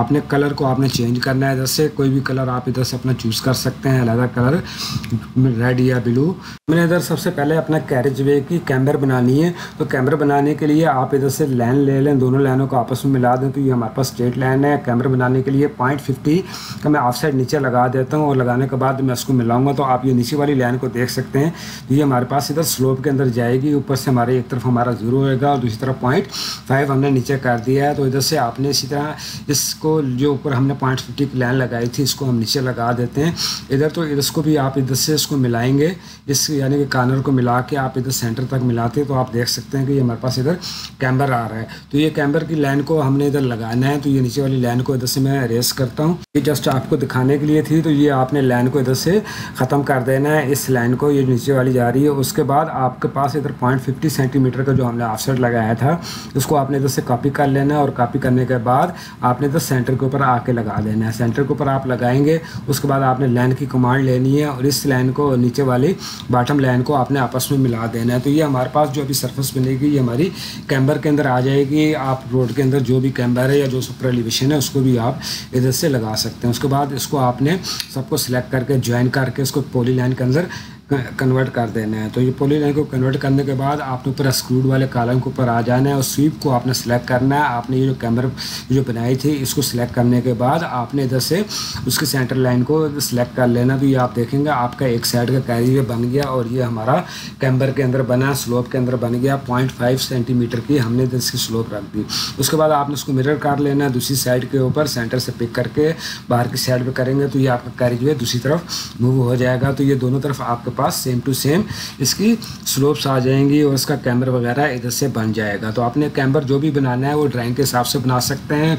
आपने कलर को आपने चेंज करना है। इधर से कोई भी कलर आप इधर से अपना चूज़ कर सकते हैं, अलग कलर रेड या ब्लू। मैंने इधर सबसे पहले अपना कैरेज वे की कैमर बनानी है। तो कैमर बनाने के लिए आप इधर से लाइन ले लें, दोनों लाइनों को आपस में मिला दें। तो ये हमारे पास स्ट्रेट लाइन है। कैमरा बनाने के लिए पॉइंट फिफ्टी का मैं ऑफसेट नीचे लगा देता हूँ और लगाने के बाद मैं उसको मिलाऊंगा तो आप ये नीचे वाली लाइन को देख सकते हैं। तो ये हमारे पास इधर स्लोप के अंदर जाएगी। ऊपर से हमारे एक तरफ हमारा जीरो होगा और दूसरी तरफ पॉइंट फाइव हमने नीचे कर दिया है। तो इधर से आपने इसी तरह इसको जो ऊपर हमने पॉइंट फिफ्टी की लाइन लगाई थी इसको हम नीचे लगा देते हैं इधर। तो इसको भी आप इधर से इसको मिलाएंगे, इस यानी कि कॉर्नर को मिला के आप इधर सेंटर तक मिलाते हैं तो आप देख सकते हैं कि ये हमारे पास इधर कैम्बर आ रहा है। तो ये कैम्बर की लाइन को हमने इधर लगाना है। तो ये नीचे वाली लाइन को इधर से मैं रेस करता हूँ, ये जस्ट आपको दिखाने के लिए थी। तो ये आपने लाइन को इधर से ख़त्म कर देना है, इस लाइन को, ये नीचे वाली जा रही है। उसके बाद आपके पास इधर पॉइंट फिफ्टी सेंटीमीटर का जो हमने ऑफसेट लगाया था उसको आपने इधर से कॉपी कर लेना है और कॉपी करने के बाद आपने इधर सेंटर के ऊपर आके लगा देना है। सेंटर के ऊपर आप लगाएंगे, उसके बाद आपने लाइन की कमांड लेनी है और इस लाइन को, नीचे वाली बॉटम लाइन को आपने आपस में मिला देना है। तो ये हमारे पास जो अभी सर्फेस बनेगी ये हमारी कैम्बर के अंदर आ जाएगी। आप रोड के अंदर जो भी कैम्बर है या जो सुपर एलिवेशन है उसको भी आप इधर से लगा सकते हैं। उसके बाद इसको आपने सबको सिलेक्ट करके ज्वाइन करके इसको पॉली लाइन के अंदर कन्वर्ट कर देना है। तो ये पॉली लाइन को कन्वर्ट करने के बाद आपने ऊपर स्क्रूड वाले कॉलम के ऊपर आ जाना है और स्वीप को आपने सेलेक्ट करना है। आपने ये जो कैमरा जो बनाई थी इसको सिलेक्ट करने के बाद आपने इधर से उसकी सेंटर लाइन को सिलेक्ट कर लेना। तो ये आप देखेंगे आपका एक साइड का कैरीवे बन गया और ये हमारा कैम्बर के अंदर बना, स्लोप के अंदर बन गया। पॉइंट फाइव सेंटीमीटर की हमने इधर इसकी स्लोप रख दी। उसके बाद आपने उसको मिरर कर लेना है दूसरी साइड के ऊपर, सेंटर से पिक करके बाहर की साइड पर करेंगे तो ये आपका कैरीवे दूसरी तरफ मूव हो जाएगा। तो ये दोनों तरफ आपके पास सेम टू सेम इसकी स्लोप्स आ जाएंगी और इसका कैमरा वगैरह इधर से बन जाएगा। तो आपने कैमरा जो भी बनाना है वो ड्राइंग के हिसाब से बना सकते हैं।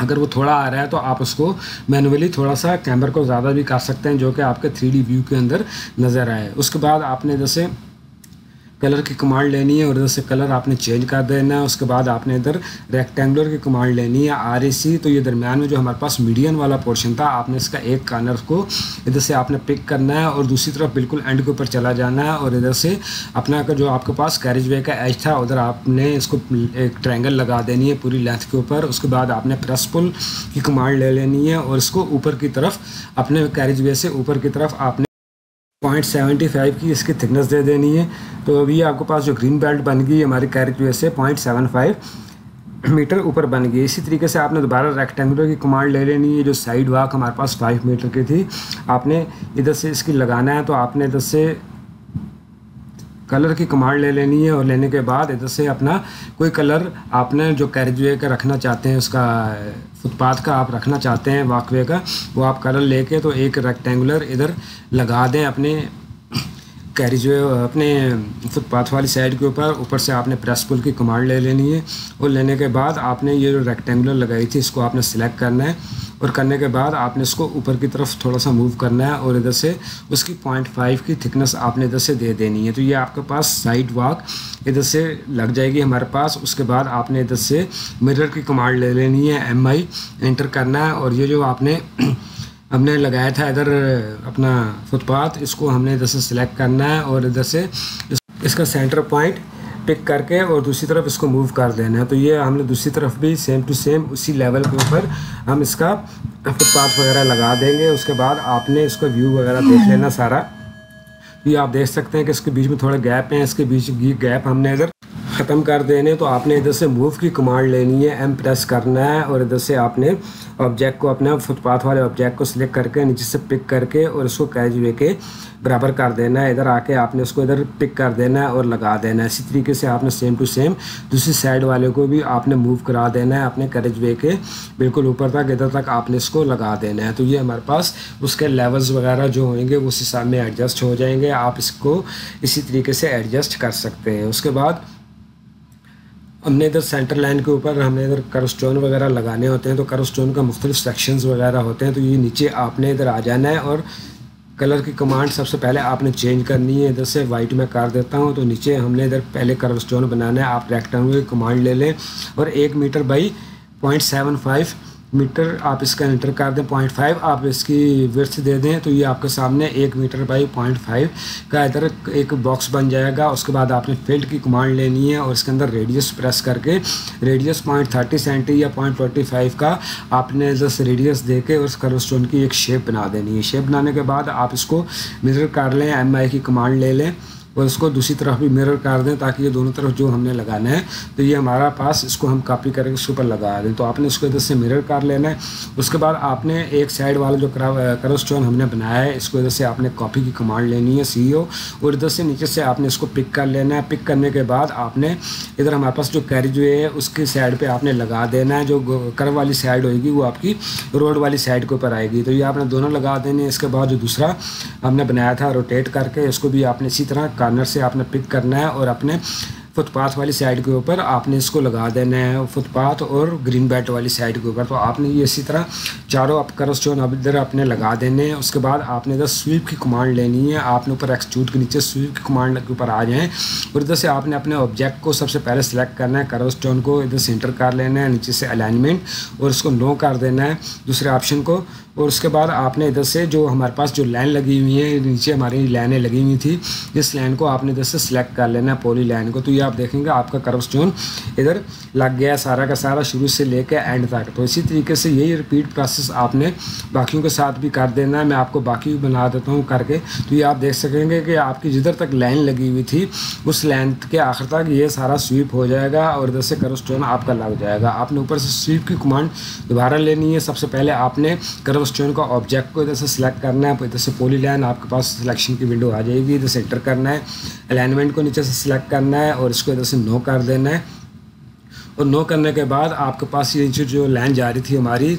अगर वो थोड़ा आ रहा है तो आप उसको मैनुअली थोड़ा सा कैमरा को ज़्यादा भी कर सकते हैं जो कि आपके थ्री डी व्यू के अंदर नज़र आए। उसके बाद आपने इधर से कलर की कमांड लेनी है और इधर से कलर आपने चेंज कर देना है। उसके बाद आपने इधर रेक्टेंगुलर की कमांड लेनी है आर ए सी। तो ये दरमियान में जो हमारे पास मीडियन वाला पोर्शन था आपने इसका एक कॉर्नर को इधर से आपने पिक करना है और दूसरी तरफ बिल्कुल एंड के ऊपर चला जाना है और इधर से अपना जो आपके पास कैरेज वे का एज था उधर आपने इसको एक ट्रायंगल लगा देनी है पूरी लेंथ के ऊपर। उसके बाद आपने प्रेस पुल की कमांड ले लेनी है और इसको ऊपर की तरफ अपने कैरेज वे से ऊपर की तरफ आपने पॉइंट सेवेंटी फाइव की इसकी थिकनेस दे देनी है। तो अभी आपके पास जो ग्रीन बेल्ट बन गई हमारी कैरेज वे से पॉइंट सेवन फाइव मीटर ऊपर बन गई। इसी तरीके से आपने दोबारा रेक्टेंगुलर की कमांड ले लेनी है। जो साइड वाक हमारे पास फाइव मीटर की थी आपने इधर से इसकी लगाना है। तो आपने इधर से कलर की कमांड ले लेनी है और लेने के बाद इधर से अपना कोई कलर आपने जो कैरेज वे का रखना चाहते हैं, उसका फुटपाथ का आप रखना चाहते हैं, वाकवे का, वो आप कलर लेके तो एक रेक्टेंगुलर इधर लगा दें अपने कैरेज वे अपने फुटपाथ वाली साइड के ऊपर। ऊपर से आपने प्रेस पुल की कमांड ले लेनी है और लेने के बाद आपने ये जो रेक्टेंगुलर लगाई थी इसको आपने सेलेक्ट करना है और करने के बाद आपने इसको ऊपर की तरफ थोड़ा सा मूव करना है और इधर से उसकी पॉइंट फाइव की थिकनेस आपने इधर से दे देनी है। तो ये आपके पास साइड वाक इधर से लग जाएगी हमारे पास। उसके बाद आपने इधर से मिरर की कमांड ले लेनी है, एम आई एंटर करना है और ये जो आपने हमने लगाया था इधर अपना फुटपाथ इसको हमने इधर से सिलेक्ट करना है और इधर से इसका सेंटर पॉइंट पिक करके और दूसरी तरफ इसको मूव कर देना है। तो ये हमने दूसरी तरफ भी सेम टू सेम उसी लेवल के ऊपर हम इसका फुटपाथ वगैरह लगा देंगे। उसके बाद आपने इसको व्यू वगैरह देख लेना सारा। ये आप देख सकते हैं कि इसके बीच में थोड़ा गैप है, इसके बीच गैप हमने इधर ख़त्म कर देने, तो आपने इधर से मूव की कमांड लेनी है, एम प्रेस करना है और इधर से आपने ऑब्जेक्ट को, अपने फुटपाथ वाले ऑब्जेक्ट को सिलेक्ट करके नीचे से पिक करके और उसको कैजुअल के बराबर कर देना है। इधर आके आपने उसको इधर पिक कर देना है और लगा देना है। इसी तरीके से आपने सेम टू सेम दूसरी साइड वाले को भी आपने मूव करा देना है, अपने कैरेज वे के बिल्कुल ऊपर तक, इधर तक आपने इसको लगा देना है। तो ये हमारे पास उसके लेवल्स वगैरह जो होंगे उस हिसाब में एडजस्ट हो जाएंगे। आप इसको इसी तरीके से एडजस्ट कर सकते हैं। उसके बाद हमने इधर सेंटर लाइन के ऊपर हमने इधर कर्वस्टोन वगैरह लगाने होते हैं, तो कर्वस्टोन का मुख्तलिफ सेक्शंस वगैरह होते हैं। तो ये नीचे आपने इधर आ जाना है और कलर की कमांड सबसे पहले आपने चेंज करनी है। इधर से वाइट में कर देता हूँ, तो नीचे हमने इधर पहले कर्वस्टोन बनाना है। आप रेक्टेंगल की कमांड ले लें और एक metre by point seven five metre आप इसका इंटर कर दें, पॉइंट फाइव आप इसकी विड्थ दे दें। तो ये आपके सामने एक मीटर बाई पॉइंट फाइव का इधर एक बॉक्स बन जाएगा। उसके बाद आपने फील्ड की कमांड लेनी है और इसके अंदर रेडियस प्रेस करके रेडियस पॉइंट थर्टी सेंटी या पॉइंट फोर्टी फाइव का आपने जस्ट रेडियस दे के उस कर्वस्टोन की एक शेप बना देनी है। शेप बनाने के बाद आप इसको मेजर कर लें, एम आई की कमांड ले लें और इसको दूसरी तरफ भी मिरर कर दें, ताकि ये दोनों तरफ जो हमने लगाना है, तो ये हमारा पास इसको हम कॉपी करके इसके ऊपर लगा दें। तो आपने इसको इधर से मिरर कर लेना है। उसके बाद आपने एक साइड वाला जो कर्वस्टोन हमने बनाया है, इसको इधर से आपने कॉपी की कमांड लेनी है, सी ओ, और इधर से नीचे से आपने इसको पिक कर लेना है। पिक करने के बाद आपने इधर हमारे पास जो कैरिज वे है उसकी साइड पर आपने लगा देना है। जो कर्व वाली साइड होगी वो आपकी रोड वाली साइड के ऊपर आएगी, तो ये आपने दोनों लगा देने। इसके बाद जो दूसरा हमने बनाया था रोटेट करके, इसको भी आपने इसी तरह कार्नर से आपने पिक करना है और अपने फुटपाथ वाली साइड के ऊपर आपने इसको लगा देना है, फुटपाथ और ग्रीन बेल्ट वाली साइड के ऊपर। तो आपने ये इसी तरह चारों आप कर्वस्टोन अब इधर आपने लगा देने हैं। उसके बाद आपने इधर स्वीप की कमांड लेनी है। आपने ऊपर एक्सट्रूड के नीचे स्वीप की कमांड के ऊपर आ जाएँ और इधर से आपने अपने ऑब्जेक्ट को सबसे पहले सेलेक्ट करना है, कर्वस्टोन को इधर सेंटर कर लेना है, नीचे से अलाइनमेंट और इसको नो कर देना है दूसरे ऑप्शन को। और उसके बाद आपने इधर से जो हमारे पास जो लाइन लगी हुई है, नीचे हमारी लाइनें लगी हुई थी, इस लाइन को आपने इधर से सिलेक्ट कर लेना है, पॉली लाइन को। तो ये आप देखेंगे आपका कर्वस्टोन इधर लग गया सारा का सारा, शुरू से लेकर एंड तक। तो इसी तरीके से यही रिपीट प्रोसेस आपने बाकियों के साथ भी कर देना है। मैं आपको बाकी बना देता हूँ करके। तो ये आप देख सकेंगे कि आपकी जिधर तक लाइन लगी हुई थी उस लाइन के आखिर तक ये सारा स्वीप हो जाएगा और इधर से कर्वस्टोन आपका लग जाएगा। आपने ऊपर से स्वीप की कमांड दोबारा लेनी है। सबसे पहले आपने कर्वस्टोन का ऑब्जेक्ट को इधर से सिलेक्ट करना है, इधर से पॉली लाइन आपके पास सिलेक्शन की विंडो आ जाएगी, इधर से एंटर करना है, अलाइनमेंट को नीचे से सिलेक्ट करना है और इसको इधर से नो कर देना है। और नो करने के बाद आपके पास ये नीचे जो लाइन जा रही थी हमारी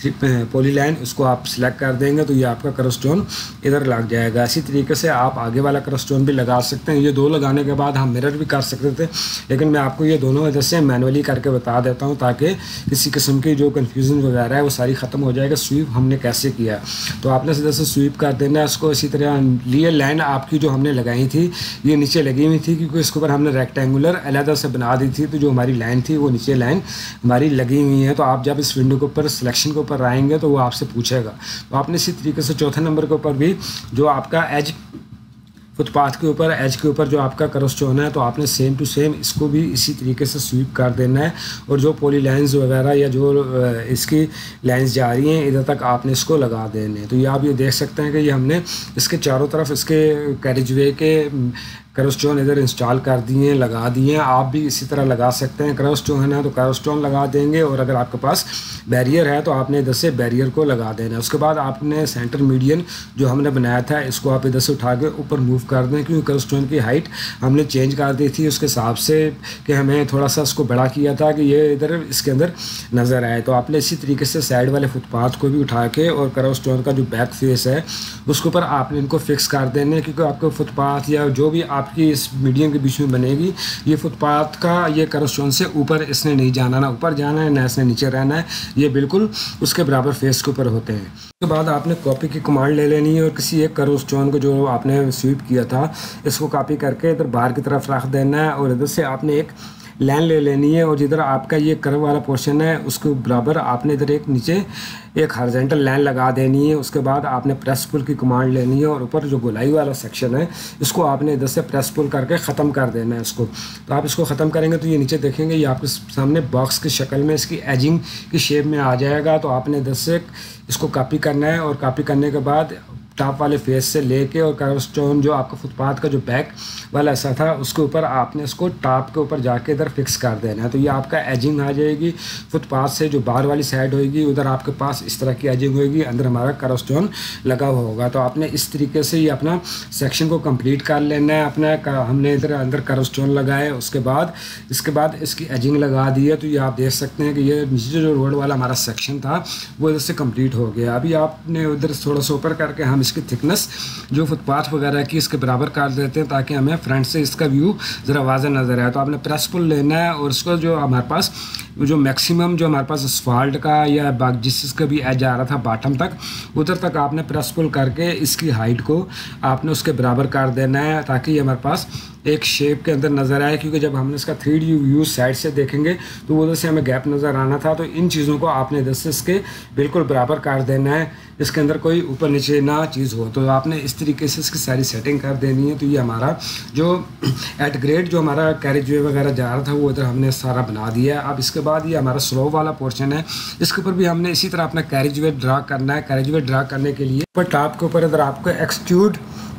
थ्री पॉली लाइन, उसको आप सिलेक्ट कर देंगे, तो ये आपका कर्वस्टोन इधर लग जाएगा। इसी तरीके से आप आगे वाला कर्वस्टोन भी लगा सकते हैं। ये दो लगाने के बाद हम मिरर भी कर सकते थे, लेकिन मैं आपको ये दोनों इधर से मैनुअली करके बता देता हूँ, ताकि किसी किस्म की जो कन्फ्यूज़न वगैरह है वो सारी ख़त्म हो जाएगा। स्वीप हमने कैसे किया, तो आपने इधर से स्वीप कर देना है उसको। इसी तरह लिए लाइन आपकी जो हमने लगाई थी ये नीचे लगी हुई थी, क्योंकि इसके ऊपर हमने रेक्टेंगुलर अलहदा से बना दी थी, तो जो हमारी लाइन थी वो नीचे लाइन हमारी लगी हुई है। तो आप जब इस विंडो के ऊपर सिलेक्शन को पर आएंगे तो वो आपसे पूछेगा। तो आपने इसी तरीके से चौथे नंबर के ऊपर भी जो आपका एज फुटपाथ के ऊपर एज के ऊपर जो आपका कर्वस्टोन है, तो आपने सेम टू सेम इसको भी इसी तरीके से स्वीप कर देना है। और जो पॉली लाइन्स वगैरह या जो इसकी लाइन्स जा रही हैं इधर तक आपने इसको लगा देने हैं। तो ये आप ये देख सकते हैं कि ये हमने इसके चारों तरफ इसके कैरेज वे के कर्वस्टोन इधर इंस्टॉल कर दिए हैं, लगा दिए हैं। आप भी इसी तरह लगा सकते हैं। कर्वस्टोन है ना, तो कर्वस्टोन लगा देंगे और अगर आपके पास बैरियर है तो आपने इधर से बैरियर को लगा देना है। उसके बाद आपने सेंटर मीडियन जो हमने बनाया था इसको आप इधर से उठा के ऊपर मूव कर दें, क्योंकि कर्वस्टोन की हाइट हमने चेंज कर दी थी उसके हिसाब से कि हमें थोड़ा सा उसको बड़ा किया था कि ये इधर इसके अंदर नज़र आए। तो आपने इसी तरीके से साइड वाले फुटपाथ को भी उठा के और कर्वस्टोन का जो बैक फेस है उसके ऊपर आपने इनको फिक्स कर देना है, क्योंकि आपके फुटपाथ या जो भी आपकी इस मीडियम के बीच में बनेगी ये फुटपाथ का ये कर्वस्टोन से ऊपर इसने नहीं जाना, ना ऊपर जाना है ना इसने नीचे रहना है, ये बिल्कुल उसके बराबर फेस के ऊपर होते हैं। उसके बाद आपने कॉपी की कमांड ले लेनी है और किसी एक कर्वस्टोन को जो आपने स्वीप किया था इसको कॉपी करके इधर बाहर की तरफ रख देना है और इधर से आपने एक लाइन ले लेनी है और जिधर आपका ये कर्व वाला पोर्शन है उसके बराबर आपने इधर एक नीचे एक हॉरिजॉन्टल लाइन लगा देनी है। उसके बाद आपने प्रेस पुल की कमांड लेनी है और ऊपर जो गोलाई वाला सेक्शन है इसको आपने इधर से प्रेस पुल करके ख़त्म कर देना है इसको। तो आप इसको ख़त्म करेंगे तो ये नीचे देखेंगे ये आपके सामने बॉक्स की शक्ल में इसकी एजिंग की शेप में आ जाएगा। तो आपने इधर से इसको कॉपी करना है और कॉपी करने के बाद टॉप वाले फेस से लेके और कर्बस्टोन जो आपका फुटपाथ का जो बैक वाला ऐसा था उसके ऊपर आपने उसको टॉप के ऊपर जाके इधर फिक्स कर देना है। तो ये आपका एजिंग आ जाएगी फुटपाथ से जो बाहर वाली साइड होगी, उधर आपके पास इस तरह की एजिंग होगी, अंदर हमारा कर्बस्टोन लगा हुआ होगा। तो आपने इस तरीके से ये अपना सेक्शन को कम्प्लीट कर लेना है। अपना हमने इधर अंदर कर्बस्टोन लगाए, उसके बाद इसके बाद इसकी एजिंग लगा दी है। तो ये आप देख सकते हैं कि ये नीचे जो रोड वाला हमारा सेक्शन था वो इधर से कम्प्लीट हो गया। अभी आपने उधर थोड़ा सा ऊपर करके हम इसकी थिकनेस जो फुटपाथ वगैरह की इसके बराबर कर देते हैं ताकि हमें फ्रंट से इसका व्यू ज़रा वाज़ा नज़र आए। तो आपने प्रेस पुल लेना है और उसको जो हमारे पास जो मैक्सिमम जो हमारे पास असफाल्ट का या बाग जिसका भी एज आ रहा था बॉटम तक, उधर तक आपने प्रेस पुल करके इसकी हाइट को आपने उसके बराबर कर देना है ताकि ये हमारे पास एक शेप के अंदर नज़र आए। क्योंकि जब हमने इसका थ्री डी व्यू साइड से देखेंगे तो उधर से हमें गैप नज़र आना था। तो इन चीज़ों को आपने इधर से इसके बिल्कुल बराबर कर देना है, इसके अंदर कोई ऊपर नीचे ना चीज़ हो। तो आपने इस तरीके से इसकी सारी सेटिंग कर देनी है। तो ये हमारा जो एट ग्रेड जो हमारा कैरेज वे वगैरह जा रहा था वो इधर हमने सारा बना दिया है। अब इसके बाद ये हमारा स्लो वाला पोर्शन है, इसके ऊपर भी हमने इसी तरह अपना कैरेज वे ड्रा करना है। कैरेज वे ड्रा करने के लिए ऊपर टॉप के ऊपर इधर आपको एक्सट्रूड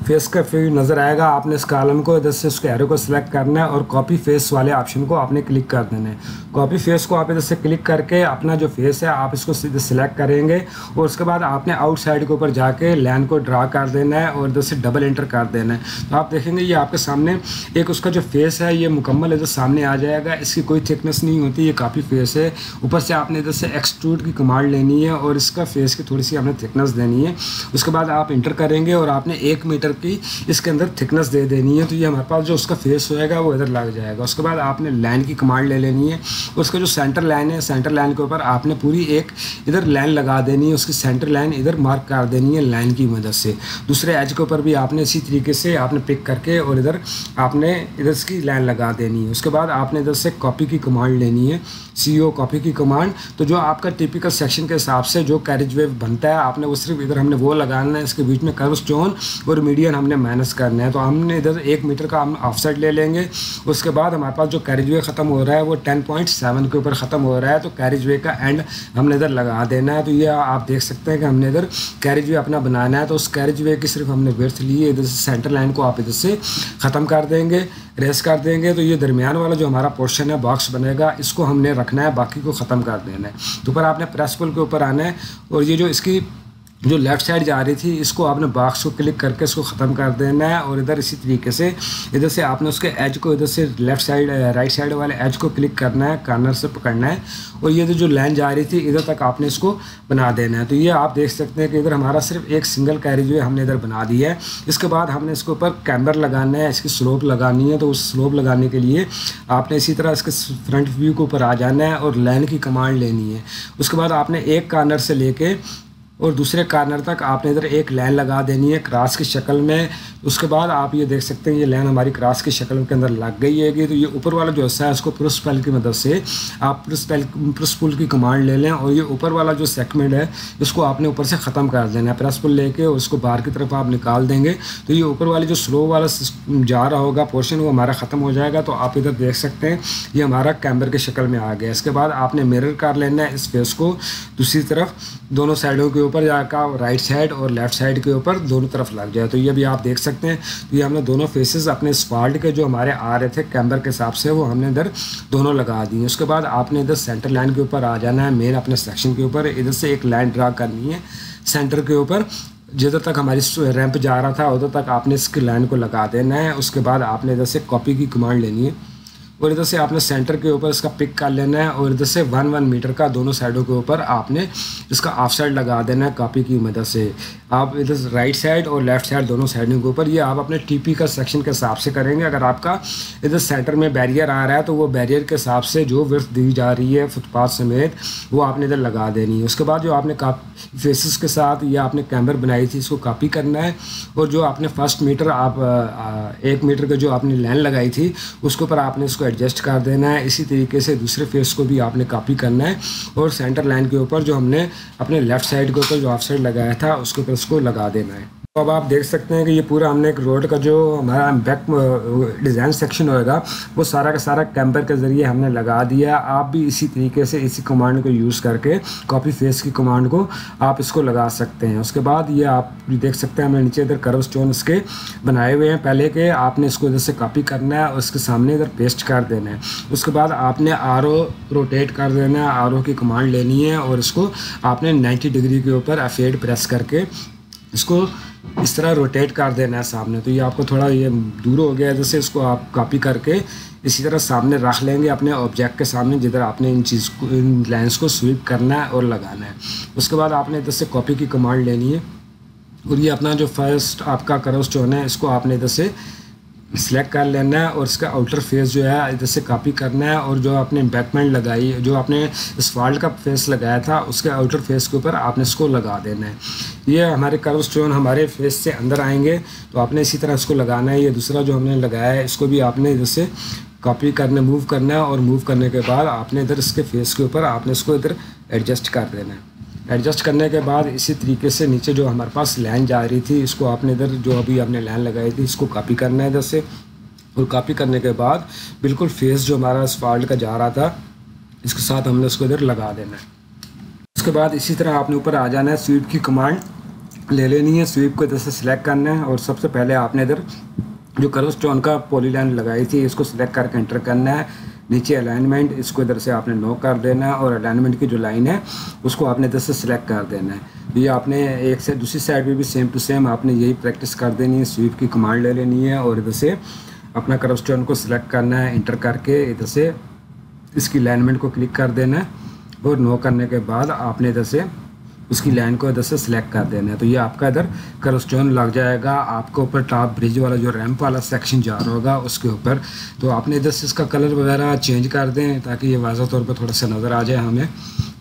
फेस का व्यू नज़र आएगा। आपने इस कॉलम को इधर से उसके एरो को सिलेक्ट करना है और कॉपी फेस वाले ऑप्शन को आपने क्लिक कर देना है। कॉपी फेस को आप इधर से क्लिक करके अपना जो फेस है आप इसको सीधे सिलेक्ट करेंगे और उसके बाद आपने आउटसाइड के ऊपर जाके लाइन को ड्रा कर देना है और इधर से डबल एंटर कर देना है। तो आप देखेंगे ये आपके सामने एक उसका जो फेस है ये मुकम्मल इधर सामने आ जाएगा। इसकी कोई थिकनेस नहीं होती, ये कॉपी फेस है। ऊपर से आपने इधर से एक्सट्रूड की कमांड लेनी है और इसका फेस की थोड़ी सी आपने थिकनेस देनी है। उसके बाद आप इंटर करेंगे और आपने एक मीटर की इसके अंदर थिकनेस दे देनी है। तो ये हमारे पास जो उसका फेस होएगा वो इधर लग जाएगा। उसके बाद आपने लाइन की कमांड ले लेनी है। उसका जो सेंटर लाइन है, सेंटर लाइन के ऊपर आपने पूरी एक इधर लाइन लगा देनी है, उसकी सेंटर लाइन इधर मार्क कर देनी है लाइन की मदद से। दूसरे एज के ऊपर भी आपने इसी तरीके से आपने पिक करके और इधर आपने इधर इसकी लाइन लगा देनी है। उसके बाद आपने इधर से कॉपी की कमांड लेनी है, सी ओ कॉपी की कमांड। तो जो आपका टिपिकल सेक्शन के हिसाब से जो कैरेज वेव बनता है आपने वो सिर्फ इधर हमने वो लगाना है। इसके बीच में कर्बस्टोन और मीडियन हमने माइनस करना है। तो हमने इधर एक मीटर का हम ऑफ साइड ले लेंगे। उसके बाद हमारे पास जो कैरेज वे ख़त्म हो रहा है वो टेन पॉइंट सेवन के ऊपर ख़त्म हो रहा है। तो कैरेज वे का एंड हमने इधर लगा देना है। तो ये आप देख सकते हैं कि हमने इधर कैरेज वे अपना बनाना है। तो उस कैरेज वे की सिर्फ हमने विड्थ ली है। इधर से सेंटर लाइन को आप इधर से ख़त्म कर देंगे, रेस कर देंगे। तो ये दरमियान वाला जो हमारा पोर्शन है बॉक्स बनेगा इसको हमने रखना है, बाकी को ख़त्म कर देना है। तो ऊपर आपने प्रेस पुल के ऊपर आना है और ये जो इसकी जो लेफ़्ट साइड जा रही थी इसको आपने बॉक्स को क्लिक करके इसको ख़त्म कर देना है। और इधर इसी तरीके से इधर से आपने उसके एज को इधर से लेफ़्ट साइड राइट साइड वाले एज को क्लिक करना है, कॉर्नर से पकड़ना है और ये जो लाइन जा रही थी इधर तक आपने इसको बना देना है। तो ये आप देख सकते हैं कि इधर हमारा सिर्फ एक सिंगल कैरेज वे हमने इधर बना दिया है। इसके बाद हमने इसके ऊपर कैम्बर लगाना है, इसकी स्लोप लगानी है। तो उस स्लोप लगाने के लिए आपने इसी तरह इसके फ्रंट व्यू के ऊपर आ जाना है और लाइन की कमांड लेनी है। उसके बाद आपने एक कॉर्नर से लेके और दूसरे कॉर्नर तक आपने इधर एक लाइन लगा देनी है क्रॉस की शक्ल में। उसके बाद आप ये देख सकते हैं ये लाइन हमारी क्रॉस की शक्ल के अंदर लग गई है। तो ये ऊपर वाला जो हिस्सा है उसको पुश पुल की मदद से आप पुश पुल पुश पुल की कमांड ले लें और ये ऊपर वाला जो सेगमेंट है इसको आपने ऊपर से ख़त्म कर देना है। प्रेस पुल लेके और उसको बाहर की तरफ आप निकाल देंगे। तो ये ऊपर वाले जो स्लो वाला जा रहा होगा पोर्शन वो हमारा ख़त्म हो जाएगा। तो आप इधर देख सकते हैं ये हमारा कैम्बर की शक्ल में आ गया। इसके बाद आपने मिरर कर लेना है इस फेस को दूसरी तरफ दोनों साइडों के ऊपर जाकर राइट साइड और लेफ़्ट साइड के ऊपर दोनों तरफ लग जाए। तो ये भी आप देख सकते हैं। तो ये हमने दोनों फेसेस अपने स्पाल्ट के जो हमारे आ रहे थे कैम्बर के हिसाब से वो हमने इधर दोनों लगा दिए। उसके बाद आपने इधर सेंटर लाइन के ऊपर आ जाना है, मेन अपने सेक्शन के ऊपर इधर से एक लाइन ड्रा करनी है सेंटर के ऊपर। जिधर तक हमारी रैंप जा रहा था उधर तक आपने इसकी लाइन को लगा देना है। उसके बाद आपने इधर से कॉपी की कमांड लेनी है और इधर से आपने सेंटर के ऊपर इसका पिक कर लेना है और इधर से वन वन मीटर का दोनों साइडों के ऊपर आपने इसका ऑफ साइड लगा देना है कॉपी की मदद से। आप इधर राइट साइड और लेफ़्ट साइड दोनों साइडों के ऊपर ये आप अपने टीपी का सेक्शन के हिसाब से करेंगे। अगर आपका इधर सेंटर में बैरियर आ रहा है तो वो बैरियर के हिसाब से जो विड्थ दी जा रही है फुटपाथ समेत वो आपने इधर लगा देनी है। उसके बाद जो आपने कापी फेसेस के साथ ये आपने कैम्बर बनाई थी इसको कॉपी करना है और जो आपने फर्स्ट मीटर आप एक मीटर का जो आपने लाइन लगाई थी उसके ऊपर आपने इसको एडजस्ट कर देना है। इसी तरीके से दूसरे फेस को भी आपने कॉपी करना है और सेंटर लाइन के ऊपर जो हमने अपने लेफ़्ट साइड के ऊपर जो ऑफ साइड लगाया था उसके ऊपर उसको लगा देना है। तो अब आप देख सकते हैं कि ये पूरा हमने एक रोड का जो हमारा बैक डिज़ाइन सेक्शन होएगा वो सारा का सारा कैम्पर के ज़रिए हमने लगा दिया। आप भी इसी तरीके से इसी कमांड को यूज़ करके कॉपी पेस्ट की कमांड को आप इसको लगा सकते हैं। उसके बाद ये आप देख सकते हैं हमने नीचे इधर कर्व स्टोन इसके बनाए हुए हैं पहले के। आपने इसको इधर से कॉपी करना है और उसके सामने इधर पेस्ट कर देना है। उसके बाद आपने आर ओ रोटेट कर देना है, आर ओ की कमांड लेनी है और इसको आपने नाइन्टी डिग्री के ऊपर एफ एट प्रेस करके इसको इस तरह रोटेट कर देना है सामने। तो ये आपको थोड़ा ये दूर हो गया है, जैसे इसको आप कॉपी करके इसी तरह सामने रख लेंगे अपने ऑब्जेक्ट के सामने जिधर आपने इन चीज़ को इन लाइन्स को स्वीप करना है और लगाना है। उसके बाद आपने इधर से कॉपी की कमांड लेनी है और ये अपना जो फर्स्ट आपका कर्व स्टोन है इसको आपने इधर से सिलेक्ट कर लेना है और इसका आउटर फेस जो है इधर से कॉपी करना है और जो आपने बैकमेंट लगाई जो आपने स्फाल्ट का फेस लगाया था उसके आउटर फेस के ऊपर आपने इसको लगा देना है। ये हमारे कर्व स्टोन हमारे फेस से अंदर आएंगे तो आपने इसी तरह इसको लगाना है। ये दूसरा जो हमने लगाया है इसको भी आपने इधर से कॉपी करने मूव करना है और मूव करने के बाद आपने इधर इसके फेस के ऊपर आपने इसको इधर एडजस्ट कर देना है। एडजस्ट करने के बाद इसी तरीके से नीचे जो हमारे पास लाइन जा रही थी इसको आपने इधर जो अभी आपने लाइन लगाई थी इसको कॉपी करना है इधर से और कॉपी करने के बाद बिल्कुल फेस जो हमारा स्पाल्ट का जा रहा था इसके साथ हमने उसको इधर लगा देना है। उसके बाद इसी तरह आपने ऊपर आ जाना है, स्वीप की कमांड ले लेनी है, स्वीप को इधर से सिलेक्ट करना है और सबसे पहले आपने इधर जो कर्व स्टोन का पॉली लाइन लगाई थी इसको सिलेक्ट करके एंटर करना है। नीचे अलाइनमेंट इसको इधर से आपने नो कर देना है और अलाइनमेंट की जो लाइन है उसको आपने इधर से सिलेक्ट कर देना है। ये आपने एक से दूसरी साइड में भी सेम टू सेम आपने यही प्रैक्टिस कर देनी है। स्वीप की कमांड ले लेनी है और इधर से अपना कर्व स्टोन को सिलेक्ट करना है, इंटर करके इधर से इसकी अलाइनमेंट को क्लिक कर देना है और नो करने के बाद आपने इधर से उसकी लाइन को इधर से सिलेक्ट कर देना है। तो ये आपका इधर कर्व स्टोन लग जाएगा आपके ऊपर टॉप ब्रिज वाला जो रैंप वाला सेक्शन जा रहा होगा उसके ऊपर। तो आपने इधर से इसका कलर वगैरह चेंज कर दें ताकि ये वाज़ा तौर पर थोड़ा सा नज़र आ जाए हमें।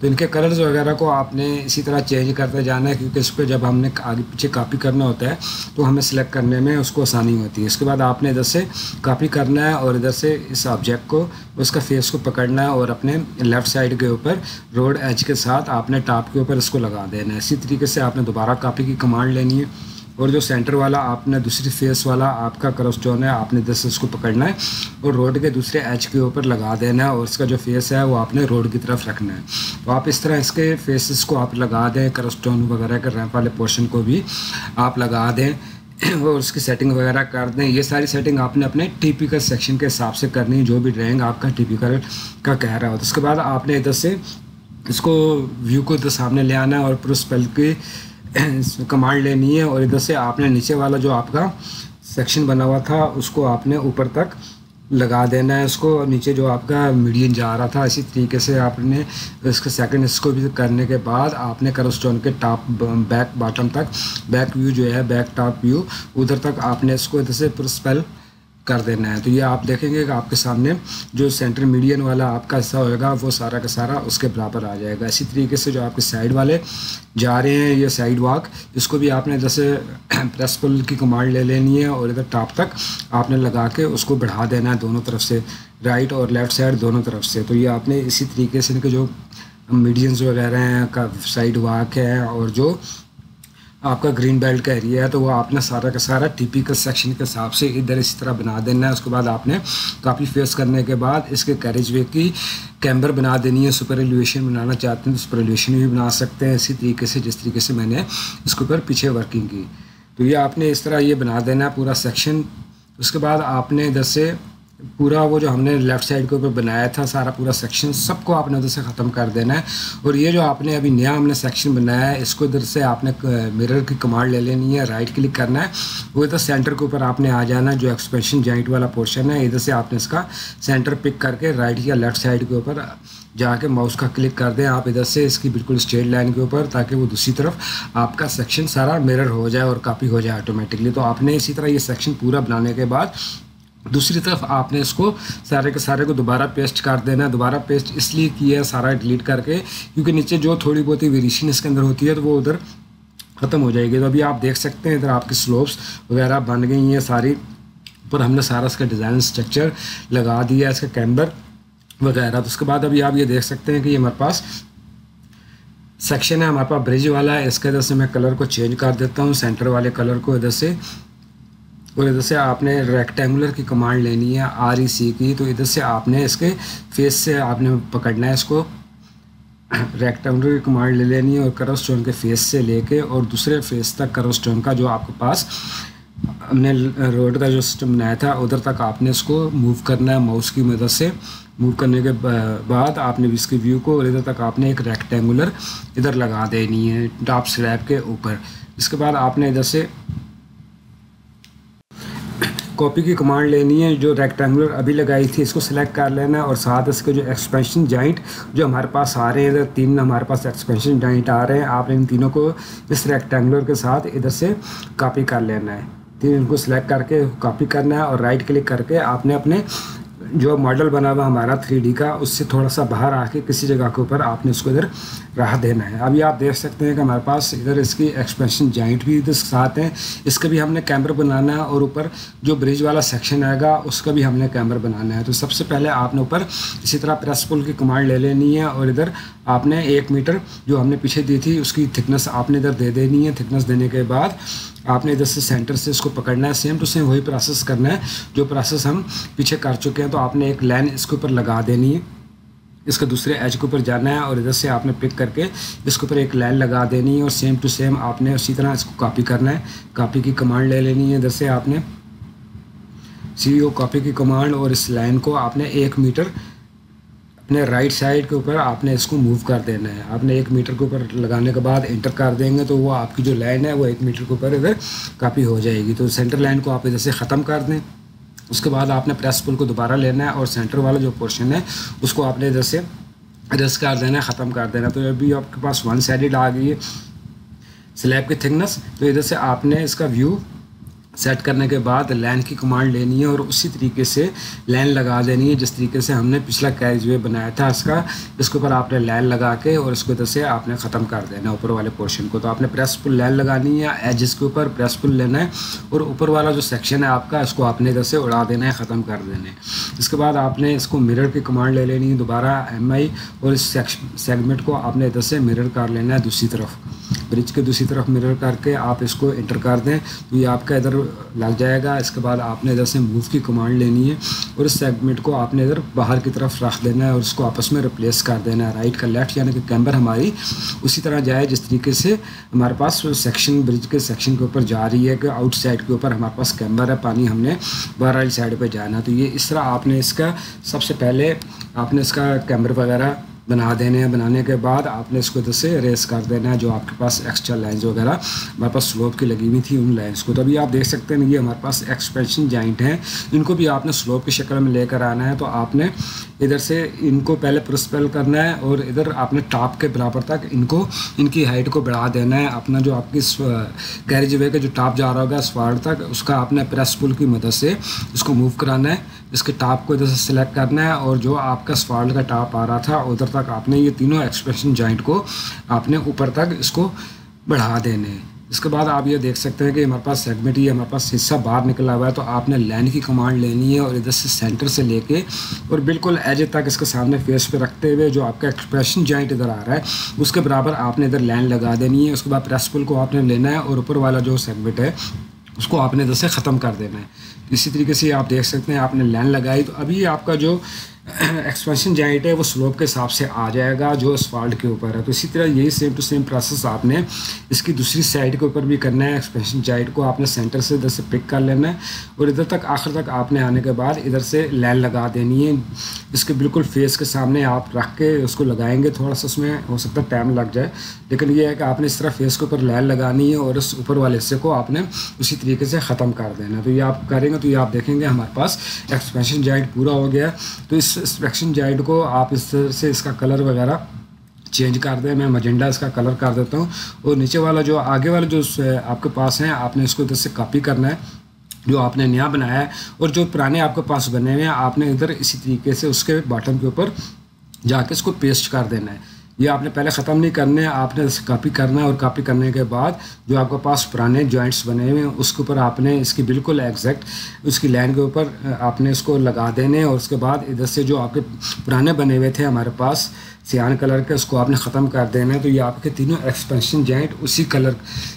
तो इनके कलर्स वगैरह को आपने इसी तरह चेंज करते जाना है क्योंकि इस पर जब हमने आगे पीछे कॉपी करना होता है तो हमें सिलेक्ट करने में उसको आसानी होती है। इसके बाद आपने इधर से कॉपी करना है और इधर से इस ऑब्जेक्ट को उसका फेस को पकड़ना है और अपने लेफ़्ट साइड के ऊपर रोड एज के साथ आपने टॉप के ऊपर इसको लगा देना है। इसी तरीके से आपने दोबारा कॉपी की कमांड लेनी है और जो सेंटर वाला आपने दूसरी फेस वाला आपका कर्व स्टोन है आपने इधर से उसको पकड़ना है और रोड के दूसरे एज के ऊपर लगा देना है और इसका जो फेस है वो आपने रोड की तरफ रखना है। तो आप इस तरह इसके फेसेस को आप लगा दें, कर्व स्टोन वगैरह के रैंप वाले पोर्शन को भी आप लगा दें और उसकी सेटिंग वगैरह कर दें। ये सारी सेटिंग आपने अपने टिपिकल सेक्शन के हिसाब से करनी है जो भी ड्राइंग आपका टिपिकल का कह रहा हो। तो उसके बाद आपने इधर से इसको व्यू को इधर सामने ले आना है और पूरे स्पेल की कमांड लेनी है और इधर से आपने नीचे वाला जो आपका सेक्शन बना हुआ था उसको आपने ऊपर तक लगा देना है। उसको नीचे जो आपका मीडियन जा रहा था इसी तरीके से आपने इसके सेकंड इसको भी करने के बाद आपने कर्व स्टोन के टॉप बैक बॉटम तक बैक व्यू जो है बैक टॉप व्यू उधर तक आपने इसको इधर से स्पेल कर देना है। तो ये आप देखेंगे कि आपके सामने जो सेंटर मीडियन वाला आपका हिस्सा होएगा वो सारा का सारा उसके बराबर आ जाएगा। इसी तरीके से जो आपके साइड वाले जा रहे हैं ये साइड वॉक इसको भी आपने जैसे प्रेस पुल की कमांड ले लेनी है और इधर टॉप तक आपने लगा के उसको बढ़ा देना है दोनों तरफ से, राइट और लेफ़्ट साइड दोनों तरफ से। तो ये आपने इसी तरीके से इनके जो मीडियंस वगैरह हैं का साइड वॉक है और जो आपका ग्रीन बेल्ट का एरिया है तो वो आपने सारा का सारा टिपिकल सेक्शन के हिसाब से इधर इस तरह बना देना है। उसके बाद आपने काफ़ी फेस करने के बाद इसके कैरेज वे की कैम्बर बना देनी है। सुपर एलिवेशन बनाना चाहते हैं तो सुपर एलिवेशन भी बना सकते हैं इसी तरीके से जिस तरीके से मैंने इसके ऊपर पीछे वर्किंग की। तो ये आपने इस तरह ये बना देना है पूरा सेक्शन। उसके बाद आपने इधर से पूरा वो जो हमने लेफ़्ट साइड के ऊपर बनाया था सारा पूरा सेक्शन सबको आपने उधर से ख़त्म कर देना है और ये जो आपने अभी नया हमने सेक्शन बनाया है इसको इधर से आपने मिरर की कमांड ले लेनी है, राइट क्लिक करना है वो इधर सेंटर के ऊपर आपने आ जाना है। जो एक्सपेंशन जॉइंट वाला पोर्शन है इधर से आपने इसका सेंटर पिक करके राइट या लेफ़्ट साइड के ऊपर जाके माउस का क्लिक कर दें आप इधर से इसकी बिल्कुल स्ट्रेट लाइन के ऊपर, ताकि वो दूसरी तरफ आपका सेक्शन सारा मिरर हो जाए और कॉपी हो जाए ऑटोमेटिकली। तो आपने इसी तरह ये सेक्शन पूरा बनाने के बाद दूसरी तरफ आपने इसको सारे के सारे को दोबारा पेस्ट कर देना है। दोबारा पेस्ट इसलिए किया है सारा डिलीट करके क्योंकि नीचे जो थोड़ी बहुत ही वेरिएशन इसके अंदर होती है तो वो उधर ख़त्म हो जाएगी। तो अभी आप देख सकते हैं इधर आपकी स्लोप्स वगैरह बन गई हैं सारी, पर हमने सारा इसका डिज़ाइन स्ट्रक्चर लगा दिया है इसका कैम्बर वगैरह। तो उसके बाद अभी आप ये देख सकते हैं कि ये हमारे पास सेक्शन है हमारे पास ब्रिज वाला है, इसके इधर से मैं कलर को चेंज कर देता हूँ सेंटर वाले कलर को इधर से, और इधर से आपने रेक्टेंगुलर की कमांड लेनी है आर ई सी की, तो इधर से आपने इसके फेस से आपने पकड़ना है इसको, रेक्टेंगुलर की कमांड ले लेनी है और कर्व स्टोन के फेस से लेके और दूसरे फेस तक कर्व स्टोन का जो आपके पास हमने रोड का जो सिस्टम बनाया था उधर तक आपने इसको मूव करना है माउस की मदद से। मूव करने के बाद आपने इसके व्यू को और इधर तक आपने एक रेक्टेंगुलर इधर लगा देनी है टॉप स्लैब के ऊपर। इसके बाद आपने इधर से कॉपी की कमांड लेनी है, जो रेक्टेंगुलर अभी लगाई थी इसको सिलेक्ट कर लेना है और साथ इसके जो एक्सपेंशन जॉइंट जो हमारे पास आ रहे हैं, इधर तीन हमारे पास एक्सपेंशन जॉइंट आ रहे हैं, आपने इन तीनों को इस रेक्टेंगुलर के साथ इधर से कॉपी कर लेना है। तीन इनको सिलेक्ट करके कॉपी करना है और राइट क्लिक करके आपने अपने जो मॉडल बना हुआ हमारा थ्री डी का उससे थोड़ा सा बाहर आके किसी जगह के ऊपर आपने उसको इधर रख देना है। अभी आप देख सकते हैं कि हमारे पास इधर इसकी एक्सपेंशन जॉइंट भी इधर साथ हैं, इसका भी हमने कैमरा बनाना है और ऊपर जो ब्रिज वाला सेक्शन आएगा उसका भी हमने कैमरा बनाना है। तो सबसे पहले आपने ऊपर इसी तरह प्रेस पुल की कमांड ले लेनी है और इधर आपने एक मीटर जो हमने पीछे दी थी उसकी थिकनेस आपने इधर दे देनी है। थिकनेस देने के बाद आपने इधर से सेंटर से इसको पकड़ना है, सेम टू सेम वही प्रोसेस करना है जो प्रोसेस हम पीछे कर चुके हैं। तो आपने एक लाइन इसके ऊपर लगा देनी है, इसके दूसरे एज के ऊपर जाना है और इधर से आपने पिक करके इसके ऊपर एक लाइन लगा देनी है और सेम टू सेम आपने उसी तरह इसको कॉपी करना है। कॉपी की कमांड ले लेनी है, इधर से आपने सी ओ कॉपी की कमांड और इस लाइन को आपने एक मीटर अपने राइट साइड के ऊपर आपने इसको मूव कर देना है। आपने एक मीटर के ऊपर लगाने के बाद इंटर कर देंगे तो वो आपकी जो लाइन है वो एक मीटर के ऊपर इधर कॉपी हो जाएगी। तो सेंटर लाइन को आप इधर से ख़त्म कर दें, उसके बाद आपने प्रेस पुल को दोबारा लेना है और सेंटर वाला जो पोर्शन है उसको आपने इधर से रेस कर देना है, ख़त्म कर देना। तो अभी आपके पास वन साइडेड आ गई है स्लैब की थिकनेस। तो इधर से आपने इसका व्यू सेट करने के बाद लाइन की कमांड लेनी है और उसी तरीके से लाइन लगा देनी है जिस तरीके से हमने पिछला कैजवे बनाया था इसका, इसके ऊपर आपने लाइन लगा के और इसको इधर से आपने ख़त्म कर देना ऊपर वाले पोर्शन को। तो आपने प्रेस पुल लाइन लगानी है, एजेस के ऊपर प्रेस पुल लेना है और ऊपर वाला जो सेक्शन है आपका इसको आपने इधर से उड़ा देना है, ख़त्म कर देना है। इसके बाद आपने इसको मिरर की कमांड ले लेनी है दोबारा एम आई और इस सेगमेंट को आपने इधर से मिरर कर लेना है दूसरी तरफ, ब्रिज के दूसरी तरफ मिरर करके आप इसको इंटर कर दें तो ये आपका इधर लग जाएगा। इसके बाद आपने इधर से मूव की कमांड लेनी है और इस सेगमेंट को आपने इधर बाहर की तरफ रख देना है और इसको आपस में रिप्लेस कर देना है राइट का लेफ्ट, यानी कि कैम्बर हमारी उसी तरह जाए जिस तरीके से हमारे पास सेक्शन ब्रिज के सेक्शन के ऊपर जा रही है कि आउट साइड के ऊपर हमारे पास कैम्बर है, पानी हमने बाहर वाली साइड पर जाना। तो ये इस तरह आपने इसका सबसे पहले आपने इसका कैम्बर वगैरह बना देने हैं। बनाने के बाद आपने इसको इधर से रेस कर देना है जो आपके पास एक्स्ट्रा लाइंस वगैरह हमारे पास स्लोप की लगी हुई थी उन लाइंस को। तो अभी आप देख सकते हैं ये हमारे पास एक्सपेंशन जॉइंट हैं, इनको भी आपने स्लोप की शक्ल में लेकर आना है। तो आपने इधर से इनको पहले प्रोस्पेल करना है और इधर आपने टॉप के बराबर तक इनको इनकी हाइट को बढ़ा देना है। अपना जो आपकी गैरेज वे का जो टॉप जा रहा होगा स्वाड तक उसका आपने प्रेस पुल की मदद से इसको मूव कराना है, इसके टॉप को इधर से सिलेक्ट करना है और जो आपका स्वाड का टॉप आ रहा था उधर तक आपने ये तीनों एक्सपेंशन जॉइंट को आपने ऊपर तक इसको बढ़ा देने हैं। इसके बाद आप ये देख सकते हैं कि हमारे पास सेगमेंट ये हमारे पास हिस्सा बाहर निकला हुआ है। तो आपने लाइन की कमांड लेनी है और इधर से सेंटर से लेके और बिल्कुल एज तक इसके सामने फेस पे रखते हुए जो आपका एक्सप्रेशन जॉइंट इधर आ रहा है उसके बराबर आपने इधर लाइन लगा देनी है। उसके बाद प्रेस पुल को आपने लेना है और ऊपर वाला जो सेगमेंट है उसको आपने इधर से ख़त्म कर देना है। इसी तरीके से आप देख सकते हैं आपने लाइन लगाई। तो अभी आपका जो एक्सपेंशन जॉइंट है वो स्लोप के हिसाब से आ जाएगा जो असफाल्ट के ऊपर है। तो इसी तरह यही सेम टू सेम प्रोसेस आपने इसकी दूसरी साइड के ऊपर भी करना है। एक्सपेंशन जॉइंट को आपने सेंटर से इधर से पिक कर लेना है और इधर तक आखिर तक आपने आने के बाद इधर से लाइन लगा देनी है, इसके बिल्कुल फेस के सामने आप रख के उसको लगाएंगे। थोड़ा सा उसमें हो सकता है टाइम लग जाए, लेकिन यह है कि आपने इस तरह फेस के ऊपर लाइन लगानी है और इस ऊपर वाले हिस्से को आपने उसी तरीके से ख़त्म कर देना। तो ये आप करेंगे तो ये आप देखेंगे हमारे पास एक्सपेंशन जॉइंट पूरा हो गया। तो इस एक्सपेंशन जॉइंट को आप इस तरह से इसका कलर वगैरह चेंज कर दें। मैं मजेंडा इसका कलर कर देता हूँ और नीचे वाला जो आगे वाला जो आपके पास है आपने इसको इधर से कॉपी करना है जो आपने नया बनाया है, और जो पुराने आपके पास बने हुए हैं आपने इधर इसी तरीके से उसके बॉटम के ऊपर जाके इसको पेस्ट कर देना है। ये आपने पहले ख़त्म नहीं करने है, आपने इसे कॉपी करना है और कॉपी करने के बाद जो आपके पास पुराने जॉइंट्स बने हुए हैं उसके ऊपर आपने इसकी बिल्कुल एग्जैक्ट उसकी लाइन के ऊपर आपने इसको लगा देने और उसके बाद इधर से जो आपके पुराने बने हुए थे हमारे पास सियान कलर के, उसको आपने ख़त्म कर देना है। तो ये आपके तीनों एक्सपेंशन जॉइंट उसी कलर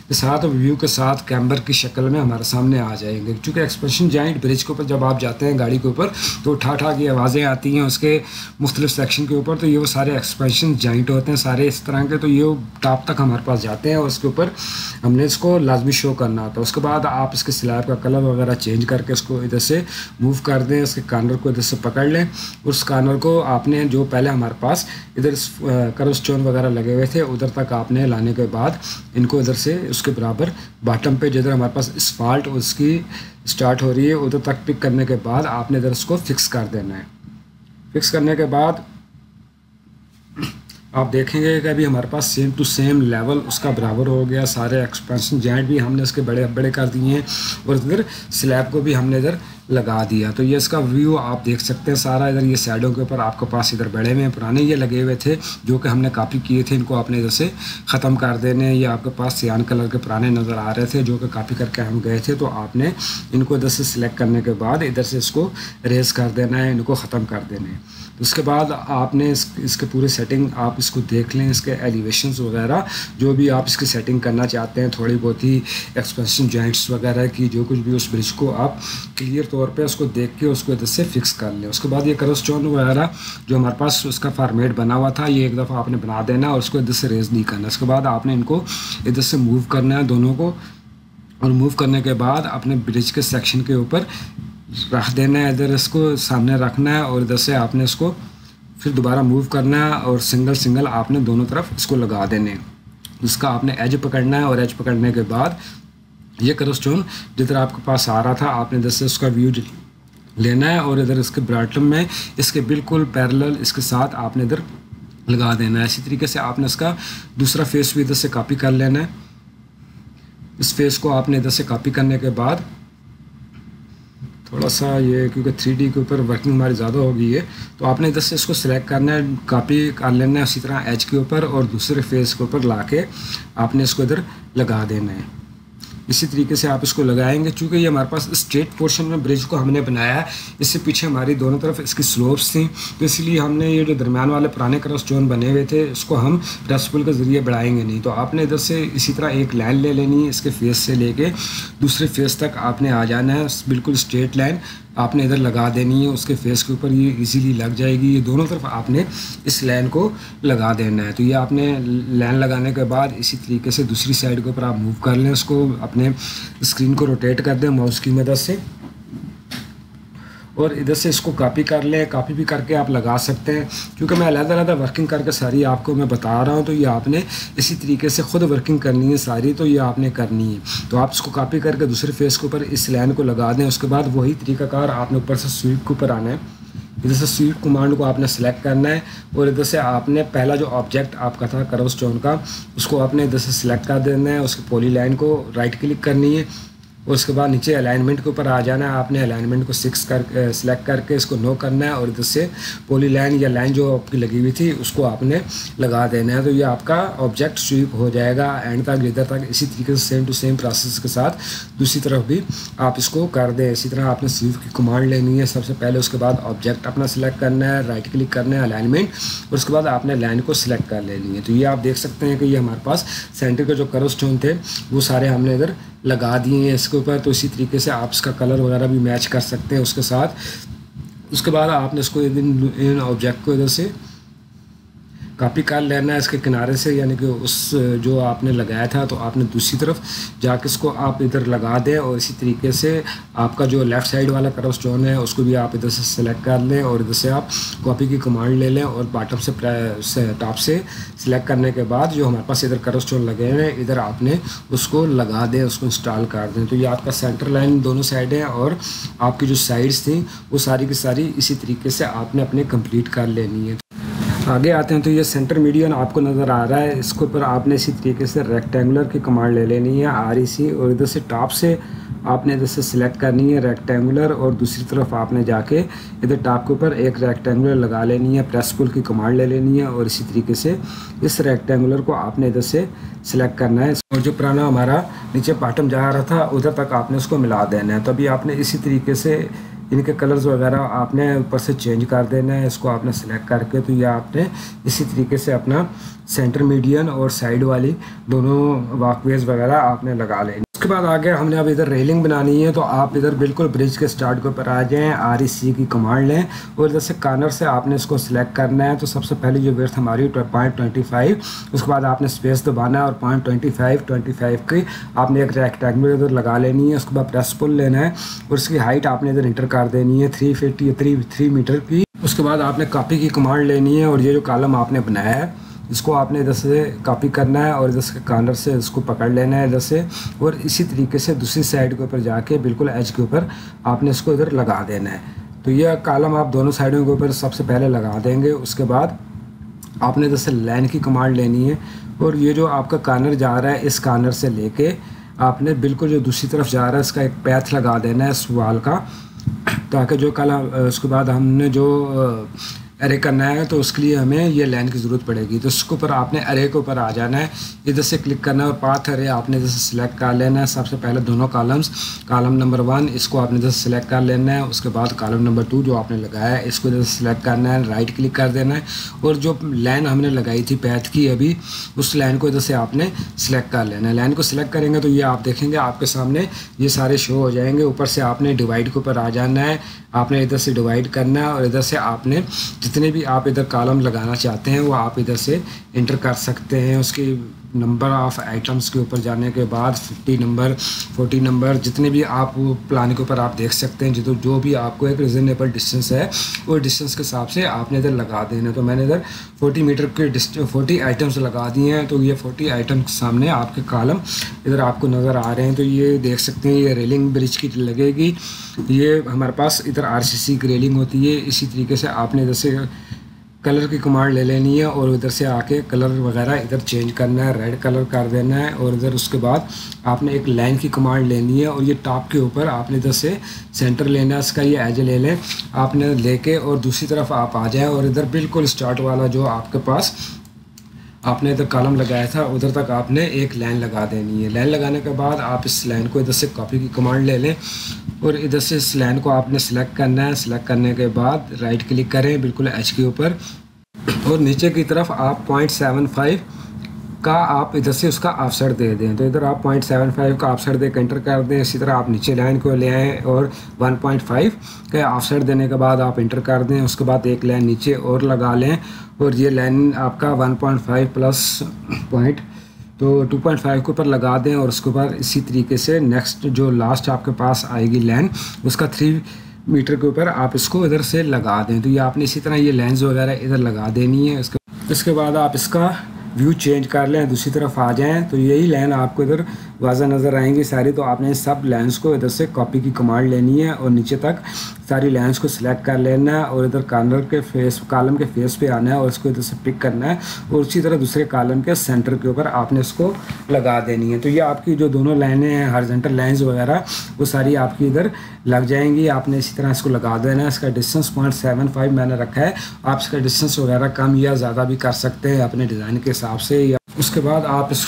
के साथ और व्यू के साथ कैम्बर की शक्ल में हमारे सामने आ जाएंगे। क्योंकि एक्सपेंशन जॉइंट ब्रिज के ऊपर जब आप जाते हैं गाड़ी के ऊपर तो ठा ठा की आवाज़ें आती हैं उसके मुख्तलिफ सेक्शन के ऊपर, तो ये वो सारे एक्सपेंशन जॉइंट होते हैं सारे इस तरह के। तो ये टॉप तक हमारे पास जाते हैं और उसके ऊपर हमने इसको लाजमी शो करना होता है। उसके बाद आप इसके स्लैब का कलर वगैरह चेंज करके इसको इधर से मूव कर दें, इसके कार्नर को इधर से पकड़ लें। उस कार्नर को आपने जो पहले हमारे पास इधर कर्व स्टोन वगैरह लगे हुए थे उधर तक आपने लाने के बाद इनको इधर से उसके बराबर बॉटम पे जिधर हमारे पास स्फाल्ट उसकी स्टार्ट हो रही है उधर तक पिक करने के बाद आपने इधर उसको फिक्स कर देना है। फिक्स करने के बाद आप देखेंगे कि अभी हमारे पास सेम टू सेम लेवल उसका बराबर हो गया, सारे एक्सपेंशन जॉइंट भी हमने उसके बड़े बड़े कर दिए हैं और इधर स्लैब को भी हमने इधर लगा दिया। तो ये इसका व्यू आप देख सकते हैं सारा। इधर ये साइडों के ऊपर आपके पास इधर बड़े में पुराने ये लगे हुए थे जो कि हमने कापी किए थे, इनको आपने इधर से ख़त्म कर देने। ये आपके पास सियान कलर के पुराने नज़र आ रहे थे जो कि कापी करके हम गए थे, तो आपने इनको इधर से सिलेक्ट करने के बाद इधर से इसको रेज कर देना है, इनको ख़त्म कर देना है। उसके बाद आपने इस, इसके पूरे सेटिंग आप इसको देख लें, इसके एलिवेशंस वगैरह जो भी आप इसकी सेटिंग करना चाहते हैं, थोड़ी बहुत ही एक्सपेंशन जॉइंट्स वगैरह की जो कुछ भी उस ब्रिज को आप क्लियर तौर पे उसको देख के उसको इधर से फिक्स कर लें। उसके बाद ये कर्व स्टोन वगैरह जो हमारे पास उसका फॉर्मेट बना हुआ था ये एक दफ़ा आपने बना देना और उसको इधर से रेज नहीं करना। उसके बाद आपने इनको इधर से मूव करना है दोनों को, और मूव करने के बाद अपने ब्रिज के सेक्शन के ऊपर रख देना है, इधर इसको सामने रखना है और इधर से आपने इसको फिर दोबारा मूव करना है और सिंगल सिंगल आपने दोनों तरफ इसको लगा देने। इसका आपने एज पकड़ना है और एज पकड़ने के बाद ये कर्व स्टोन जिधर आपके पास आ रहा था आपने इधर से उसका व्यू लेना है और इधर इसके बॉटम में इसके बिल्कुल पैरेलल इसके साथ आपने इधर लगा देना है। इसी तरीके से आपने इसका दूसरा फेस भी इधर से कॉपी कर लेना है। इस फेस को आपने इधर से कॉपी करने के बाद थोड़ा सा ये क्योंकि थ्री डी के ऊपर वर्किंग हमारी ज़्यादा हो गई है तो आपने इधर से इसको सिलेक्ट करना है, कापी कर लेना है उसी तरह एज के ऊपर और दूसरे फेस के ऊपर ला के आपने इसको इधर लगा देना है। इसी तरीके से आप इसको लगाएंगे। चूँकि ये हमारे पास स्ट्रेट पोर्शन में ब्रिज को हमने बनाया है, इससे पीछे हमारी दोनों तरफ इसकी स्लोप्स थी, तो इसलिए हमने ये जो दरम्यान वाले पुराने क्रॉस जोन बने हुए थे इसको हम प्रेस पुल के ज़रिए बढ़ाएंगे नहीं। तो आपने इधर से इसी तरह एक लाइन ले लेनी है, इसके फेस से लेके दूसरे फेस तक आपने आ जाना है, बिल्कुल स्ट्रेट लाइन आपने इधर लगा देनी है। उसके फेस के ऊपर ये इजीली लग जाएगी, ये दोनों तरफ आपने इस लाइन को लगा देना है। तो ये आपने लाइन लगाने के बाद इसी तरीके से दूसरी साइड के ऊपर आप मूव कर लें, उसको अपने स्क्रीन को रोटेट कर दें माउस की मदद से और इधर से इसको कॉपी कर लें। कॉपी भी करके आप लगा सकते हैं, क्योंकि मैं अलग अलग वर्किंग करके सारी आपको मैं बता रहा हूं, तो ये आपने इसी तरीके से खुद वर्किंग करनी है सारी, तो ये आपने करनी है। तो आप इसको कॉपी करके दूसरे फेस के ऊपर इस लाइन को लगा दें। उसके बाद वही तरीकाकार आपने ऊपर से स्वीप के ऊपर आना है, इधर से स्वीप कमांड को आपने सेलेक्ट करना है और इधर से आपने पहला जो ऑब्जेक्ट आपका था कर्व स्टोन का उसको आपने इधर से सिलेक्ट कर देना है, उसकी पॉली लाइन को राइट क्लिक करनी है और उसके बाद नीचे अलाइनमेंट के ऊपर आ जाना है। आपने अलाइनमेंट को सिक्स कर सिलेक्ट करके इसको नो करना है और इधर से पॉली लाइन या लाइन जो आपकी लगी हुई थी उसको आपने लगा देना है। तो ये आपका ऑब्जेक्ट स्वीप हो जाएगा एंड तक इधर तक। इसी तरीके से सेम टू सेम प्रोसेस के साथ दूसरी तरफ भी आप इसको कर दें। इसी तरह आपने स्वीप की कमांड लेनी है सबसे पहले, उसके बाद ऑब्जेक्ट अपना सिलेक्ट करना है, राइट क्लिक करना है अलाइनमेंट और उसके बाद आपने लाइन को सिलेक्ट कर लेनी है। तो ये आप देख सकते हैं कि ये हमारे पास सेंटर के जो कर्व स्टोन थे वो सारे हमने इधर लगा दिए हैं इसके ऊपर। तो इसी तरीके से आप इसका कलर वगैरह भी मैच कर सकते हैं उसके साथ। उसके बाद आपने इसको इन इन ऑब्जेक्ट को इधर से कॉपी कर लेना है इसके किनारे से, यानी कि उस जो आपने लगाया था तो आपने दूसरी तरफ जाके इसको आप इधर लगा दें और इसी तरीके से आपका जो लेफ़्ट साइड वाला कर्व स्टोन है उसको भी आप इधर से सेलेक्ट कर लें और इधर से आप कॉपी की कमांड ले लें और बॉटम से टॉप से सिलेक्ट करने के बाद जो हमारे पास इधर कर्व स्टोन लगे हुए हैं इधर आपने उसको लगा दें, उसको इंस्टॉल कर दें। तो ये आपका सेंटर लाइन दोनों साइड है और आपकी जो साइड्स थी वो सारी की सारी इसी तरीके से आपने अपने कंप्लीट कर लेनी है। आगे आते हैं तो ये सेंटर मीडियन आपको नज़र आ रहा है, इसके ऊपर आपने इसी तरीके से रेक्टेंगुलर की कमांड ले लेनी है आर ई सी और इधर से टॉप से आपने इधर से सिलेक्ट करनी है रेक्टेंगुलर और दूसरी तरफ आपने जाके इधर टॉप के ऊपर एक रेक्टेंगुलर लगा लेनी है, प्रेस पुल की कमांड ले लेनी है और इसी तरीके से इस रेक्टेंगुलर को आपने इधर से सिलेक्ट करना है और जो पुराना हमारा नीचे बॉटम जा रहा था उधर तक आपने उसको मिला देना है। तो अभी आपने इसी तरीके से इनके कलर्स वगैरह आपने ऊपर से चेंज कर देना है, इसको आपने सेलेक्ट करके। तो ये आपने इसी तरीके से अपना सेंटर मीडियन और साइड वाली दोनों वॉकवेज वगैरह आपने लगा लेनी। उसके बाद आगे हमने अब इधर रेलिंग बनानी है, तो आप इधर बिल्कुल ब्रिज के स्टार्ट के ऊपर आ जाएँ, आर ई सी की कमांड लें और इधर से कॉर्नर से आपने इसको सिलेक्ट करना है। तो सबसे पहले जो विड्थ हमारी पॉइंट ट्वेंटी फाइव, उसके बाद आपने स्पेस दबाना है और point twenty five twenty five की आपने एक रेक्टेंगल इधर लगा लेनी है। उसके बाद प्रेस पुल लेना है और उसकी हाइट आपने इधर इंटर कर देनी है three fifty three three metre की। उसके बाद आपने कॉपी की कमांड लेनी है और ये जो कॉलम आपने बनाया है इसको आपने इधर से कॉपी करना है और इधर से कॉर्नर से इसको पकड़ लेना है इधर से, और इसी तरीके से दूसरी साइड के ऊपर जाके बिल्कुल एज के ऊपर आपने इसको इधर लगा देना है। तो यह कॉलम आप दोनों साइडों के ऊपर सबसे पहले लगा देंगे। उसके बाद आपने इधर से लाइन की कमांड लेनी है और ये जो आपका कॉर्नर जा रहा है इस कॉर्नर से लेके आपने बिल्कुल जो दूसरी तरफ जा रहा है इसका एक पैथ लगा देना है इस वाल का, ताकि जो कॉलम। उसके बाद हमने जो अरे करना है तो उसके लिए हमें ये लाइन की ज़रूरत पड़ेगी, तो उसके ऊपर आपने अरे के ऊपर आ जाना है, इधर से क्लिक करना है और पाथ अरे आपने इधर से सिलेक्ट कर लेना है। सबसे पहले दोनों कॉलम्स, कॉलम नंबर वन इसको आपने इधर से सिलेक्ट कर लेना है, उसके बाद कॉलम नंबर टू जो आपने लगाया है इसको इधर से सिलेक्ट करना है, राइट क्लिक कर देना है और जो लाइन हमने लगाई थी पैथ की अभी उस लाइन को इधर से आपने सिलेक्ट कर लेना है। लाइन को सिलेक्ट करेंगे तो ये आप देखेंगे आपके सामने ये सारे शो हो जाएंगे। ऊपर से आपने डिवाइड के ऊपर आ जाना है, आपने इधर से डिवाइड करना है और इधर से आपने जितने भी आप इधर कॉलम लगाना चाहते हैं वो आप इधर से इंटर कर सकते हैं। उसके नंबर ऑफ़ आइटम्स के ऊपर जाने के बाद पचास नंबर, चालीस नंबर, जितने भी आप प्लान के ऊपर आप देख सकते हैं, जो जो भी आपको एक रिजनेबल डिस्टेंस है वो डिस्टेंस के हिसाब से आपने इधर लगा देना। तो मैंने इधर चालीस मीटर के डिस्टेंस चालीस आइटम्स लगा दिए हैं। तो ये चालीस आइटम के सामने आपके कॉलम इधर आपको नज़र आ रहे हैं। तो ये देख सकते हैं ये रेलिंग ब्रिज की लगेगी। ये हमारे पास इधर आर सी सी की रेलिंग होती है। इसी तरीके से आपने इधर से कलर की कमांड ले लेनी है और इधर से आके कलर वगैरह इधर चेंज करना है, रेड कलर कर देना है और इधर उसके बाद आपने एक लाइन की कमांड लेनी है और ये टॉप के ऊपर आपने इधर से सेंटर लेना है, इसका ये एज ले लें आपने लेके और दूसरी तरफ आप आ जाएं और इधर बिल्कुल स्टार्ट वाला जो आपके पास आपने इधर कॉलम लगाया था उधर तक आपने एक लाइन लगा देनी है। लाइन लगाने के बाद आप इस लाइन को इधर से कॉपी की कमांड ले लें और इधर से इस लाइन को आपने सेलेक्ट करना है। सेलेक्ट करने के बाद राइट क्लिक करें बिल्कुल एच के ऊपर और नीचे की तरफ आप पॉइंट सेवन फाइव का आप इधर से उसका ऑफसेट दे दें। तो इधर आप पॉइंट सेवन फाइव का ऑफसेट दे के इंटर कर दें। इसी तरह आप नीचे लाइन को ले आएँ और वन पॉइंट फाइव का ऑफसेट देने के बाद आप इंटर कर दें। उसके बाद एक लाइन नीचे और लगा लें और ये लाइन आपका one point five plus point तो टू पॉइंट फाइव के ऊपर लगा दें और उसके ऊपर इसी तरीके से नेक्स्ट जो लास्ट आपके पास आएगी लाइन उसका थ्री मीटर के ऊपर आप इसको इधर से लगा दें। तो ये आपने इसी तरह ये लाइन्स वगैरह इधर लगा देनी है। इसके बाद आप इसका व्यू चेंज कर लें, दूसरी तरफ आ जाएं तो यही लाइन आपको इधर वाजा नज़र आएंगी सारी। तो आपने सब लाइन्स को इधर से कॉपी की कमांड लेनी है और नीचे तक सारी लाइन्स को सिलेक्ट कर लेना है और इधर कॉर्नर के फेस कॉलम के फेस पे आना है और इसको इधर से पिक करना है और उसी तरह दूसरे कॉलम के सेंटर के ऊपर आपने इसको लगा देनी है। तो ये आपकी जो दोनों लाइनें हैं हॉरिजॉन्टल लाइन्स वगैरह वो सारी आपकी इधर लग जाएंगी। आपने इसी तरह इसको लगा देना है। इसका डिस्टेंस पॉइंट सेवन फाइव मैंने रखा है, आप इसका डिस्टेंस वगैरह कम या ज़्यादा भी कर सकते हैं अपने डिज़ाइन के हिसाब से। या उसके बाद आप इस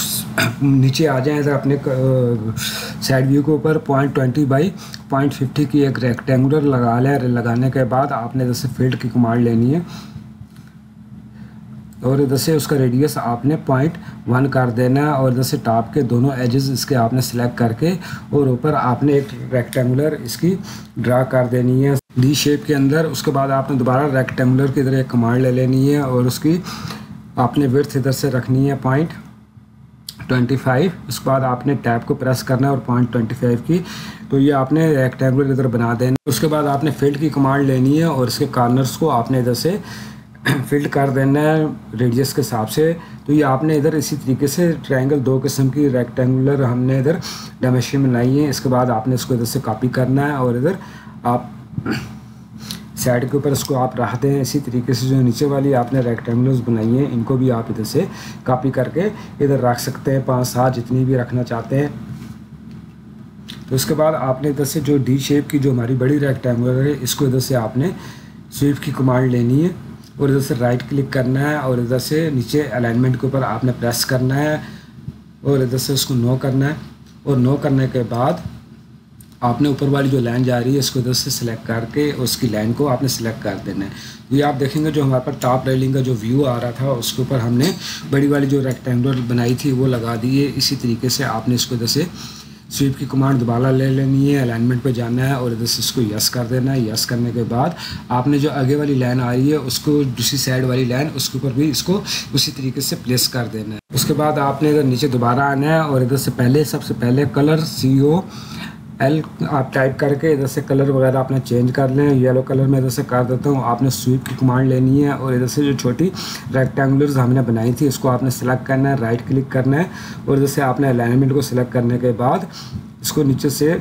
नीचे आ जाएँ इधर अपने साइड व्यू के ऊपर point twenty by point fifty की एक रेक्टेंगुलर लगा लें। लगाने के बाद आपने इधर से फील्ड की कमांड लेनी है और इधर से उसका रेडियस आपने पॉइंट वन कर देना है और इधर से टॉप के दोनों एजेस इसके आपने सेलेक्ट करके और ऊपर आपने एक रेक्टेंगुलर इसकी ड्रा कर देनी है डी शेप के अंदर। उसके बाद आपने दोबारा रेक्टेंगुलर की इधर एक कमांड ले लेनी है और उसकी आपने विड्थ इधर से रखनी है पॉइंट ट्वेंटी फाइव। उसके बाद आपने टैब को प्रेस करना है और पॉइंट ट्वेंटी फाइव की तो ये आपने रेक्टेंगुलर इधर बना देना। उसके बाद आपने फील्ड की कमांड लेनी है और इसके कॉर्नर्स को आपने इधर से फील्ड कर देना है रेडियस के हिसाब से। तो ये आपने इधर इसी तरीके से ट्रायंगल दो किस्म की रेक्टेंगुलर हमने इधर डायमेंशन बनाई है। इसके बाद आपने इसको इधर से कॉपी करना है और इधर आप साइड के ऊपर इसको आप रख दें। इसी तरीके से जो नीचे वाली आपने रेक्टेंगुलर्स बनाई हैं इनको भी आप इधर से कॉपी करके इधर रख सकते हैं, पाँच सात जितनी भी रखना चाहते हैं। तो उसके बाद आपने इधर से जो डी शेप की जो हमारी बड़ी रेक्टेंगुलर है इसको इधर से आपने स्वीप की कमांड लेनी है और इधर से राइट क्लिक करना है और इधर से नीचे अलाइनमेंट के ऊपर आपने प्रेस करना है और इधर से उसको नो करना है और नो करने के बाद आपने ऊपर वाली जो लाइन जा रही है इसको इधर से सिलेक्ट करके उसकी लाइन को आपने सिलेक्ट कर देना है। ये आप देखेंगे जो हमारे पर टॉप रेलिंग का जो व्यू आ रहा था उसके ऊपर हमने बड़ी वाली जो रेक्टेंगुलर बनाई थी वो लगा दी है। इसी तरीके से आपने इसको इधर से स्वीप की कमांड दोबारा ले लेनी है, अलाइनमेंट पे जाना है और इधर से इसको यस कर देना है। यस करने के बाद आपने जो आगे वाली लाइन आ रही है उसको दूसरी साइड वाली लाइन उसके ऊपर भी इसको उसी तरीके से प्लेस कर देना है। उसके बाद आपने इधर नीचे दोबारा आना है और इधर से पहले सबसे पहले कलर सी ओ एल आप टाइप करके इधर से कलर वगैरह आपने चेंज कर लें। येलो कलर में इधर से कर देता हूँ। आपने स्वीप की कमांड लेनी है और इधर से जो छोटी रेक्टेंगुलर्स हमने बनाई थी उसको आपने सेलेक्ट करना है, राइट क्लिक करना है और इधर से आपने अलाइनमेंट को सिलेक्ट करने के बाद इसको नीचे से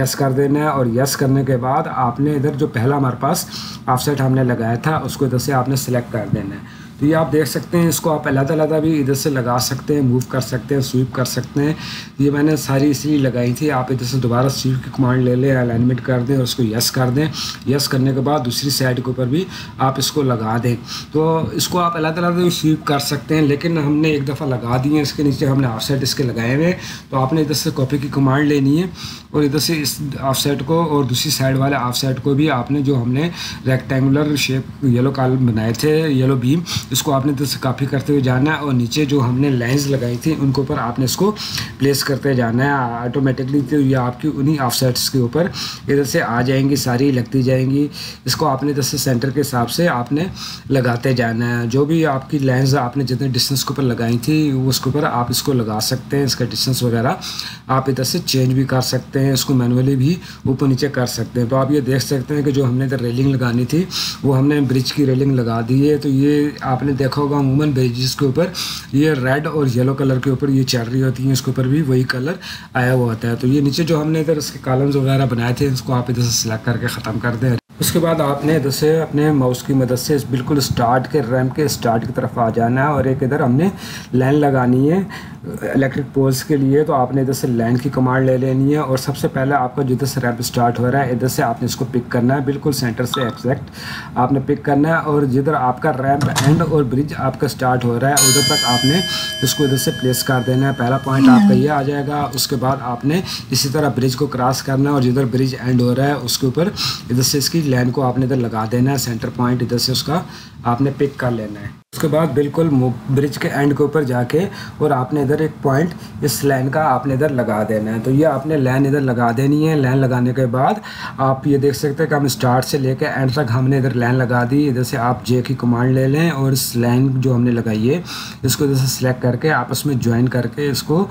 यस कर देना है और यस करने के बाद आपने इधर जो पहला हमारे पास ऑफसेट हमने लगाया था उसको इधर से आपने सेलेक्ट कर देना है। तो ये आप देख सकते हैं, इसको आप अलग अलग भी इधर से लगा सकते हैं, मूव कर सकते हैं, स्वीप कर सकते हैं। ये मैंने सारी इसलिए लगाई थी। आप इधर से दोबारा स्वीप की कमांड ले लें, अलाइनमेंट कर दें और उसको यस कर दें। यस करने के बाद दूसरी साइड के ऊपर भी आप इसको लगा दें। तो इसको आप अलग अलग भी स्वीप कर सकते हैं, लेकिन हमने एक दफ़ा लगा दिए हैं, इसके नीचे हमने ऑफसेट इसके लगाए हुए हैं। तो आपने इधर से कॉपी की कमांड लेनी है और इधर से इस ऑफसेट को और दूसरी साइड वाले ऑफसेट को भी आपने जो हमने रेक्टेंगुलर शेप येलो कॉलम बनाए थे, येलो बीम, इसको आपने इधर से कॉपी करते हुए जाना है और नीचे जो हमने लाइंस लगाई थी उनके ऊपर आपने इसको प्लेस करते जाना है ऑटोमेटिकली। तो ये आपकी उन्हीं ऑफसेट्स के ऊपर इधर से आ जाएंगी, सारी लगती जाएंगी। इसको आपने इधर से सेंटर के हिसाब से आपने लगाते जाना है। जो भी आपकी लाइंस आपने जितने डिस्टेंस के ऊपर लगाई थी उसके ऊपर आप इसको लगा सकते हैं। इसका डिस्टेंस वगैरह आप इधर से चेंज भी कर सकते हैं, इसको मैनुअली भी ऊपर नीचे कर सकते हैं। तो आप ये देख सकते हैं कि जो हमने इधर रेलिंग लगानी थी वो हमने ब्रिज की रेलिंग लगा दी है। तो ये आपने देखा होगा अमूमन ब्रिजेस के ऊपर ये रेड और येलो कलर के ऊपर ये चल रही होती है, इसके ऊपर भी वही कलर आया हुआ होता है। तो ये नीचे जो हमने इधर इसके कॉलम्स वगैरह बनाए थे इसको आप इधर से सिलेक्ट करके ख़त्म कर दें। उसके बाद आपने इधर से अपने माउस की मदद से बिल्कुल स्टार्ट के रैम के स्टार्ट की तरफ आ जाना है और एक इधर हमने लाइन लगानी है इलेक्ट्रिक पोल्स के लिए। तो आपने इधर से लाइन की कमांड ले लेनी है और सबसे पहले आपका जिधर से रैम स्टार्ट हो रहा है इधर से आपने इसको पिक करना है, बिल्कुल सेंटर से एग्जैक्ट आपने पिक करना है और जिधर आपका रैम एंड और ब्रिज आपका स्टार्ट हो रहा है उधर तक आपने इसको इधर से प्लेस कर देना है। पहला पॉइंट आपका ये आ जाएगा। उसके बाद आपने इसी तरह ब्रिज को क्रॉस करना है और जिधर ब्रिज एंड हो रहा है उसके ऊपर इधर से इसकी लाइन को आपने इधर लगा देना है, सेंटर पॉइंट इधर से उसका आपने पिक कर लेना है। उसके बाद बिल्कुल ब्रिज के एंड के ऊपर जाके और आपने इधर एक पॉइंट इस लाइन का आपने इधर लगा देना है। तो ये आपने लाइन इधर लगा देनी है। लाइन लगाने के बाद आप ये देख सकते हैं कि हम स्टार्ट से लेकर एंड तक हमने इधर लाइन लगा दी। इधर से आप जे की कमांड ले लें और इस लाइन जो हमने लगाई है इसको इधर से सिलेक्ट करके आप उसमें ज्वाइन करके इसको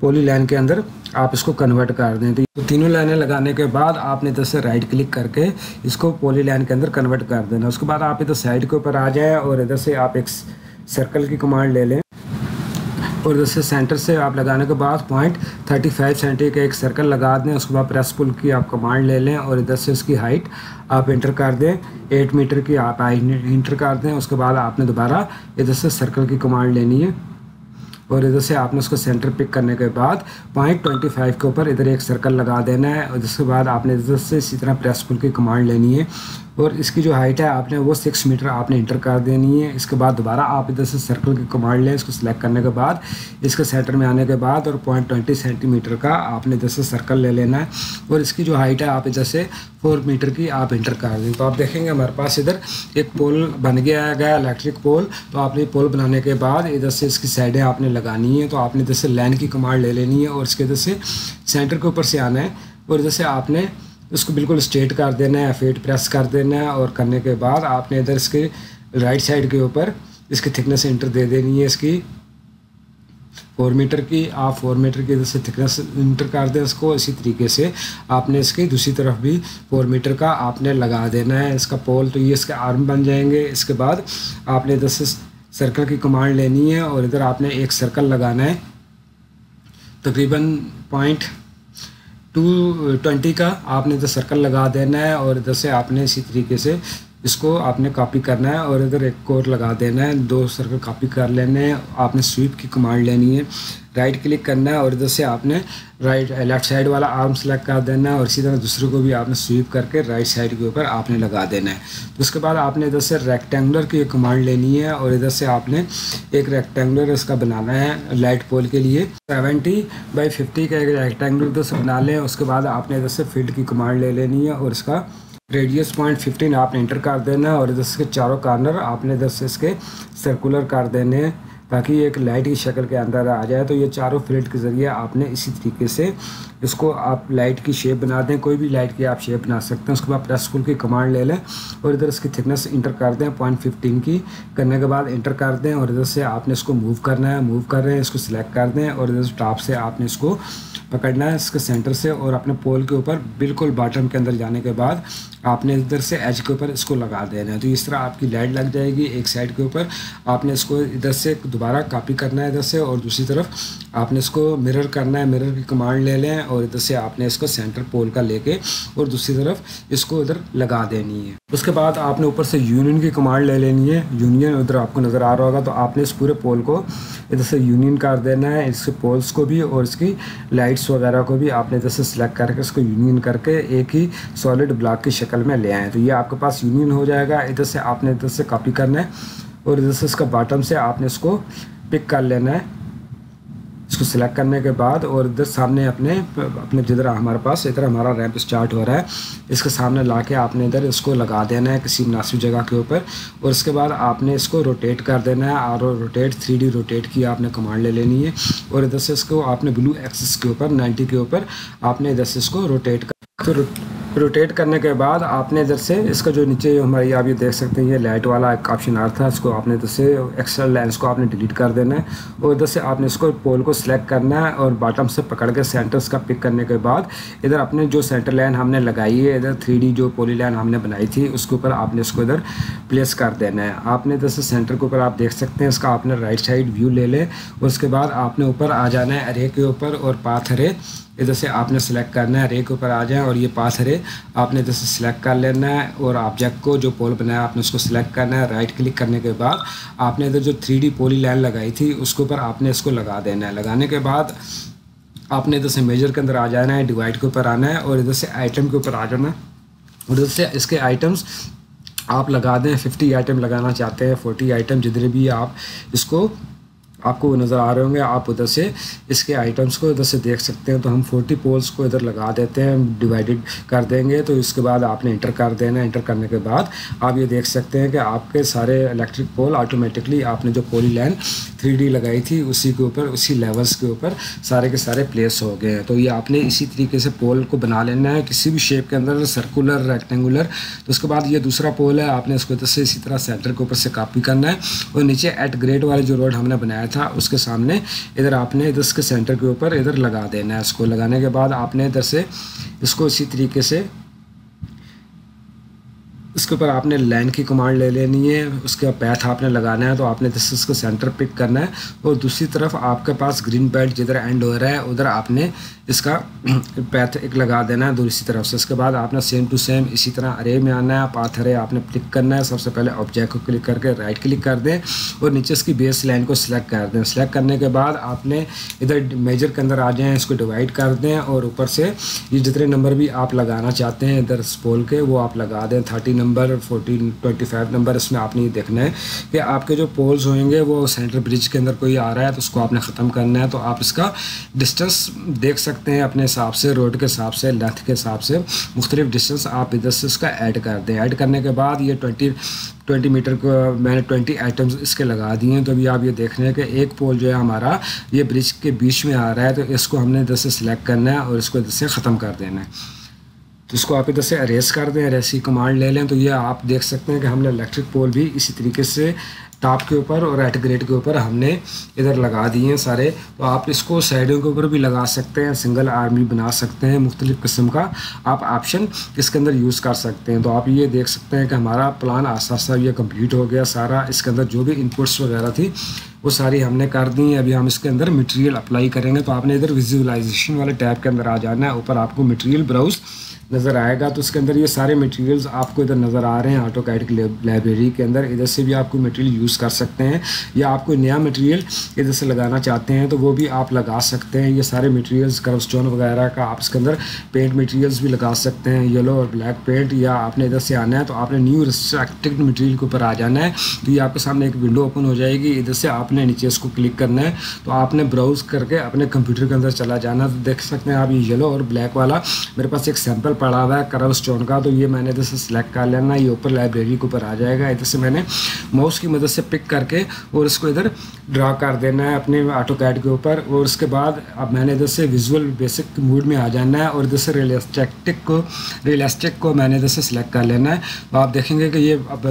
पॉली लाइन के अंदर आप इसको कन्वर्ट कर दें। तो तीनों लाइनें लगाने के बाद आपने इधर से राइट क्लिक करके इसको पॉली लाइन के अंदर कन्वर्ट कर देना। उसके बाद आप इधर साइड के ऊपर आ जाएं और इधर से आप एक सर्कल की कमांड ले लें और इधर से सेंटर से आप लगाने के बाद पॉइंट थर्टी फाइव सेंटी का एक सर्कल लगा दें। उसके बाद प्रेस पुल की आप कमांड ले लें और इधर से उसकी हाइट आप इंटर कर दें, एट मीटर की आप हाइट इंटर कर दें। उसके बाद आपने दोबारा इधर से सर्कल की कमांड लेनी है और इधर से आपने उसको सेंटर पिक करने के बाद पॉइंट ट्वेंटी फाइव के ऊपर इधर एक सर्कल लगा देना है और जिसके बाद आपने इधर से इसी तरह प्रेस पुल की कमांड लेनी है और इसकी जो हाइट है आपने वो सिक्स मीटर आपने इंटर कर देनी है। इसके बाद दोबारा आप इधर से सर्कल की कमांड लें, इसको सिलेक्ट करने के बाद इसके सेंटर में आने के बाद और पॉइंट ट्वेंटी सेंटीमीटर का आपने इधर से सर्कल ले लेना है और इसकी जो हाइट है आप इधर से फोर मीटर की आप इंटर कर दें। तो आप देखेंगे हमारे पास इधर एक पोल बन गया है, इलेक्ट्रिक पोल। तो आपने पोल बनाने के बाद इधर से इसकी साइडें आपने लगानी है। तो आपने इधर से लाइन की कमांड ले लेनी है और इसके इधर से सेंटर के ऊपर से आना है और इधर से आपने उसको बिल्कुल स्ट्रेट कर देना है, फेट प्रेस कर देना है और करने के बाद आपने इधर इसके राइट साइड के ऊपर इसकी थिकनेस इंटर दे देनी है। इसकी फोर मीटर की आप फोर मीटर की इधर से थिकनेस इंटर कर दें इसको। इसी तरीके से आपने इसकी दूसरी तरफ भी फोर मीटर का आपने लगा देना है इसका पोल। तो ये इसके आर्म बन जाएंगे। इसके बाद आपने इधर से सर्कल की कमांड लेनी है और इधर आपने एक सर्कल लगाना है तकरीबन पॉइंट टू ट्वेंटी का आपने इधर सर्कल लगा देना है और इधर से आपने इसी तरीके से इसको आपने कॉपी करना है और इधर एक और लगा देना है, दो सर्कल कॉपी कर लेने हैं। आपने स्वीप की कमांड लेनी है, राइट क्लिक करना है और इधर से आपने राइट लेफ़्ट साइड वाला आर्म सेलेक्ट कर देना है और इसी तरह दूसरे को भी आपने स्वीप करके राइट साइड के ऊपर आपने लगा देना है। तो उसके बाद आपने इधर से रेक्टेंगुलर की कमांड लेनी है और इधर से आपने एक रेक्टेंगुलर इसका बनाना है लाइट पोल के लिए। सेवेंटी बाई फिफ्टी का एक रेक्टेंगुलर इधर से बना लें। उसके बाद आपने इधर से फील्ड की कमांड ले लेनी है और इसका रेडियस पॉइंट फिफ्टीन आपने इंटर कर देना है और इधर से चारों कार्नर आपने इधर से इसके सर्कुलर कर देने हैं ताकि एक लाइट की शक्ल के अंदर आ जाए। तो ये चारों फील्ड के ज़रिए आपने इसी तरीके से इसको आप लाइट की शेप बना दें, कोई भी लाइट की आप शेप बना सकते हैं। उसके बाद प्रेस टूल की कमांड ले लें और इधर इसकी थिकनेस इंटर कर दें पॉइंट फिफ्टीन की, करने के बाद इंटर कर दें और इधर से आपने इसको मूव करना है। मूव कर रहे हैं, इसको सिलेक्ट कर दें और इधर टॉप से आपने इसको पकड़ना है इसके सेंटर से और अपने पोल के ऊपर बिल्कुल बॉटम के अंदर जाने के बाद आपने इधर से एज के ऊपर इसको लगा देना है। तो इस तरह आपकी लाइट लग जाएगी एक साइड के ऊपर। आपने इसको इधर से दोबारा कॉपी करना है इधर से और दूसरी तरफ आपने इसको मिरर करना है। मिरर की कमांड ले लें और इधर से आपने इसको सेंटर पोल का लेके और दूसरी तरफ इसको इधर लगा देनी है। उसके बाद आपने ऊपर से यूनियन की कमांड ले लेनी है। यूनियन उधर आपको नज़र आ रहा होगा, तो आपने इस पूरे पोल को इधर से यूनियन कर देना है। इसके पोल्स को भी और इसकी लाइट्स वगैरह को भी आपने इधर से सिलेक्ट करके इसको यूनियन करके एक ही सॉलिड ब्लॉक की शक्ल में ले आएँ। तो ये आपके पास यूनियन हो जाएगा। इधर से आपने इधर से कॉपी करना है और इधर से इसका बॉटम से आपने इसको पिक कर लेना है। इसको सिलेक्ट करने के बाद और इधर सामने अपने अपने जिधर हमारे पास इधर हमारा रैंप स्टार्ट हो रहा है, इसके सामने ला के आपने इधर इसको लगा देना है किसी मुनासिब जगह के ऊपर और इसके बाद आपने इसको रोटेट कर देना है। और रोटेट थ्री डी रोटेट की आपने कमांड ले लेनी है और इधर से इसको आपने ब्लू एक्सिस के ऊपर नाइन्टी के ऊपर आपने इधर से इसको रोटेट कर तो रोटेट करने के बाद आपने इधर से इसका जो नीचे हमारी आप ये देख सकते हैं ये लाइट वाला एक ऑप्शन आ रहा था, इसको आपने इधर से एक्स्ट्रा लेंस को आपने डिलीट कर देना है और इधर से आपने इसको पोल को सिलेक्ट करना है और बॉटम से पकड़ के सेंटर्स का पिक करने के बाद इधर अपने जो सेंटर लाइन हमने लगाई है इधर थ्री डी जो पोली लाइन हमने बनाई थी उसके ऊपर आपने इसको इधर प्लेस कर देना है। आपने इधर से सेंटर के ऊपर आप देख सकते हैं इसका आपने राइट साइड व्यू ले लें और उसके बाद आपने ऊपर आ जाना है अरे के ऊपर और पाथ अरे इधर से आपने सेलेक्ट करना है। अरे के ऊपर आ जाए और ये पास अरे आपने इधर से सिलेक्ट कर लेना है और ऑब्जेक्ट को जो पोल बनाया आपने उसको सिलेक्ट करना है। राइट क्लिक करने के बाद आपने इधर जो थ्री डी पोली लाइन लगाई थी उसके ऊपर आपने इसको लगा देना है। लगाने के बाद आपने इधर से मेजर के अंदर आ जाना है, डिवाइड के ऊपर आना है और इधर से आइटम के ऊपर आ जाना है और इधर से इसके आइटम्स आप लगा दें। फिफ्टी आइटम लगाना चाहते हैं, फोर्टी आइटम, जितने भी आप इसको आपको नज़र आ रहे होंगे आप उधर से इसके आइटम्स को इधर से देख सकते हैं। तो हम चालीस पोल्स को इधर लगा देते हैं, डिवाइडेड कर देंगे। तो इसके बाद आपने इंटर कर देना। इंटर करने के बाद आप ये देख सकते हैं कि आपके सारे इलेक्ट्रिक पोल ऑटोमेटिकली आपने जो पोली लाइन थ्री डी लगाई थी उसी के ऊपर उसी लेवल्स के ऊपर सारे के सारे प्लेस हो गए हैं। तो ये आपने इसी तरीके से पोल को बना लेना है किसी भी शेप के अंदर, सर्कुलर, रेक्टेंगुलर। तो उसके बाद ये दूसरा पोल है, आपने इसको इधर से इसी तरह सेंटर के ऊपर से कॉपी करना है और नीचे एट ग्रेड वाले जो रोड हमने बनाया था उसके सामने इधर आपने इधर इसके सेंटर के ऊपर इधर लगा देना है। इसको लगाने के बाद आपने इधर से इसको इसी तरीके से इसके ऊपर आपने लाइन की कमांड ले लेनी है। उसका पैथ आपने लगाना है, तो आपने जैसे इसको सेंटर पिक करना है और दूसरी तरफ आपके पास ग्रीन पैड जिधर एंड हो रहा है उधर आपने इसका पैथ एक लगा देना है दूसरी तरफ से। इसके बाद आपने सेम टू सेम इसी तरह अरे में आना है, पाथ अरे आपने क्लिक करना है। सबसे पहले ऑब्जेक्ट को क्लिक करके राइट क्लिक कर दें और नीचे इसकी बेस लाइन को सिलेक्ट कर दें। सिलेक्ट करने के बाद आपने इधर मेजर के अंदर आ जाएँ, इसको डिवाइड कर दें और ऊपर से ये जितने नंबर भी आप लगाना चाहते हैं इधर पोल के वो आप लगा दें। Thirty number, fourteen, twenty five number, इसमें आपने ये देखना है कि आपके जो पोल्स होंगे वो सेंटर ब्रिज के अंदर कोई आ रहा है तो उसको आपने ख़त्म करना है। तो आप इसका डिस्टेंस देख सकते हैं अपने हिसाब से, रोड के हिसाब से, लेंथ के हिसाब से मुख्तलिफ डिस्टेंस आप इधर से इसका ऐड कर दें। ऐड करने के बाद ये ट्वेंटी ट्वेंटी मीटर को मैंने ट्वेंटी आइटम्स इसके लगा दिए हैं। तो अभी आप ये देख रहे हैं कि एक पोल जो है हमारा ये ब्रिज के बीच में आ रहा है, तो इसको हमने इधर से सिलेक्ट करना है और इसको इधर से ख़त्म कर देना है। तो इसको आप इधर से अरेस कर दें, अरेस की कमांड ले लें। तो ये आप देख सकते हैं कि हमने इलेक्ट्रिक पोल भी इसी तरीके से टॉप के ऊपर और एट ग्रेड के ऊपर हमने इधर लगा दिए हैं सारे। तो आप इसको साइडों के ऊपर भी लगा सकते हैं, सिंगल आर्म भी बना सकते हैं, मुख्तलिफ़ किस्म का आप ऑप्शन इसके अंदर यूज़ कर सकते हैं। तो आप ये देख सकते हैं कि हमारा प्लान आसा सा ये कम्प्लीट हो गया सारा। इसके अंदर जो भी इनपुट्स वगैरह थी वो सारी हमने कर दी है। अभी हम इसके अंदर मटेरियल अप्लाई करेंगे। तो आपने इधर विजुअलाइजेशन वाले टैब के अंदर आ जाना है, ऊपर आपको मटेरियल ब्राउज़ नज़र आएगा। तो इसके अंदर ये सारे मटेरियल्स आपको इधर नज़र आ रहे हैं ऑटोकैड की लाइब्रेरी के अंदर। इधर से भी आप कोई मटेरियल यूज़ कर सकते हैं या आप कोई नया मटेरियल इधर से लगाना चाहते हैं तो वो भी आप लगा सकते हैं। ये सारे मटेरियल्स कर्वस्टोन वगैरह का आप इसके अंदर पेंट मटेरियल्स भी लगा सकते हैं, येलो और ब्लैक पेंट। या आपने इधर से आना है तो आपने न्यू रिस्ट्रक्टेड मटीरियल के ऊपर आ जाना है तो ये आपके सामने एक विंडो ओपन हो जाएगी। इधर से आपने नीचे इसको क्लिक करना है तो आपने ब्राउज़ करके अपने कंप्यूटर के अंदर चला जाना। तो देख सकते हैं आप ये येलो और ब्लैक वाला मेरे पास एक सैम्पल पड़ा हुआ है कर्व स्टोन का, तो ये मैंने इधर से सिलेक्ट कर लेना। ये ऊपर लाइब्रेरी के ऊपर आ जाएगा। इधर से मैंने माउस की मदद से पिक करके और इसको इधर ड्रा कर देना है अपने ऑटोकैड के ऊपर। और उसके बाद अब मैंने इधर से विजुअल बेसिक मूड में आ जाना है और इधर से रियलिस्टिक को रियलिस्टिक को मैंने इधर से सिलेक्ट कर लेना है। तो आप देखेंगे कि ये अब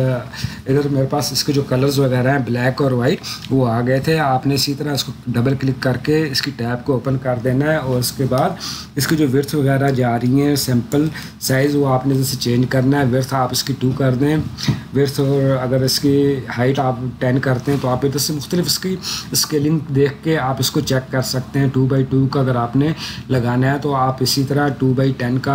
इधर मेरे पास इसके जो कलर्स वगैरह हैं ब्लैक और वाइट वो आ गए थे। आपने इसी तरह इसको डबल क्लिक करके इसकी टैब को ओपन कर देना है और उसके बाद इसकी जो विड्थ वगैरह जा रही हैं सैम्पल साइज़ वो आपने जैसे चेंज करना है। विड्थ आप इसकी टू कर दें विड्थ, और अगर इसकी हाइट आप टेन करते हैं तो आप इधर से मुख्तलिफ इसकी स्केलिंग देख के आप इसको चेक कर सकते हैं। टू बाई टू का अगर आपने लगाना है तो आप इसी तरह टू बाई टेन का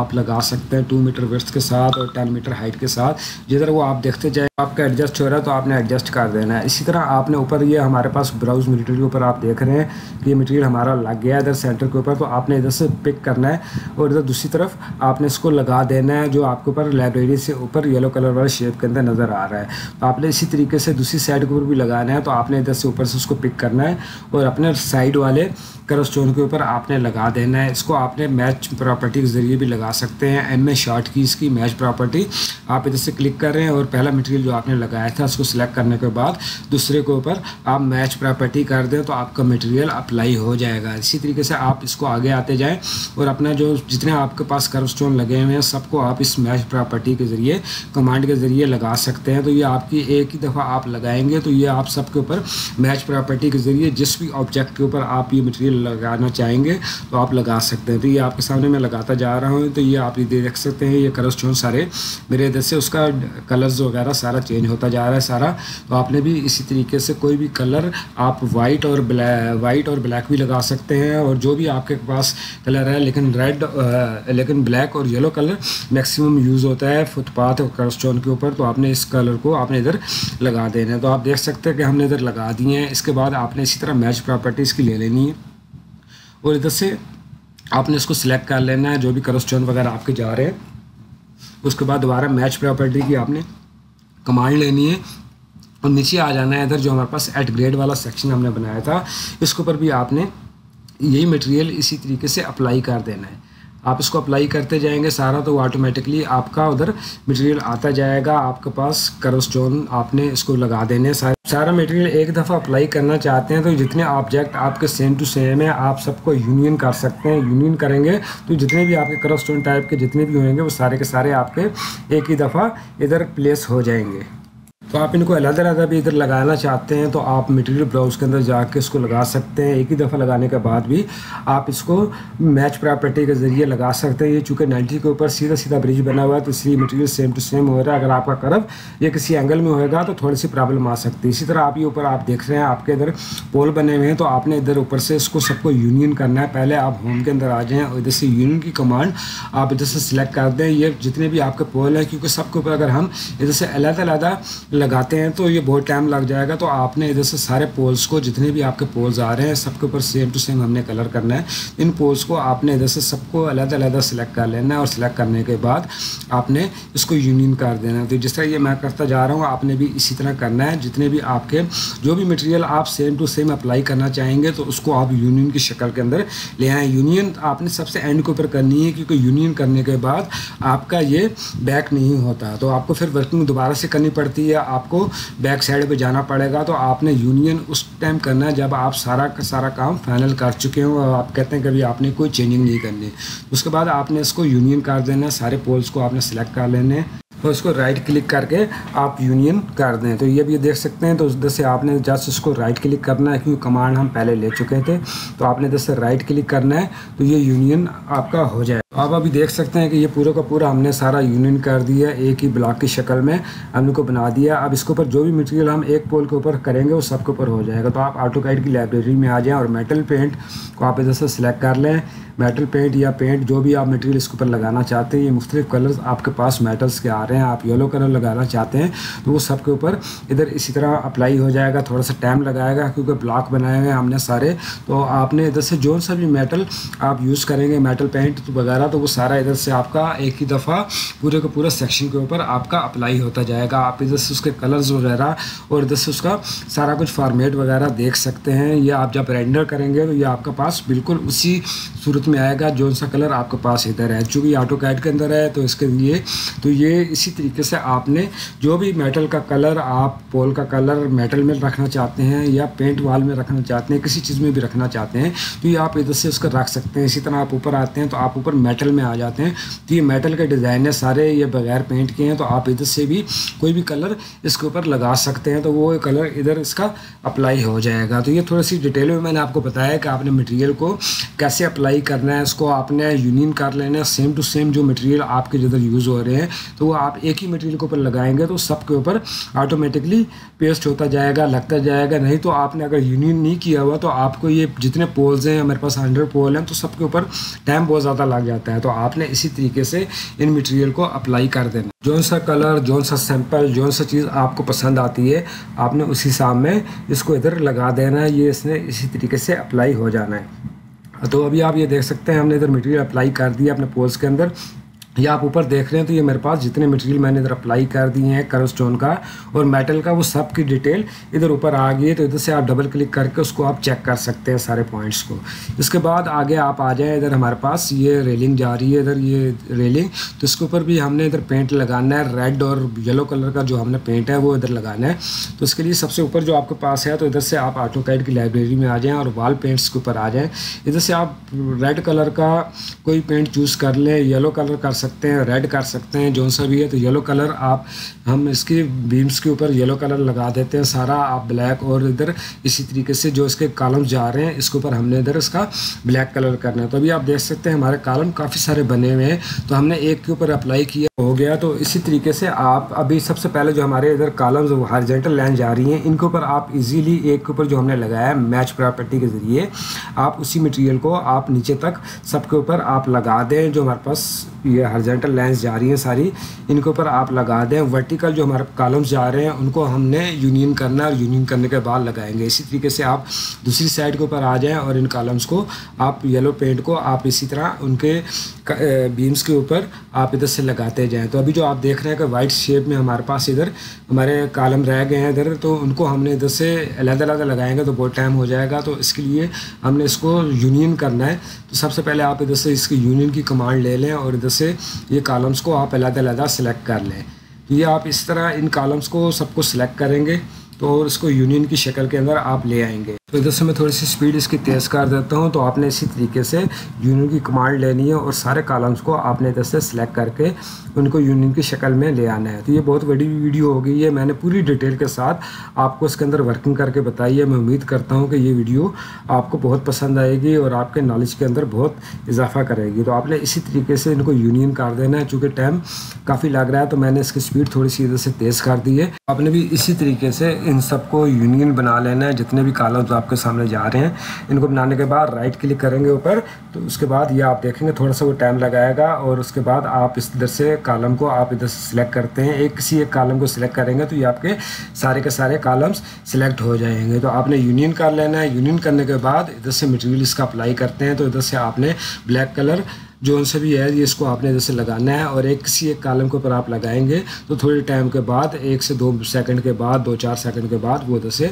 आप लगा सकते हैं, टू मीटर विड्थ के साथ और टेन मीटर हाइट के साथ। जिधर वो आप देखते जाए आपका एडजस्ट हो रहा है तो आपने एडजस्ट कर देना है। इसी तरह आपने ऊपर ये हमारे पास ब्राउज मटेरियल के ऊपर आप देख रहे हैं कि ये मटेरियल हमारा लग गया इधर सेंटर के ऊपर, तो आपने इधर से पिक करना है और इधर दूसरी तरफ आपने इसको लगा देना है जो आपके ऊपर लाइब्रेरी से ऊपर येलो कलर वाले शेप के अंदर नज़र आ रहा है। तो आपने इसी तरीके से दूसरी साइड के ऊपर भी लगाना है तो आपने इधर से ऊपर से उसको पिक करना है और अपने साइड वाले कर्वस्टोन के ऊपर आपने लगा देना है। इसको आपने मैच प्रॉपर्टी के ज़रिए भी लगा सकते हैं। एम ए शॉर्ट की इसकी मैच प्रॉपर्टी आप इधर से क्लिक कर रहे हैं और पहला मटेरियल जो आपने लगाया था उसको सिलेक्ट करने के बाद दूसरे के ऊपर आप मैच प्रॉपर्टी कर दें तो आपका मटेरियल अप्लाई हो जाएगा। इसी तरीके से आप इसको आगे आते जाएँ और अपना जो जितने आपके पास कर्वस्टोन लगे हुए हैं सबको आप इस मैच प्रॉपर्टी के ज़रिए कमांड के ज़रिए लगा सकते हैं। तो ये आपकी एक ही दफ़ा आप लगाएंगे तो ये आप सबके ऊपर मैच प्रॉपर्टी के ज़रिए जिस भी ऑब्जेक्ट के ऊपर आप ये मटेरियल लगाना चाहेंगे तो आप लगा सकते हैं। तो ये आपके सामने मैं लगाता जा रहा हूँ। तो ये आप ये देख सकते हैं ये कर्वस्टोन सारे मेरे इधर से उसका कलर्स वगैरह सारा चेंज होता जा रहा है सारा। तो आपने भी इसी तरीके से कोई भी कलर आप वाइट और ब्लैक वाइट और ब्लैक भी लगा सकते हैं और जो भी आपके पास कलर है। लेकिन रेड लेकिन ब्लैक और येलो कलर मैक्सिमम यूज़ होता है फुटपाथ और कर्वस्टोन के ऊपर, तो आपने इस कलर को आपने इधर लगा देना है। तो आप देख सकते हैं कि हमने इधर लगा दिए हैं। इसके बाद आपने इसी तरह मैच प्रॉपर्टीज़ की ले लेनी है और इधर से आपने इसको सिलेक्ट कर लेना है जो भी कर्वस्टोन वगैरह आपके जा रहे हैं। उसके बाद दोबारा मैच प्रॉपर्टी की आपने कमांड लेनी है और नीचे आ जाना है। इधर जो हमारे पास एट ग्रेड वाला सेक्शन हमने बनाया था इसके ऊपर भी आपने यही मटेरियल इसी तरीके से अप्लाई कर देना है। आप इसको अप्लाई करते जाएंगे सारा तो ऑटोमेटिकली आपका उधर मटेरियल आता जाएगा। आपके पास कर्वस्टोन आपने इसको लगा देने सारे सारा मटेरियल एक दफ़ा अप्लाई करना चाहते हैं तो जितने ऑब्जेक्ट आपके सेम टू सेम है आप सबको यूनियन कर सकते हैं। यूनियन करेंगे तो जितने भी आपके कर्वस्टोन टाइप के जितने भी होंगे वो सारे के सारे आपके एक ही दफ़ा इधर प्लेस हो जाएंगे। तो आप इनको अलग अलग भी इधर लगाना चाहते हैं तो आप मटेरियल ब्राउज़ के अंदर जाके इसको लगा सकते हैं। एक ही दफ़ा लगाने के बाद भी आप इसको मैच प्रॉपर्टी के ज़रिए लगा सकते हैं। ये चूँकि नाइन्टी के ऊपर सीधा सीधा ब्रिज बना हुआ है तो इसलिए मटेरियल सेम टू सेम हो रहा है। अगर आपका कर्व ये किसी एंगल में होगा तो थोड़ी सी प्रॉब्लम आ सकती है। इसी तरह आप ये ऊपर आप देख रहे हैं आपके इधर पोल बने हुए हैं तो आपने इधर ऊपर से इसको सबको यूनियन करना है। पहले आप होम के अंदर आ जाएँ और इधर से यूनियन की कमांड आप इधर से सिलेक्ट कर दें। ये जितने भी आपके पोल हैं क्योंकि सबके ऊपर अगर हम इधर से अलग अलग लगाते हैं तो ये बहुत टाइम लग जाएगा। तो आपने इधर से सारे पोल्स को जितने भी आपके पोल्स आ रहे हैं सबके ऊपर सेम टू सेम हमने कलर करना है। इन पोल्स को आपने इधर से सबको अलग अलग सेलेक्ट कर लेना है और सिलेक्ट करने के बाद आपने इसको यूनियन कर देना है। तो जिस तरह ये मैं करता जा रहा हूँ आपने भी इसी तरह करना है। जितने भी आपके जो भी मटेरियल आप सेम टू सेम अप्लाई करना चाहेंगे तो उसको आप यूनियन की शक्ल के अंदर ले आएँ। यूनियन आपने सबसे एंड के ऊपर करनी है क्योंकि यूनियन करने के बाद आपका ये बैक नहीं होता तो आपको फिर वर्किंग दोबारा से करनी पड़ती है। आपको बैक साइड पे जाना पड़ेगा। तो आपने यूनियन उस टाइम करना है जब आप सारा का सारा काम फाइनल कर चुके हो और आप कहते हैं कभी आपने कोई चेंजिंग नहीं करनी। उसके बाद आपने इसको यूनियन कर देना है। सारे पोल्स को आपने सेलेक्ट कर लेने और इसको राइट क्लिक करके आप यूनियन कर दें। तो ये भी देख सकते हैं। तो उधर से आपने जस्ट इसको राइट क्लिक करना है क्योंकि कमांड हम पहले ले चुके थे। तो आपने इधर से राइट क्लिक करना है तो ये यूनियन आपका हो जाएगा। आप अभी देख सकते हैं कि ये पूरा का पूरा हमने सारा यूनियन कर दिया, एक ही ब्लॉक की शक्ल में हमने को बना दिया। अब इसके ऊपर जो भी मटेरियल हम एक पोल के ऊपर करेंगे वो सब के ऊपर हो जाएगा। तो आप ऑटोकैड की लाइब्रेरी में आ जाएं और मेटल पेंट को आप इधर से सिलेक्ट कर लें। मेटल पेंट या पेंट जो भी आप मटेरियल इसके ऊपर लगाना चाहते हैं, ये मुख्तलिफ़ कलर्स आपके पास मेटल्स के आ रहे हैं, आप येलो कलर लगाना चाहते हैं तो वो सब के ऊपर इधर इसी तरह अप्लाई हो जाएगा। थोड़ा सा टाइम लगाएगा क्योंकि ब्लॉक बनाए हुए हैं हमने सारे। तो आपने इधर से जो सा भी मेटल आप यूज़ करेंगे, मेटल पेंट वगैरह, तो वो सारा इधर से आपका एक ही दफ़ा पूरे का पूरा सेक्शन के ऊपर आपका अप्लाई होता जाएगा। आप इधर से उसके कलर्स वगैरह और इधर से उसका सारा कुछ फॉर्मेट वगैरह देख सकते हैं। ये आप जब रेंडर करेंगे तो ये आपके पास बिल्कुल उसी सूरत में आएगा जो सा कलर आपके पास इधर है। चूँकि ऑटोकैड के अंदर है तो इसके लिए तो ये इसी तरीके से आपने जो भी मेटल का कलर, आप पोल का कलर मेटल में रखना चाहते हैं या पेंट वाल में रखना चाहते हैं, किसी चीज़ में भी रखना चाहते हैं तो ये आप इधर से उसका रख सकते हैं। इसी तरह आप ऊपर आते हैं तो आप ऊपर मेटल में आ जाते हैं तो ये मेटल के डिज़ाइन है सारे, ये बगैर पेंट के हैं। तो आप इधर से भी कोई भी कलर इसके ऊपर लगा सकते हैं तो वो कलर इधर इसका अप्लाई हो जाएगा। तो ये थोड़ी सी डिटेल में मैंने आपको बताया कि आपने मटेरियल को कैसे अप्लाई करना है। इसको आपने यूनियन कर लेना है, सेम टू सेम जो मटेरियल आपके जिधर यूज़ हो रहे हैं तो वो आप एक ही मटेरियल के ऊपर लगाएंगे तो सब के ऊपर ऑटोमेटिकली पेस्ट होता जाएगा, लगता जाएगा। नहीं तो आपने अगर यूनियन नहीं किया हुआ तो आपको ये जितने पोल्स हैं, हमारे पास हंड्रेड पोल हैं, तो सबके ऊपर टाइम बहुत ज़्यादा लग जाता है। तो आपने इसी तरीके से इन मटेरियल को अप्लाई कर देना। जो सा कलर, जो सा सैंपल, जो सा चीज़ आपको पसंद आती है आपने उसी हिसाब में इसको इधर लगा देना है। ये इसने इसी तरीके से अप्लाई हो जाना है। तो अभी आप ये देख सकते हैं हमने इधर मटेरियल अप्लाई कर दिया अपने पोल्स के अंदर। ये आप ऊपर देख रहे हैं तो ये मेरे पास जितने मटेरियल मैंने इधर अप्लाई कर दिए हैं, कर्व स्टोन का और मेटल का, वो सब की डिटेल इधर ऊपर आ गई है। तो इधर से आप डबल क्लिक करके उसको आप चेक कर सकते हैं सारे पॉइंट्स को। इसके बाद आगे आप आ जाएं, इधर हमारे पास ये रेलिंग जा रही है, इधर ये रेलिंग, तो इसके ऊपर भी हमने इधर पेंट लगाना है। रेड और येलो कलर का जो हमने पेंट है वो इधर लगाना है। तो इसके लिए सबसे ऊपर जो आपके पास है तो इधर से आप ऑटोकैड की लाइब्रेरी में आ जाएँ और वॉल पेंट्स के ऊपर आ जाएँ। इधर से आप रेड कलर का कोई पेंट चूज़ कर लें, येलो कलर कर सकते हैं, रेड कर सकते हैं, जो सा भी है। तो येलो कलर आप हम इसकी बीम्स के ऊपर येलो कलर लगा देते हैं सारा। आप ब्लैक और इधर इसी तरीके से जो इसके कॉलम जा रहे हैं इसके ऊपर हमने इधर इसका ब्लैक कलर करना है। तो अभी आप देख सकते हैं हमारे कॉलम काफ़ी सारे बने हुए हैं तो हमने एक के ऊपर अप्लाई किया हो गया। तो इसी तरीके से आप अभी सबसे पहले जो हमारे इधर कॉलम्स हॉरिजॉन्टल लाइन जा रही हैं इनके ऊपर आप इजीली एक के ऊपर जो हमने लगाया है मैच प्रॉपर्टी के ज़रिए आप उसी मटेरियल को आप नीचे तक सबके ऊपर आप लगा दें। जो हमारे पास ये हॉरिजॉन्टल लाइंस जा रही हैं सारी इनके ऊपर आप लगा दें। वर्टिकल जो हमारे कॉलम्स जा रहे हैं उनको हमने यूनियन करना है और यूनियन करने के बाद लगाएंगे। इसी तरीके से आप दूसरी साइड के ऊपर आ जाएँ और इन कॉलम्स को आप येलो पेंट को आप इसी तरह उनके बीम्स के ऊपर आप इधर से लगाते जाएँ। तो अभी जो आप देख रहे हैं कि वाइट शेप में हमारे पास इधर हमारे कॉलम रह गए हैं इधर, तो उनको हमने इधर से अलग अलग लगाएंगे तो बहुत टाइम हो जाएगा। तो इसके लिए हमने इसको यूनियन करना है। तो सबसे पहले आप इधर से इसकी यूनियन की कमांड ले लें और इधर से ये कॉलम्स को आप अलग अलग सेलेक्ट कर लें। तो ये आप इस तरह इन कॉलम्स को सबको सेलेक्ट करेंगे तो इसको यूनियन की शक्ल के अंदर आप ले आएंगे। तो इधर से मैं थोड़ी सी स्पीड इसकी तेज़ कर देता हूँ। तो आपने इसी तरीके से यूनियन की कमांड लेनी है और सारे कॉलम्स को आपने इधर से सिलेक्ट करके उनको यूनियन की शक्ल में ले आना है। तो ये बहुत बड़ी वीडियो हो गई है, मैंने पूरी डिटेल के साथ आपको इसके अंदर वर्किंग करके बताई है। मैं उम्मीद करता हूँ कि ये वीडियो आपको बहुत पसंद आएगी और आपके नॉलेज के अंदर बहुत इजाफा करेगी। तो आपने इसी तरीके से इनको यूनियन कर देना है। चूँकि टाइम काफ़ी लग रहा है तो मैंने इसकी स्पीड थोड़ी सी इधर से तेज़ कर दी है। आपने भी इसी तरीके से इन सबको यूनियन बना लेना है जितने भी कॉलम्स आपके सामने जा रहे हैं। इनको बनाने के बाद राइट क्लिक करेंगे ऊपर, तो उसके बाद ये आप देखेंगे थोड़ा सा वो टाइम लगाएगा और उसके बाद आप इस इधर से कॉलम को आप इधर से सिलेक्ट करते हैं। एक किसी एक कॉलम को सिलेक्ट करेंगे तो ये आपके सारे के सारे कॉलम्स सिलेक्ट हो जाएंगे। तो आपने यूनियन कर लेना है। यूनियन करने के बाद इधर से मटेरियल इसका अप्लाई करते हैं। तो इधर से आपने ब्लैक कलर जो उनसे भी है ये इसको आपने जैसे लगाना है और एक किसी एक कॉलम के ऊपर आप लगाएंगे तो थोड़े टाइम के बाद एक से दो सेकंड के बाद दो चार सेकंड के बाद वो जैसे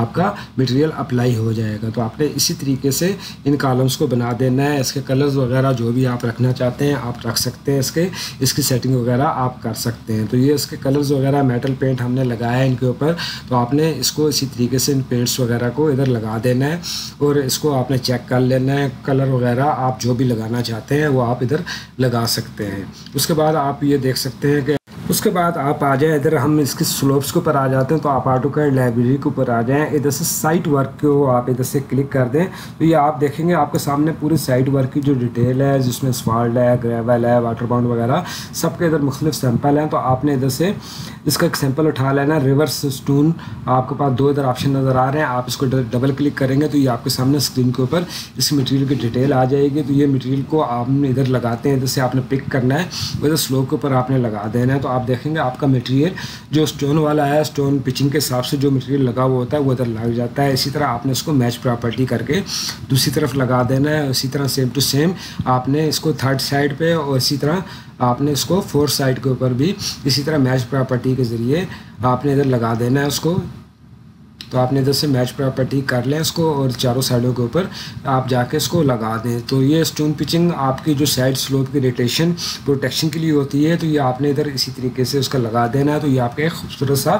आपका मटेरियल अप्लाई हो जाएगा। तो आपने इसी तरीके से इन कॉलम्स को बना देना है। इसके कलर्स वगैरह जो भी आप रखना चाहते हैं आप रख सकते हैं, इसके इसकी सेटिंग वगैरह आप कर सकते हैं। तो ये इसके कलर्स वगैरह मेटल पेंट हमने लगाया है इनके ऊपर, तो आपने इसको इसी तरीके से इन पेंट्स वगैरह को इधर लगा देना है और इसको आपने चेक कर लेना है। कलर वगैरह आप जो भी लगाना चाहते हैं वो आप इधर लगा सकते हैं। उसके बाद आप ये देख सकते हैं कि उसके बाद आप आ जाए, इधर हम इसके स्लोप्स के ऊपर आ जाते हैं तो आप ऑटोकैड लाइब्रेरी के ऊपर आ जाएँ। इधर से साइट वर्क को आप इधर से क्लिक कर दें तो ये आप देखेंगे आपके सामने पूरी साइट वर्क की जो डिटेल है, जिसमें स्पाल्ड है, ग्रेवल है, वाटर बाउंड वगैरह सब के इधर मुख्तलिफ सैम्पल हैं। तो आपने इधर से इसका एक सैम्पल उठा लेना। रिवर्स स्टोन आपके पास दो इधर ऑप्शन नज़र आ रहे हैं, आप इसको डबल क्लिक करेंगे तो ये आपके सामने स्क्रीन के ऊपर इस मटेरियल की डिटेल आ जाएगी। तो ये मटेरियल को आपने इधर लगाते हैं, इधर से आपने पिक करना है, इधर स्लोप के ऊपर आपने लगा देना है। तो आप देखेंगे आपका मटेरियल जो स्टोन वाला है, स्टोन पिचिंग के हिसाब से जो मटेरियल लगा हुआ होता है वो इधर लग जाता है। इसी तरह आपने इसको मैच प्रॉपर्टी करके दूसरी तरफ लगा देना है। इसी तरह सेम टू सेम आपने इसको थर्ड साइड पे और इसी तरह आपने इसको फोर्थ साइड के ऊपर भी इसी तरह मैच प्रॉपर्टी के ज़रिए आपने इधर लगा देना है उसको। तो आपने इधर से मैच प्रॉपर्टी कर लें इसको और चारों साइडों के ऊपर आप जाके इसको लगा दें। तो ये स्टोन पिचिंग आपकी जो साइड स्लोप की रोटेशन प्रोटेक्शन के लिए होती है, तो ये आपने इधर इसी तरीके से उसका लगा देना है। तो ये आपका एक खूबसूरत सा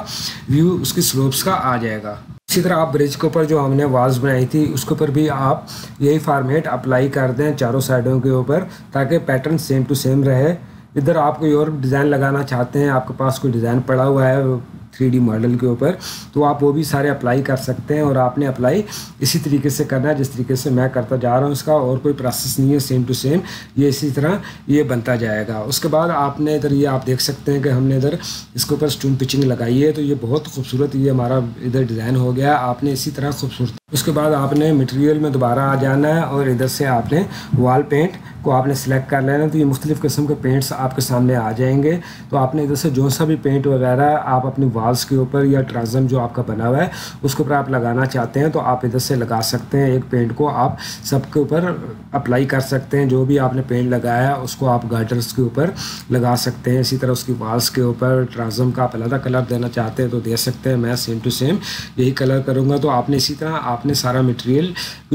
व्यू उसकी स्लोप्स का आ जाएगा। इसी तरह आप ब्रिज के ऊपर जो हमने वाज बनाई थी उसके ऊपर भी आप यही फार्मेट अप्लाई कर दें चारों साइडों के ऊपर ताकि पैटर्न सेम टू सेम रहे। इधर आप कोई और डिज़ाइन लगाना चाहते हैं, आपके पास कोई डिज़ाइन पड़ा हुआ है थ्री डी मॉडल के ऊपर, तो आप वो भी सारे अप्लाई कर सकते हैं। और आपने अप्लाई इसी तरीके से करना है जिस तरीके से मैं करता जा रहा हूँ, इसका और कोई प्रोसेस नहीं है, सेम टू सेम ये इसी तरह ये बनता जाएगा। उसके बाद आपने इधर ये आप देख सकते हैं कि हमने इधर इसके ऊपर स्टोन पिचिंग लगाई है। तो ये बहुत खूबसूरत ये हमारा इधर डिज़ाइन हो गया। आपने इसी तरह खूबसूरत उसके बाद आपने मटेरियल में दोबारा आ जाना है और इधर से आपने वॉल पेंट को आपने सेलेक्ट कर लेना। तो ये मुख्तलिफ़ किस्म के पेंट्स आपके सामने आ जाएंगे। तो आपने इधर से जो सा भी पेंट वगैरह आप अपनी वॉल्स के ऊपर या ट्राजम जो आपका बना हुआ है उसके ऊपर आप लगाना चाहते हैं तो आप इधर से लगा सकते हैं। एक पेंट को आप सबके ऊपर अप्लाई कर सकते हैं, जो भी आपने पेंट लगाया उसको आप गार्डर्स के ऊपर लगा सकते हैं। इसी तरह उसकी वॉल्स के ऊपर ट्राजम का आप अलग कलर देना चाहते हैं तो दे सकते हैं। मैं सेम टू सेम यही कलर करूँगा। तो आपने इसी तरह आपने सारा मटेरियल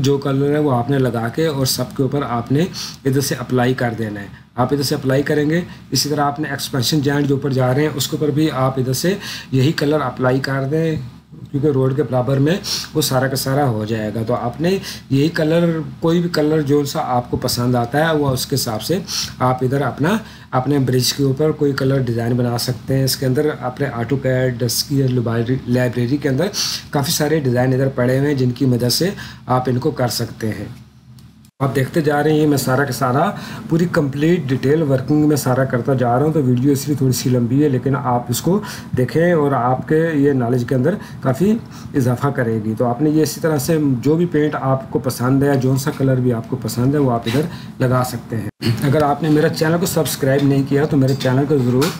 जो कलर है वो आपने लगा के और सब के ऊपर आपने इधर से अप्लाई कर देना है। आप इधर से अप्लाई करेंगे। इसी तरह आपने एक्सपेंशन जॉइंट जो ऊपर जा रहे हैं उसके ऊपर भी आप इधर से यही कलर अप्लाई कर दें, क्योंकि रोड के बराबर में वो सारा का सारा हो जाएगा। तो आपने यही कलर कोई भी कलर जो सा आपको पसंद आता है वह उसके हिसाब से आप इधर अपना अपने ब्रिज के ऊपर कोई कलर डिज़ाइन बना सकते हैं। इसके अंदर अपने ऑटोकैड की लाइब्रेरी के अंदर काफ़ी सारे डिज़ाइन इधर पड़े हुए हैं जिनकी मदद से आप इनको कर सकते हैं। आप देखते जा रहे हैं मैं सारा का सारा पूरी कंप्लीट डिटेल वर्किंग में सारा करता जा रहा हूं। तो वीडियो इसलिए थोड़ी सी लंबी है, लेकिन आप इसको देखें और आपके ये नॉलेज के अंदर काफ़ी इजाफा करेगी। तो आपने ये इसी तरह से जो भी पेंट आपको पसंद है, जो सा कलर भी आपको पसंद है वो आप इधर लगा सकते हैं। अगर आपने मेरा चैनल को सब्सक्राइब नहीं किया तो मेरे चैनल को ज़रूर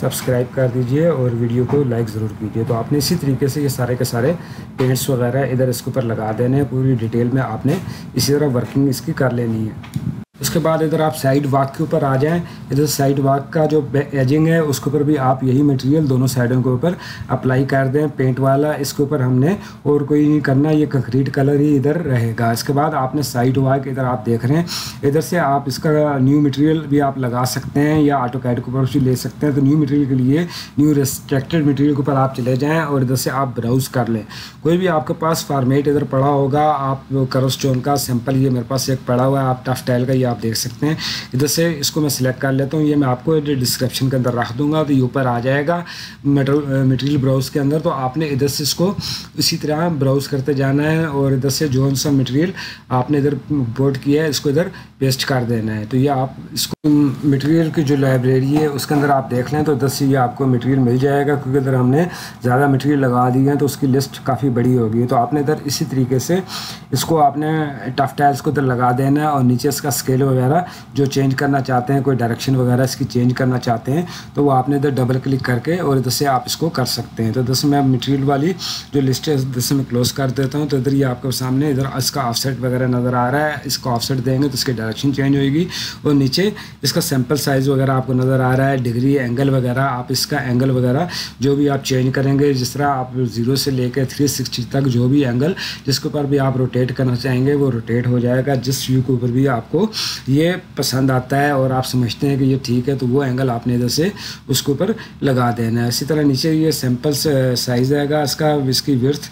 सब्सक्राइब कर दीजिए और वीडियो को लाइक ज़रूर कीजिए। तो आपने इसी तरीके से ये सारे के सारे पेंट्स वगैरह इधर इसके ऊपर लगा देने हैं। पूरी डिटेल में आपने इसी तरह वर्किंग इसकी कर लेनी है। उसके बाद इधर आप साइड वॉक के ऊपर आ जाएं। इधर साइड वॉक का जो एजिंग है उसके ऊपर भी आप यही मटेरियल दोनों साइडों के ऊपर अप्लाई कर दें पेंट वाला। इसके ऊपर हमने और कोई नहीं करना, ये कंक्रीट कलर ही इधर रहेगा। इसके बाद आपने साइड वॉक इधर आप देख रहे हैं, इधर से आप इसका न्यू मटेरियल भी आप लगा सकते हैं या ऑटोकैड के ऊपर ले सकते हैं। तो न्यू मटेरियल के लिए न्यू रिस्ट्रिक्टेड मटेरियल के ऊपर आप चले जाएँ और इधर से आप ब्राउज़ कर लें। कोई भी आपके पास फार्मेट इधर पड़ा होगा, आप कर्वस्टोन का सैम्पल ये मेरे पास एक पड़ा हुआ है, आप टफ टाइल का आप देख सकते हैं। इधर से इसको मैं सिलेक्ट कर लेता हूं, ये मैं आपको डिस्क्रिप्शन के अंदर रख दूंगा। तो ये ऊपर आ जाएगा मटेरियल ब्राउज के अंदर। तो आपने इधर से इसको इसी तरह ब्राउज करते जाना है और इधर से जो सा मटेरियल आपने इधर बोर्ड किया है इसको इधर पेस्ट कर देना है। तो ये आप इसको मटेरियल की जो लाइब्रेरी है उसके अंदर आप देख लें तो इधर से ये आपको मटेरियल मिल जाएगा, क्योंकि इधर हमने ज़्यादा मटेरियल लगा दिए हैं तो उसकी लिस्ट काफ़ी बड़ी होगी। तो आपने इधर इसी तरीके से इसको आपने टफ टाइल्स को इधर लगा देना है और नीचे इसका वगैरह जो चेंज करना चाहते हैं, कोई डायरेक्शन वगैरह इसकी चेंज करना चाहते हैं तो वो आपने इधर डबल क्लिक करके और इधर से आप इसको कर सकते हैं। तो इधर से मैं मटेरियल वाली जो लिस्ट है इधर से मैं क्लोज़ कर देता हूं। तो इधर ये आपके सामने इधर इसका ऑफसेट वगैरह नज़र आ रहा है। इसका ऑफसेट देंगे तो इसकी डायरेक्शन चेंज होगी और नीचे इसका सैम्पल साइज़ वगैरह आपको नज़र आ रहा है, डिग्री एंगल वगैरह। आप इसका एंगल वगैरह जो भी आप चेंज करेंगे, जिस तरह आप जीरो से लेकर थ्री सिक्सटी तक जो भी एंगल जिसके ऊपर भी आप रोटेट करना चाहेंगे वो रोटेट हो जाएगा। जिस व्यू के ऊपर भी आपको ये पसंद आता है और आप समझते हैं कि ये ठीक है तो वो एंगल आपने इधर से उसके ऊपर लगा देना है। इसी तरह नीचे ये सैम्पल साइज़ आएगा इसका, इसकी विड्थ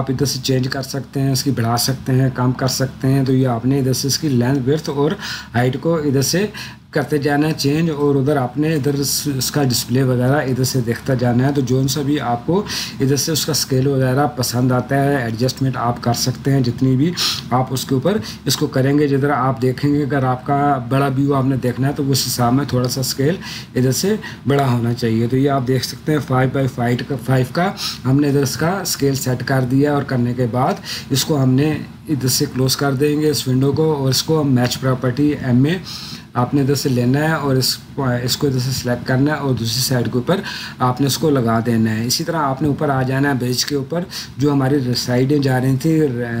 आप इधर से चेंज कर सकते हैं, इसकी बढ़ा सकते हैं, कम कर सकते हैं। तो ये आपने इधर से इसकी लेंथ विड्थ और हाइट को इधर से करते जाना है चेंज, और उधर आपने इधर उसका डिस्प्ले वगैरह इधर से देखता जाना है। तो जोन सा भी आपको इधर से उसका स्केल वगैरह पसंद आता है, एडजस्टमेंट आप कर सकते हैं जितनी भी आप उसके ऊपर इसको करेंगे। जिधर आप देखेंगे अगर आपका बड़ा व्यू आपने देखना है तो उस हिसाब में थोड़ा सा स्केल इधर से बड़ा होना चाहिए। तो ये आप देख सकते हैं फाइव बाई फाइव का फाइव का हमने इधर इसका स्केल सेट कर दिया, और करने के बाद इसको हमने इधर से क्लोज़ कर देंगे इस विंडो को, और इसको हम मैच प्रॉपर्टी एम में आपने इधर से लेना है और इस इसको इधर से सिलेक्ट करना है और दूसरी साइड के ऊपर आपने इसको लगा देना है। इसी तरह आपने ऊपर आ जाना है बेज के ऊपर, जो हमारी साइडें जा रही थी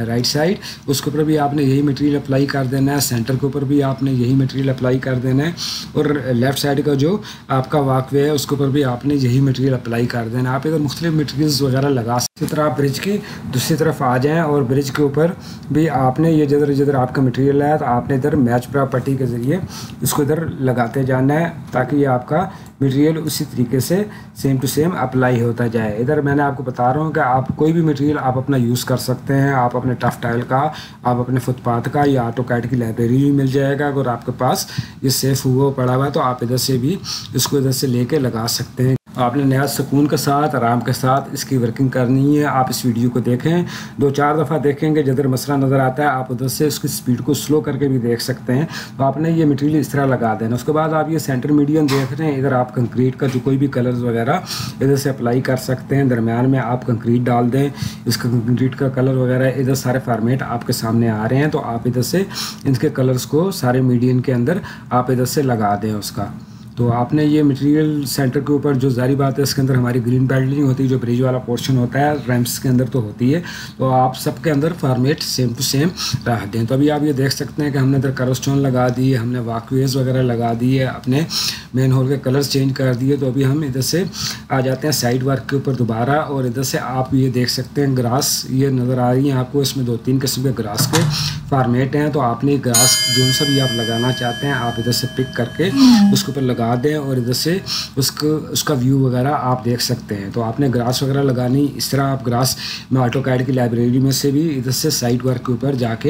राइट साइड, उसके ऊपर भी आपने यही मटेरियल अप्लाई कर देना है। सेंटर के ऊपर भी आपने यही मटेरियल अप्लाई कर देना है, और लेफ़्ट साइड का जो आपका वाकवे है उसके ऊपर भी आपने यही मटेरियल अप्लाई कर देना है। आप इधर मुख्तलिफ मटेरियल्स वगैरह लगा सकते। इसी तरह आप ब्रिज की दूसरी तरफ आ जाएँ, और ब्रिज के ऊपर भी आपने ये जिधर जिधर आपका मटेरियल है तो आपने इधर मैच प्रॉपर्टी के ज़रिए इसको इधर लगाते जाना है, ताकि ये आपका मटेरियल उसी तरीके से सेम टू सेम अप्लाई होता जाए। इधर मैंने आपको बता रहा हूँ कि आप कोई भी मटेरियल आप अपना यूज़ कर सकते हैं। आप अपने टफ टाइल का, आप अपने फुटपाथ का, या ऑटोकैड की लाइब्रेरी भी मिल जाएगा। अगर आपके पास ये सेफ हुआ पड़ा हुआ है तो आप इधर से भी इसको इधर से ले कर लगा सकते हैं। आपने नया सुकून के साथ, आराम के साथ इसकी वर्किंग करनी है। आप इस वीडियो को देखें, दो चार दफ़ा देखेंगे, जिधर मसला नज़र आता है आप उधर से उसकी स्पीड को स्लो करके भी देख सकते हैं। तो आपने ये मटेरियल इस तरह लगा देना। उसके बाद आप ये सेंटर मीडियम देख रहे हैं, इधर आप कंक्रीट का जो कोई भी कलर्स वगैरह इधर से अप्लाई कर सकते हैं। दरम्यान में आप कंक्रीट डाल दें, इसका कंक्रीट का कलर वगैरह इधर सारे फार्मेट आपके सामने आ रहे हैं, तो आप इधर से इनके कलर्स को सारे मीडियम के अंदर आप इधर से लगा दें उसका। तो आपने ये मटेरियल सेंटर के ऊपर, जो जारी बात है इसके अंदर हमारी ग्रीन बेल्ट नहीं होती, जो ब्रिज वाला पोर्शन होता है रैम्प्स के अंदर तो होती है, तो आप सब के अंदर फॉर्मेट सेम टू सेम रख दें। तो अभी आप ये देख सकते हैं कि हमने इधर कर्वस्टोन लगा दी, हमने वॉकवेज वगैरह लगा दी है, अपने मेन होल के कलर्स चेंज कर दिए। तो अभी हम इधर से आ जाते हैं साइड वर्क के ऊपर दोबारा, और इधर से आप ये देख सकते हैं ग्रास ये नज़र आ रही है आपको। इसमें दो तीन किस्म के ग्रास के फार्मेट हैं, तो आपने ग्रास जो सा भी आप लगाना चाहते हैं आप इधर से पिक करके उसके ऊपर लगा दें, और इधर से उसको उसका व्यू वगैरह आप देख सकते हैं। तो आपने ग्रास वगैरह लगानी, इस तरह आप ग्रास में ऑटोकैड की लाइब्रेरी में से भी इधर से साइड वर्क के ऊपर जाके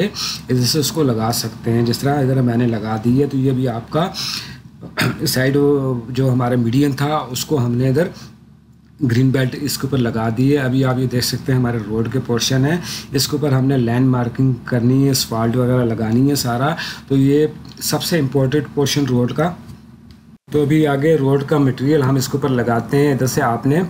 इधर से उसको लगा सकते हैं, जिस तरह इधर मैंने लगा दी है। तो ये भी आपका साइड जो हमारा मीडियम था उसको हमने इधर ग्रीन बेल्ट इसके ऊपर लगा दी है। अभी आप ये देख सकते हैं हमारे रोड के पोर्शन है, इसके ऊपर हमने लैंड मार्किंग करनी है, स्फाल्ट वगैरह लगानी है सारा। तो ये सबसे इम्पोर्टेंट पोर्शन रोड का। तो अभी आगे रोड का मटेरियल हम इसके ऊपर लगाते हैं। इधर से आपने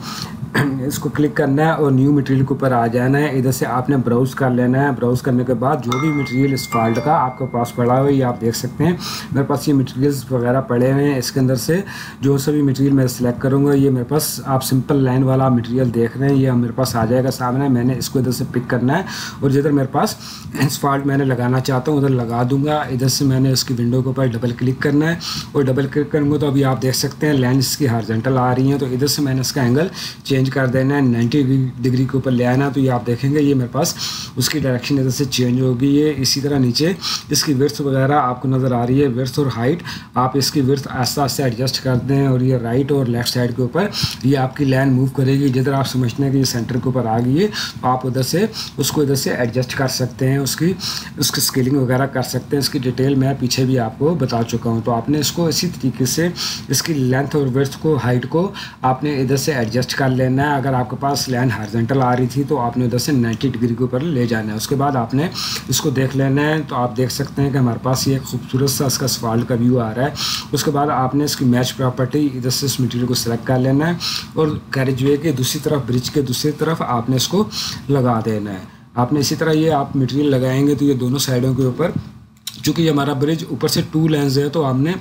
इसको क्लिक करना है और न्यू मटेरियल के ऊपर आ जाना है। इधर से आपने ब्राउज़ कर लेना है। ब्राउज़ करने के बाद जो भी मटेरियल स्फाल्ट का आपके पास पड़ा हुआ है, ये आप देख सकते हैं मेरे पास ये मटेरियल्स वगैरह पड़े हुए हैं। इसके अंदर से जो सभी मटेरियल मैं सिलेक्ट करूँगा, ये मेरे पास आप सिंपल लाइन वाला मटेरियल देख रहे हैं, ये मेरे पास आ जाएगा सामने। मैंने इसको इधर से पिक करना है और जिधर मेरे पास स्फाल्ट मैंने लगाना चाहता हूँ उधर लगा दूँगा। इधर से मैंने इसकी विंडो के ऊपर डबल क्लिक करना है, और डबल क्लिक करूँगा तो अभी आप देख सकते हैं लाइन इसकी हॉरिजॉन्टल आ रही हैं। तो इधर से मैंने इसका एंगल चेंज कर देना है, नाइन्टी डिग्री के ऊपर ले आना। तो ये आप देखेंगे ये मेरे पास उसकी डायरेक्शन इधर से चेंज होगी। ये इसी तरह नीचे इसकी विड्थ वगैरह आपको नज़र आ रही है, विड्थ और हाइट। आप इसकी विड्थ आस्ते आस्ते एडजस्ट कर दें, और ये राइट और लेफ्ट साइड के ऊपर ये आपकी लाइन मूव करेगी। जिधर आप समझते हैं कि ये सेंटर के ऊपर आ गई है, तो आप उधर से उसको इधर से एडजस्ट कर सकते हैं, उसकी उसकी स्केलिंग वगैरह कर सकते हैं। इसकी डिटेल मैं पीछे भी आपको बता चुका हूँ। तो आपने इसको इसी तरीके से इसकी लेंथ और विड्थ को, हाइट को आपने इधर से एडजस्ट कर लेना है। अगर आपके पास लाइन हॉरिजॉन्टल आ रही थी तो आपने उधर से नब्बे डिग्री के ऊपर ले जाना है। उसके बाद आपने इसको देख लेना है। तो आप देख सकते हैं कि हमारे पास ये खूबसूरत सा इसका स्फाल्ट का व्यू आ रहा है। उसके बाद आपने इसकी मैच प्रॉपर्टी इधर से इस मटेरियल को सिलेक्ट कर लेना है, और कैरेजवे के दूसरी तरफ, ब्रिज के दूसरी तरफ आपने इसको लगा देना है। आपने इसी तरह ये आप मटेरियल लगाएंगे तो ये दोनों साइडों के ऊपर, चूँकि हमारा ब्रिज ऊपर से टू लेंस है तो आपने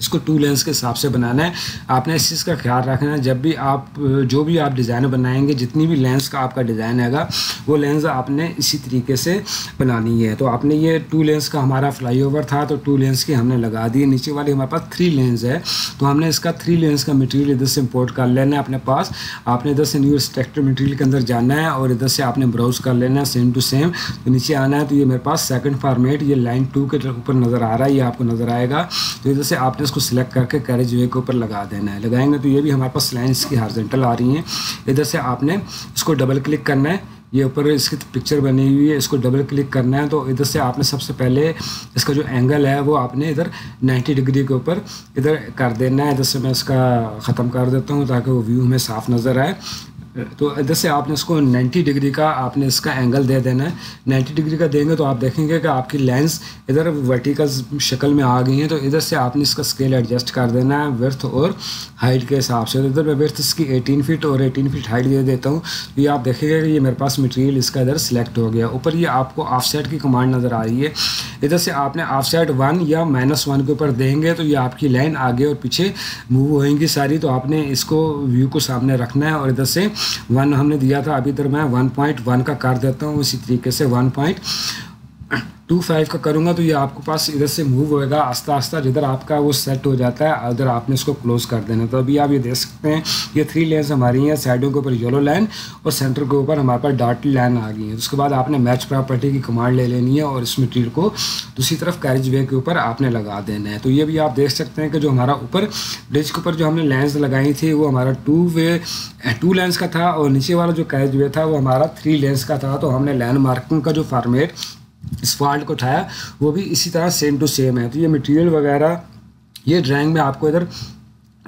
इसको टू लेंस के हिसाब से बनाना है। आपने इस चीज़ का ख्याल रखना है, जब भी आप जो भी आप डिज़ाइन बनाएंगे, जितनी भी लेंस का आपका डिज़ाइन हैगा वो लेंस आपने इसी तरीके से बनानी है। तो आपने ये टू लेंस का हमारा फ्लाईओवर था तो टू लेंस की हमने लगा दी। नीचे वाली हमारे पास थ्री लेंस है, तो हमने इसका थ्री लेंस का मटेरियल इधर से इम्पोर्ट कर लेना है अपने पास। आपने इधर से न्यू स्ट्रक्चर मटेरियल के अंदर जाना है और इधर से आपने ब्राउज़ कर लेना है सेम टू सेम। तो नीचे आना है, तो ये मेरे पास सेकेंड फार्मेट ये लाइन टू के ऊपर नज़र आ रहा है, ये आपको नज़र आएगा। तो इधर से आपने इसको सिलेक्ट करके कैरेज वे के ऊपर लगा देना है। लगाएंगे तो ये भी हमारे पास लाइंस की हॉरिजॉन्टल आ रही हैं। इधर से आपने इसको डबल क्लिक करना है, ये ऊपर इसकी पिक्चर बनी हुई है, इसको डबल क्लिक करना है। तो इधर से आपने सबसे पहले इसका जो एंगल है वो आपने इधर नब्बे डिग्री के ऊपर इधर कर देना है। इधर से मैं इसका ख़त्म कर देता हूँ ताकि वो व्यू में साफ नज़र आए। तो इधर से आपने इसको नब्बे डिग्री का आपने इसका एंगल दे देना है। नब्बे डिग्री का देंगे तो आप देखेंगे कि आपकी लेंस इधर वर्टिकल शक्ल में आ गई है। तो इधर से आपने इसका स्केल एडजस्ट कर देना है विड्थ और हाइट के हिसाब से। तो इधर मैं विड्थ इसकी अठारह फीट और अठारह फीट हाइट दे देता हूँ। तो ये आप देखेंगे कि ये मेरे पास मटेरियल इसका इधर सेलेक्ट हो गया। ऊपर ये आपको ऑफसेट की कमांड नज़र आ रही है। इधर से आपने ऑफसेट वन या माइनस वन के ऊपर देंगे तो ये आपकी लाइन आगे और पीछे मूव होएंगी सारी। तो आपने इसको व्यू को सामने रखना है। और इधर से वन हमने दिया था, अभी इधर मैं वन पॉइंट वन का कर देता हूँ। इसी तरीके से वन पॉइंट टू फाइव का करूँगा तो ये आपके पास इधर से मूव होएगा आस्ता आस्ता। जिधर आपका वो सेट हो जाता है उधर आपने इसको क्लोज़ कर देना। तो अभी आप ये देख सकते हैं ये थ्री लेंस हमारी हैं। साइडों के ऊपर येलो लाइन और सेंटर के ऊपर हमारे पास डॉट लाइन आ गई है। उसके बाद आपने मैच प्रॉपर्टी की कमांड ले लेनी है और इस मटेरियल को दूसरी तरफ कैरिज वे के ऊपर आपने लगा देना है। तो ये भी आप देख सकते हैं कि जो हमारा ऊपर ब्रिज के ऊपर जो हमने लेंस लगाई थी वो हमारा टू वे टू लेंस का था और नीचे वाला जो कैरिज वे था वो हमारा थ्री लेंस का था। तो हमने लैंड मार्किंग का जो फॉर्मेट इस फॉल्ट को उठाया वो भी इसी तरह सेम टू सेम है। तो ये मटेरियल वगैरह ये ड्राइंग में आपको इधर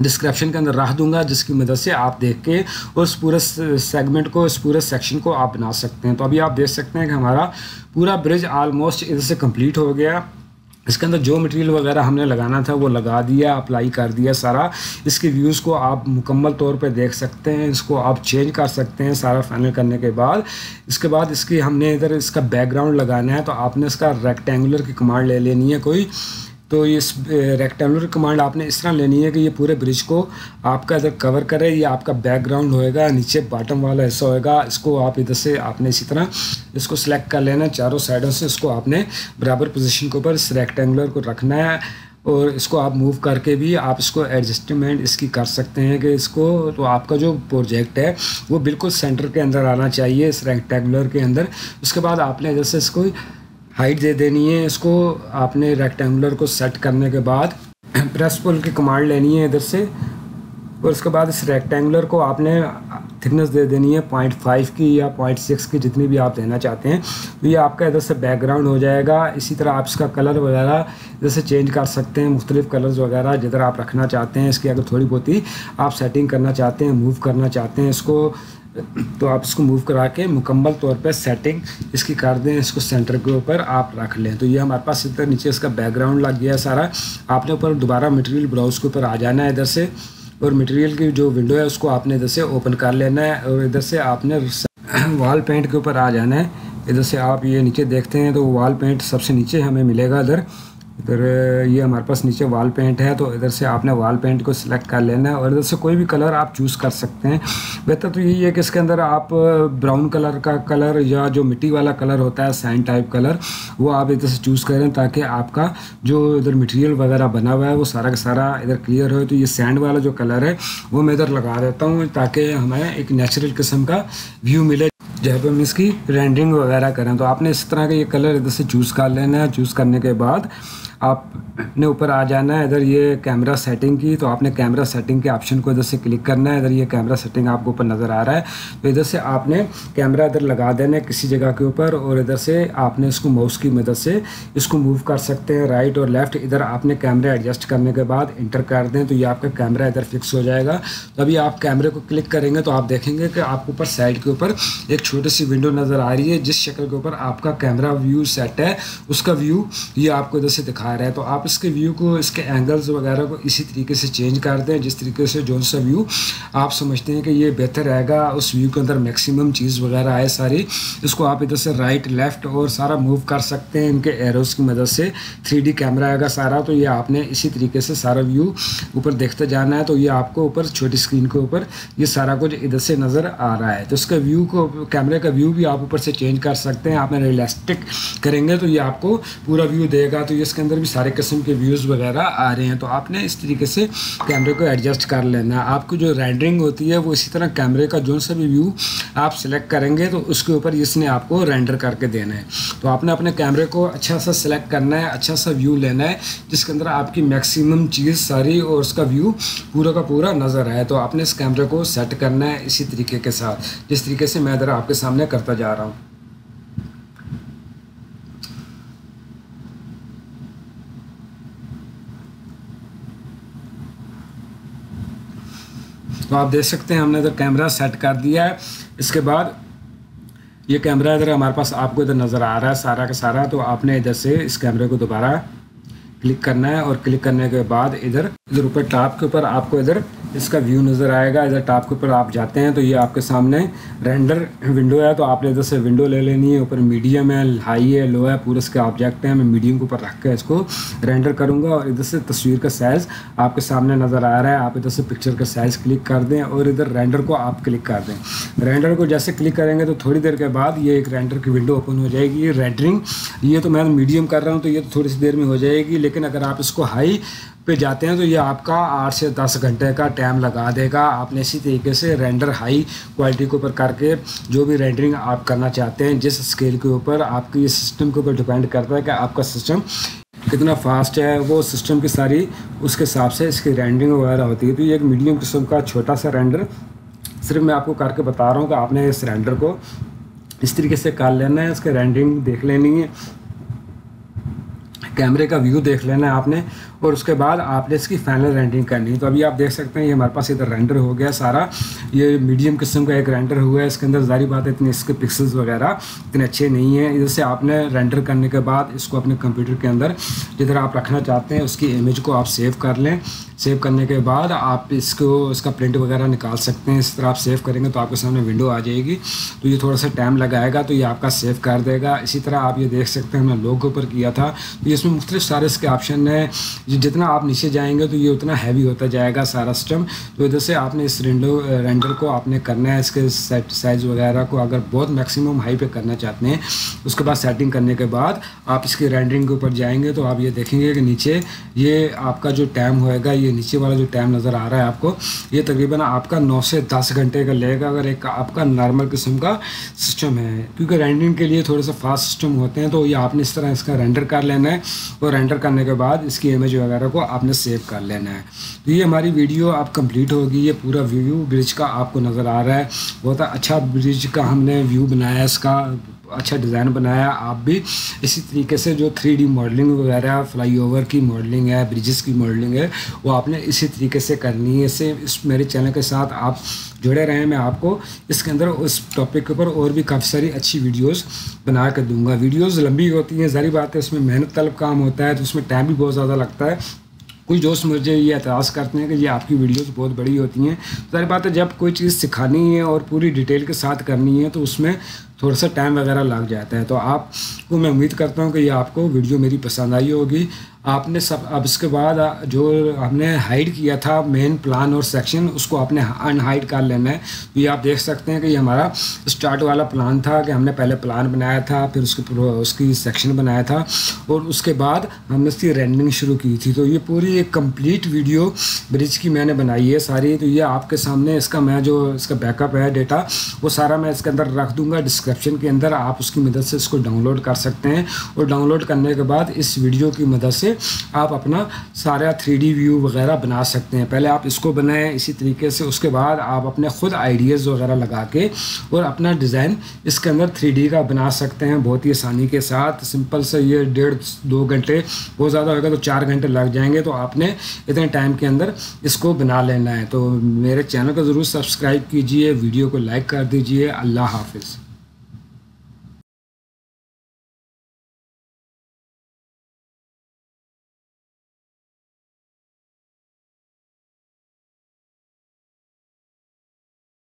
डिस्क्रिप्शन के अंदर रख दूंगा जिसकी मदद से आप देख के और इस पूरे सेगमेंट को इस पूरे सेक्शन को आप बना सकते हैं। तो अभी आप देख सकते हैं कि हमारा पूरा ब्रिज आलमोस्ट इधर से कंप्लीट हो गया। इसके अंदर जो मटेरियल वगैरह हमने लगाना था वो लगा दिया, अप्लाई कर दिया सारा। इसके व्यूज़ को आप मुकम्मल तौर पे देख सकते हैं। इसको आप चेंज कर सकते हैं सारा फाइनल करने के बाद। इसके बाद इसकी हमने इधर इसका बैकग्राउंड लगाना है। तो आपने इसका रेक्टेंगुलर की कमांड ले लेनी है कोई। तो ये इस रेक्टेंगुलर कमांड आपने इस तरह लेनी है कि ये पूरे ब्रिज को आपका इधर कवर करे। ये आपका बैकग्राउंड होएगा, नीचे बॉटम वाला हिस्सा होएगा। इसको आप इधर से आपने इसी तरह इसको सिलेक्ट कर लेना चारों साइडों से। इसको आपने बराबर पोजीशन के ऊपर इस रेक्टेंगुलर को रखना है और इसको आप मूव करके भी आप इसको एडजस्टमेंट इसकी कर सकते हैं कि इसको तो आपका जो प्रोजेक्ट है वो बिल्कुल सेंटर के अंदर आना चाहिए इस रेक्टेंगुलर के अंदर। उसके बाद आपने इधर से इसको हाइट दे देनी है। इसको आपने रेक्टेंगुलर को सेट करने के बाद प्रेस पुल की कमांड लेनी है इधर से और उसके बाद इस रेक्टेंगुलर को आपने थिकनेस दे देनी है पॉइंट फाइव की या पॉइंट सिक्स की, जितनी भी आप देना चाहते हैं। तो ये आपका इधर से बैकग्राउंड हो जाएगा। इसी तरह आप इसका कलर वगैरह इधर से चेंज कर सकते हैं, मुख्तलिफ़ कलर्स वगैरह जिधर आप रखना चाहते हैं। इसकी अगर थोड़ी बहुत ही आप सेटिंग करना चाहते हैं, मूव करना चाहते हैं इसको, तो आप इसको मूव करा के मुकम्मल तौर पे सेटिंग इसकी कर दें। इसको सेंटर के ऊपर आप रख लें। तो ये हमारे पास इधर नीचे इसका बैकग्राउंड लग गया सारा। आपने ऊपर दोबारा मटेरियल ब्राउज़ के ऊपर आ जाना है इधर से और मटेरियल की जो विंडो है उसको आपने इधर से ओपन कर लेना है और इधर से आपने वॉल पेंट के ऊपर आ जाना है। इधर से आप ये नीचे देखते हैं तो वॉल पेंट सबसे नीचे हमें मिलेगा। इधर इधर ये हमारे पास नीचे वॉल पेंट है। तो इधर से आपने वॉल पेंट को सिलेक्ट कर लेना है और इधर से कोई भी कलर आप चूज़ कर सकते हैं। बेहतर तो यही है कि इसके अंदर आप ब्राउन कलर का कलर या जो मिट्टी वाला कलर होता है सैंड टाइप कलर वो आप इधर से चूज़ करें ताकि आपका जो इधर मटेरियल वगैरह बना हुआ है वो सारा का सारा इधर क्लियर हो। तो ये सैंड वाला जो कलर है वो मैं इधर लगा देता हूँ ताकि हमें एक नेचुरल किस्म का व्यू मिले जब हम इसकी रेंडरिंग वगैरह करें। तो आपने इस तरह के ये कलर इधर से चूज़ कर लेना है। चूज़ करने के बाद आपने ऊपर आ जाना है इधर ये कैमरा सेटिंग की। तो आपने कैमरा सेटिंग के ऑप्शन को इधर से क्लिक करना है। इधर ये कैमरा सेटिंग आपको ऊपर नज़र आ रहा है। तो इधर से आपने कैमरा इधर लगा देना है किसी जगह के ऊपर और इधर से आपने इसको माउस की मदद से इसको मूव कर सकते हैं राइट और लेफ़्ट। इधर आपने कैमरा एडजस्ट करने के बाद इंटर कर दें तो ये आपका कैमरा इधर फिक्स हो जाएगा। तो अभी आप कैमरे को क्लिक करेंगे तो आप देखेंगे कि आपके ऊपर साइड के ऊपर एक छोटी सी विंडो नज़र आ रही है जिस शक्ल के ऊपर आपका कैमरा व्यू सेट है उसका व्यू ये आपको इधर से दिखा रहा है। तो आप इसके व्यू को इसके एंगल्स वगैरह को इसी तरीके से चेंज कर दें जिस तरीके से जो सा व्यू आप समझते हैं कि ये बेहतर रहेगा, उस व्यू के अंदर मैक्सिमम चीज़ वगैरह आए सारी। इसको आप इधर से राइट लेफ़्ट और सारा मूव कर सकते हैं इनके एरोज़ की मदद से। थ्री डी कैमरा आएगा सारा। तो ये आपने इसी तरीके से सारा व्यू ऊपर देखते जाना है। तो ये आपको ऊपर छोटी स्क्रीन के ऊपर ये सारा कुछ इधर से नज़र आ रहा है। तो इसके व्यू को कैमरे का व्यू भी आप ऊपर से चेंज कर सकते हैं। आपने रियलिस्टिक करेंगे तो ये आपको पूरा व्यू देगा। तो इसके अंदर अंदर भी सारे किस्म के व्यूज़ वगैरह आ रहे हैं। तो आपने इस तरीके से कैमरे को एडजस्ट कर लेना। आपको जो रेंडरिंग होती है वो इसी तरह कैमरे का जो सा भी व्यू आप सिलेक्ट करेंगे तो उसके ऊपर इसने आपको रेंडर करके देना है। तो आपने अपने कैमरे को अच्छा सा सिलेक्ट करना है, अच्छा सा व्यू लेना है जिसके अंदर आपकी मैक्सिमम चीज़ सारी और उसका व्यू पूरा का पूरा नज़र आए। तो आपने इस कैमरे को सेट करना है इसी तरीके के साथ जिस तरीके से मैं इधर आपके सामने करता जा रहा हूँ। तो आप देख सकते हैं हमने इधर कैमरा सेट कर दिया है। इसके बाद ये कैमरा इधर हमारे पास आपको इधर नज़र आ रहा है सारा का सारा। तो आपने इधर से इस कैमरे को दोबारा क्लिक करना है और क्लिक करने के बाद इधर इधर ऊपर टॉप के ऊपर आपको इधर इसका व्यू नज़र आएगा। इधर टॉप के ऊपर आप जाते हैं तो ये आपके सामने रेंडर विंडो है। तो आपने इधर से विंडो ले लेनी है, ऊपर मीडियम है, हाई है, लो है, पूरे इसके ऑब्जेक्ट हैं। मैं मीडियम के ऊपर रख के इसको रेंडर करूँगा और इधर से तस्वीर का साइज़ आपके सामने नज़र आ रहा है। आप इधर से पिक्चर का साइज़ क्लिक कर दें और इधर रेंडर को आप क्लिक कर दें। रेंडर को जैसे क्लिक करेंगे तो थोड़ी देर के बाद ये एक रेंडर की विंडो ओपन हो जाएगी। ये रेंडरिंग ये तो मैं मीडियम कर रहा हूँ तो ये थोड़ी सी देर में हो जाएगी, लेकिन अगर आप इसको हाई पे जाते हैं तो ये आपका आठ से दस घंटे का टाइम लगा देगा। आपने इसी तरीके से रेंडर हाई क्वालिटी के ऊपर करके जो भी रेंडरिंग आप करना चाहते हैं जिस स्केल के ऊपर, आपके ये सिस्टम के ऊपर डिपेंड करता है कि आपका सिस्टम कितना फास्ट है। वो सिस्टम की सारी उसके हिसाब से इसकी रेंडरिंग वगैरह होती है। तो ये एक मीडियम किस्म का छोटा सा रेंडर सिर्फ मैं आपको करके बता रहा हूँ कि आपने इस रेंडर को इस तरीके से कर लेना है। इसकी रेंडरिंग देख लेनी है, कैमरे का व्यू देख लेना है आपने और उसके बाद आपने इसकी फाइनल रेंडरिंग करनी है। तो अभी आप देख सकते हैं ये हमारे पास इधर रेंडर हो गया सारा। ये मीडियम किस्म का एक रेंडर हुआ है। इसके अंदर जारी बात है इतने इसके पिक्सल्स वगैरह इतने अच्छे नहीं हैं। इधर से आपने रेंडर करने के बाद इसको अपने कंप्यूटर के अंदर जिधर आप रखना चाहते हैं उसकी इमेज को आप सेव कर लें। सेव करने के बाद आप इसको इसका प्रिंट वगैरह निकाल सकते हैं। इस तरह आप सेव करेंगे तो आपके सामने विंडो आ जाएगी। तो ये थोड़ा सा टाइम लगाएगा तो ये आपका सेव कर देगा। इसी तरह आप ये देख सकते हैं हमने लोगों के ऊपर किया था। तो इसमें मुख्तलिफ सारे इसके ऑप्शन हैं। जितना आप नीचे जाएंगे तो ये उतना हैवी होता जाएगा सारा सिस्टम। तो इधर से आपने इस रेंडो रेंडर को आपने करना है इसके सेट साइज़ वगैरह को अगर बहुत मैक्सिमम हाई पे करना चाहते हैं। उसके बाद सेटिंग करने के बाद आप इसकी रेंडरिंग के ऊपर जाएंगे तो आप ये देखेंगे कि नीचे ये आपका जो टाइम होएगा ये नीचे वाला जो टाइम नज़र आ रहा है आपको ये तकरीबन आपका नौ से दस घंटे का लेगा अगर एक आपका नॉर्मल किस्म का सिस्टम है। क्योंकि रेंडरिंग के लिए थोड़े से फास्ट सिस्टम होते हैं। तो ये आपने इस तरह इसका रेंडर कर लेना है और रेंडर करने के बाद इसकी इमेज वगैरह को आपने सेव कर लेना है। तो ये हमारी वीडियो आप कंप्लीट होगी। ये पूरा व्यू ब्रिज का आपको नज़र आ रहा है। बहुत अच्छा ब्रिज का हमने व्यू बनाया, इसका अच्छा डिज़ाइन बनाया। आप भी इसी तरीके से जो थ्री डी मॉडलिंग वगैरह फ्लाईओवर की मॉडलिंग है, ब्रिजेस की मॉडलिंग है, वो आपने इसी तरीके से करनी है। इससे इस मेरे चैनल के साथ आप जुड़े रहें। मैं आपको इसके अंदर उस टॉपिक के ऊपर और भी काफ़ी सारी अच्छी वीडियोस बना कर दूंगा। वीडियोस लंबी होती हैं, जारी बात है इसमें मेहनत तलब काम होता है तो उसमें टाइम भी बहुत ज़्यादा लगता है। कुछ दोस्त मुझे ये एतराज़ करते हैं कि ये आपकी वीडियोस बहुत बड़ी होती हैं। सारी बात है जब कोई चीज़ सिखानी है और पूरी डिटेल के साथ करनी है तो उसमें थोड़ा सा टाइम वगैरह लग जाता है। तो आपको मैं उम्मीद करता हूँ कि ये आपको वीडियो मेरी पसंद आई होगी। आपने सब अब इसके बाद जो हमने हाइड किया था मेन प्लान और सेक्शन उसको आपने अनहाइड कर लेना है। तो ये आप देख सकते हैं कि ये हमारा स्टार्ट वाला प्लान था कि हमने पहले प्लान बनाया था, फिर उसके उसकी सेक्शन बनाया था और उसके बाद हमने इसकी रेंडरिंग शुरू की थी। तो ये पूरी एक कम्प्लीट वीडियो ब्रिज की मैंने बनाई है सारी। तो ये आपके सामने इसका मैं जो इसका बैकअप है डेटा वो सारा मैं इसके अंदर रख दूँगा डिस्क्रिप्शन के अंदर। आप उसकी मदद से इसको डाउनलोड कर सकते हैं और डाउनलोड करने के बाद इस वीडियो की मदद से आप अपना सारा थ्री डी व्यू वगैरह बना सकते हैं। पहले आप इसको बनाएं इसी तरीके से, उसके बाद आप अपने ख़ुद आइडियाज़ वगैरह लगा के और अपना डिज़ाइन इसके अंदर थ्री डी का बना सकते हैं बहुत ही आसानी के साथ। सिंपल से ये डेढ़ दो घंटे बहुत ज़्यादा होगा तो चार घंटे लग जाएंगे। तो आपने इतने टाइम के अंदर इसको बना लेना है। तो मेरे चैनल को ज़रूर सब्सक्राइब कीजिए, वीडियो को लाइक कर दीजिए। अल्लाह हाफिज़।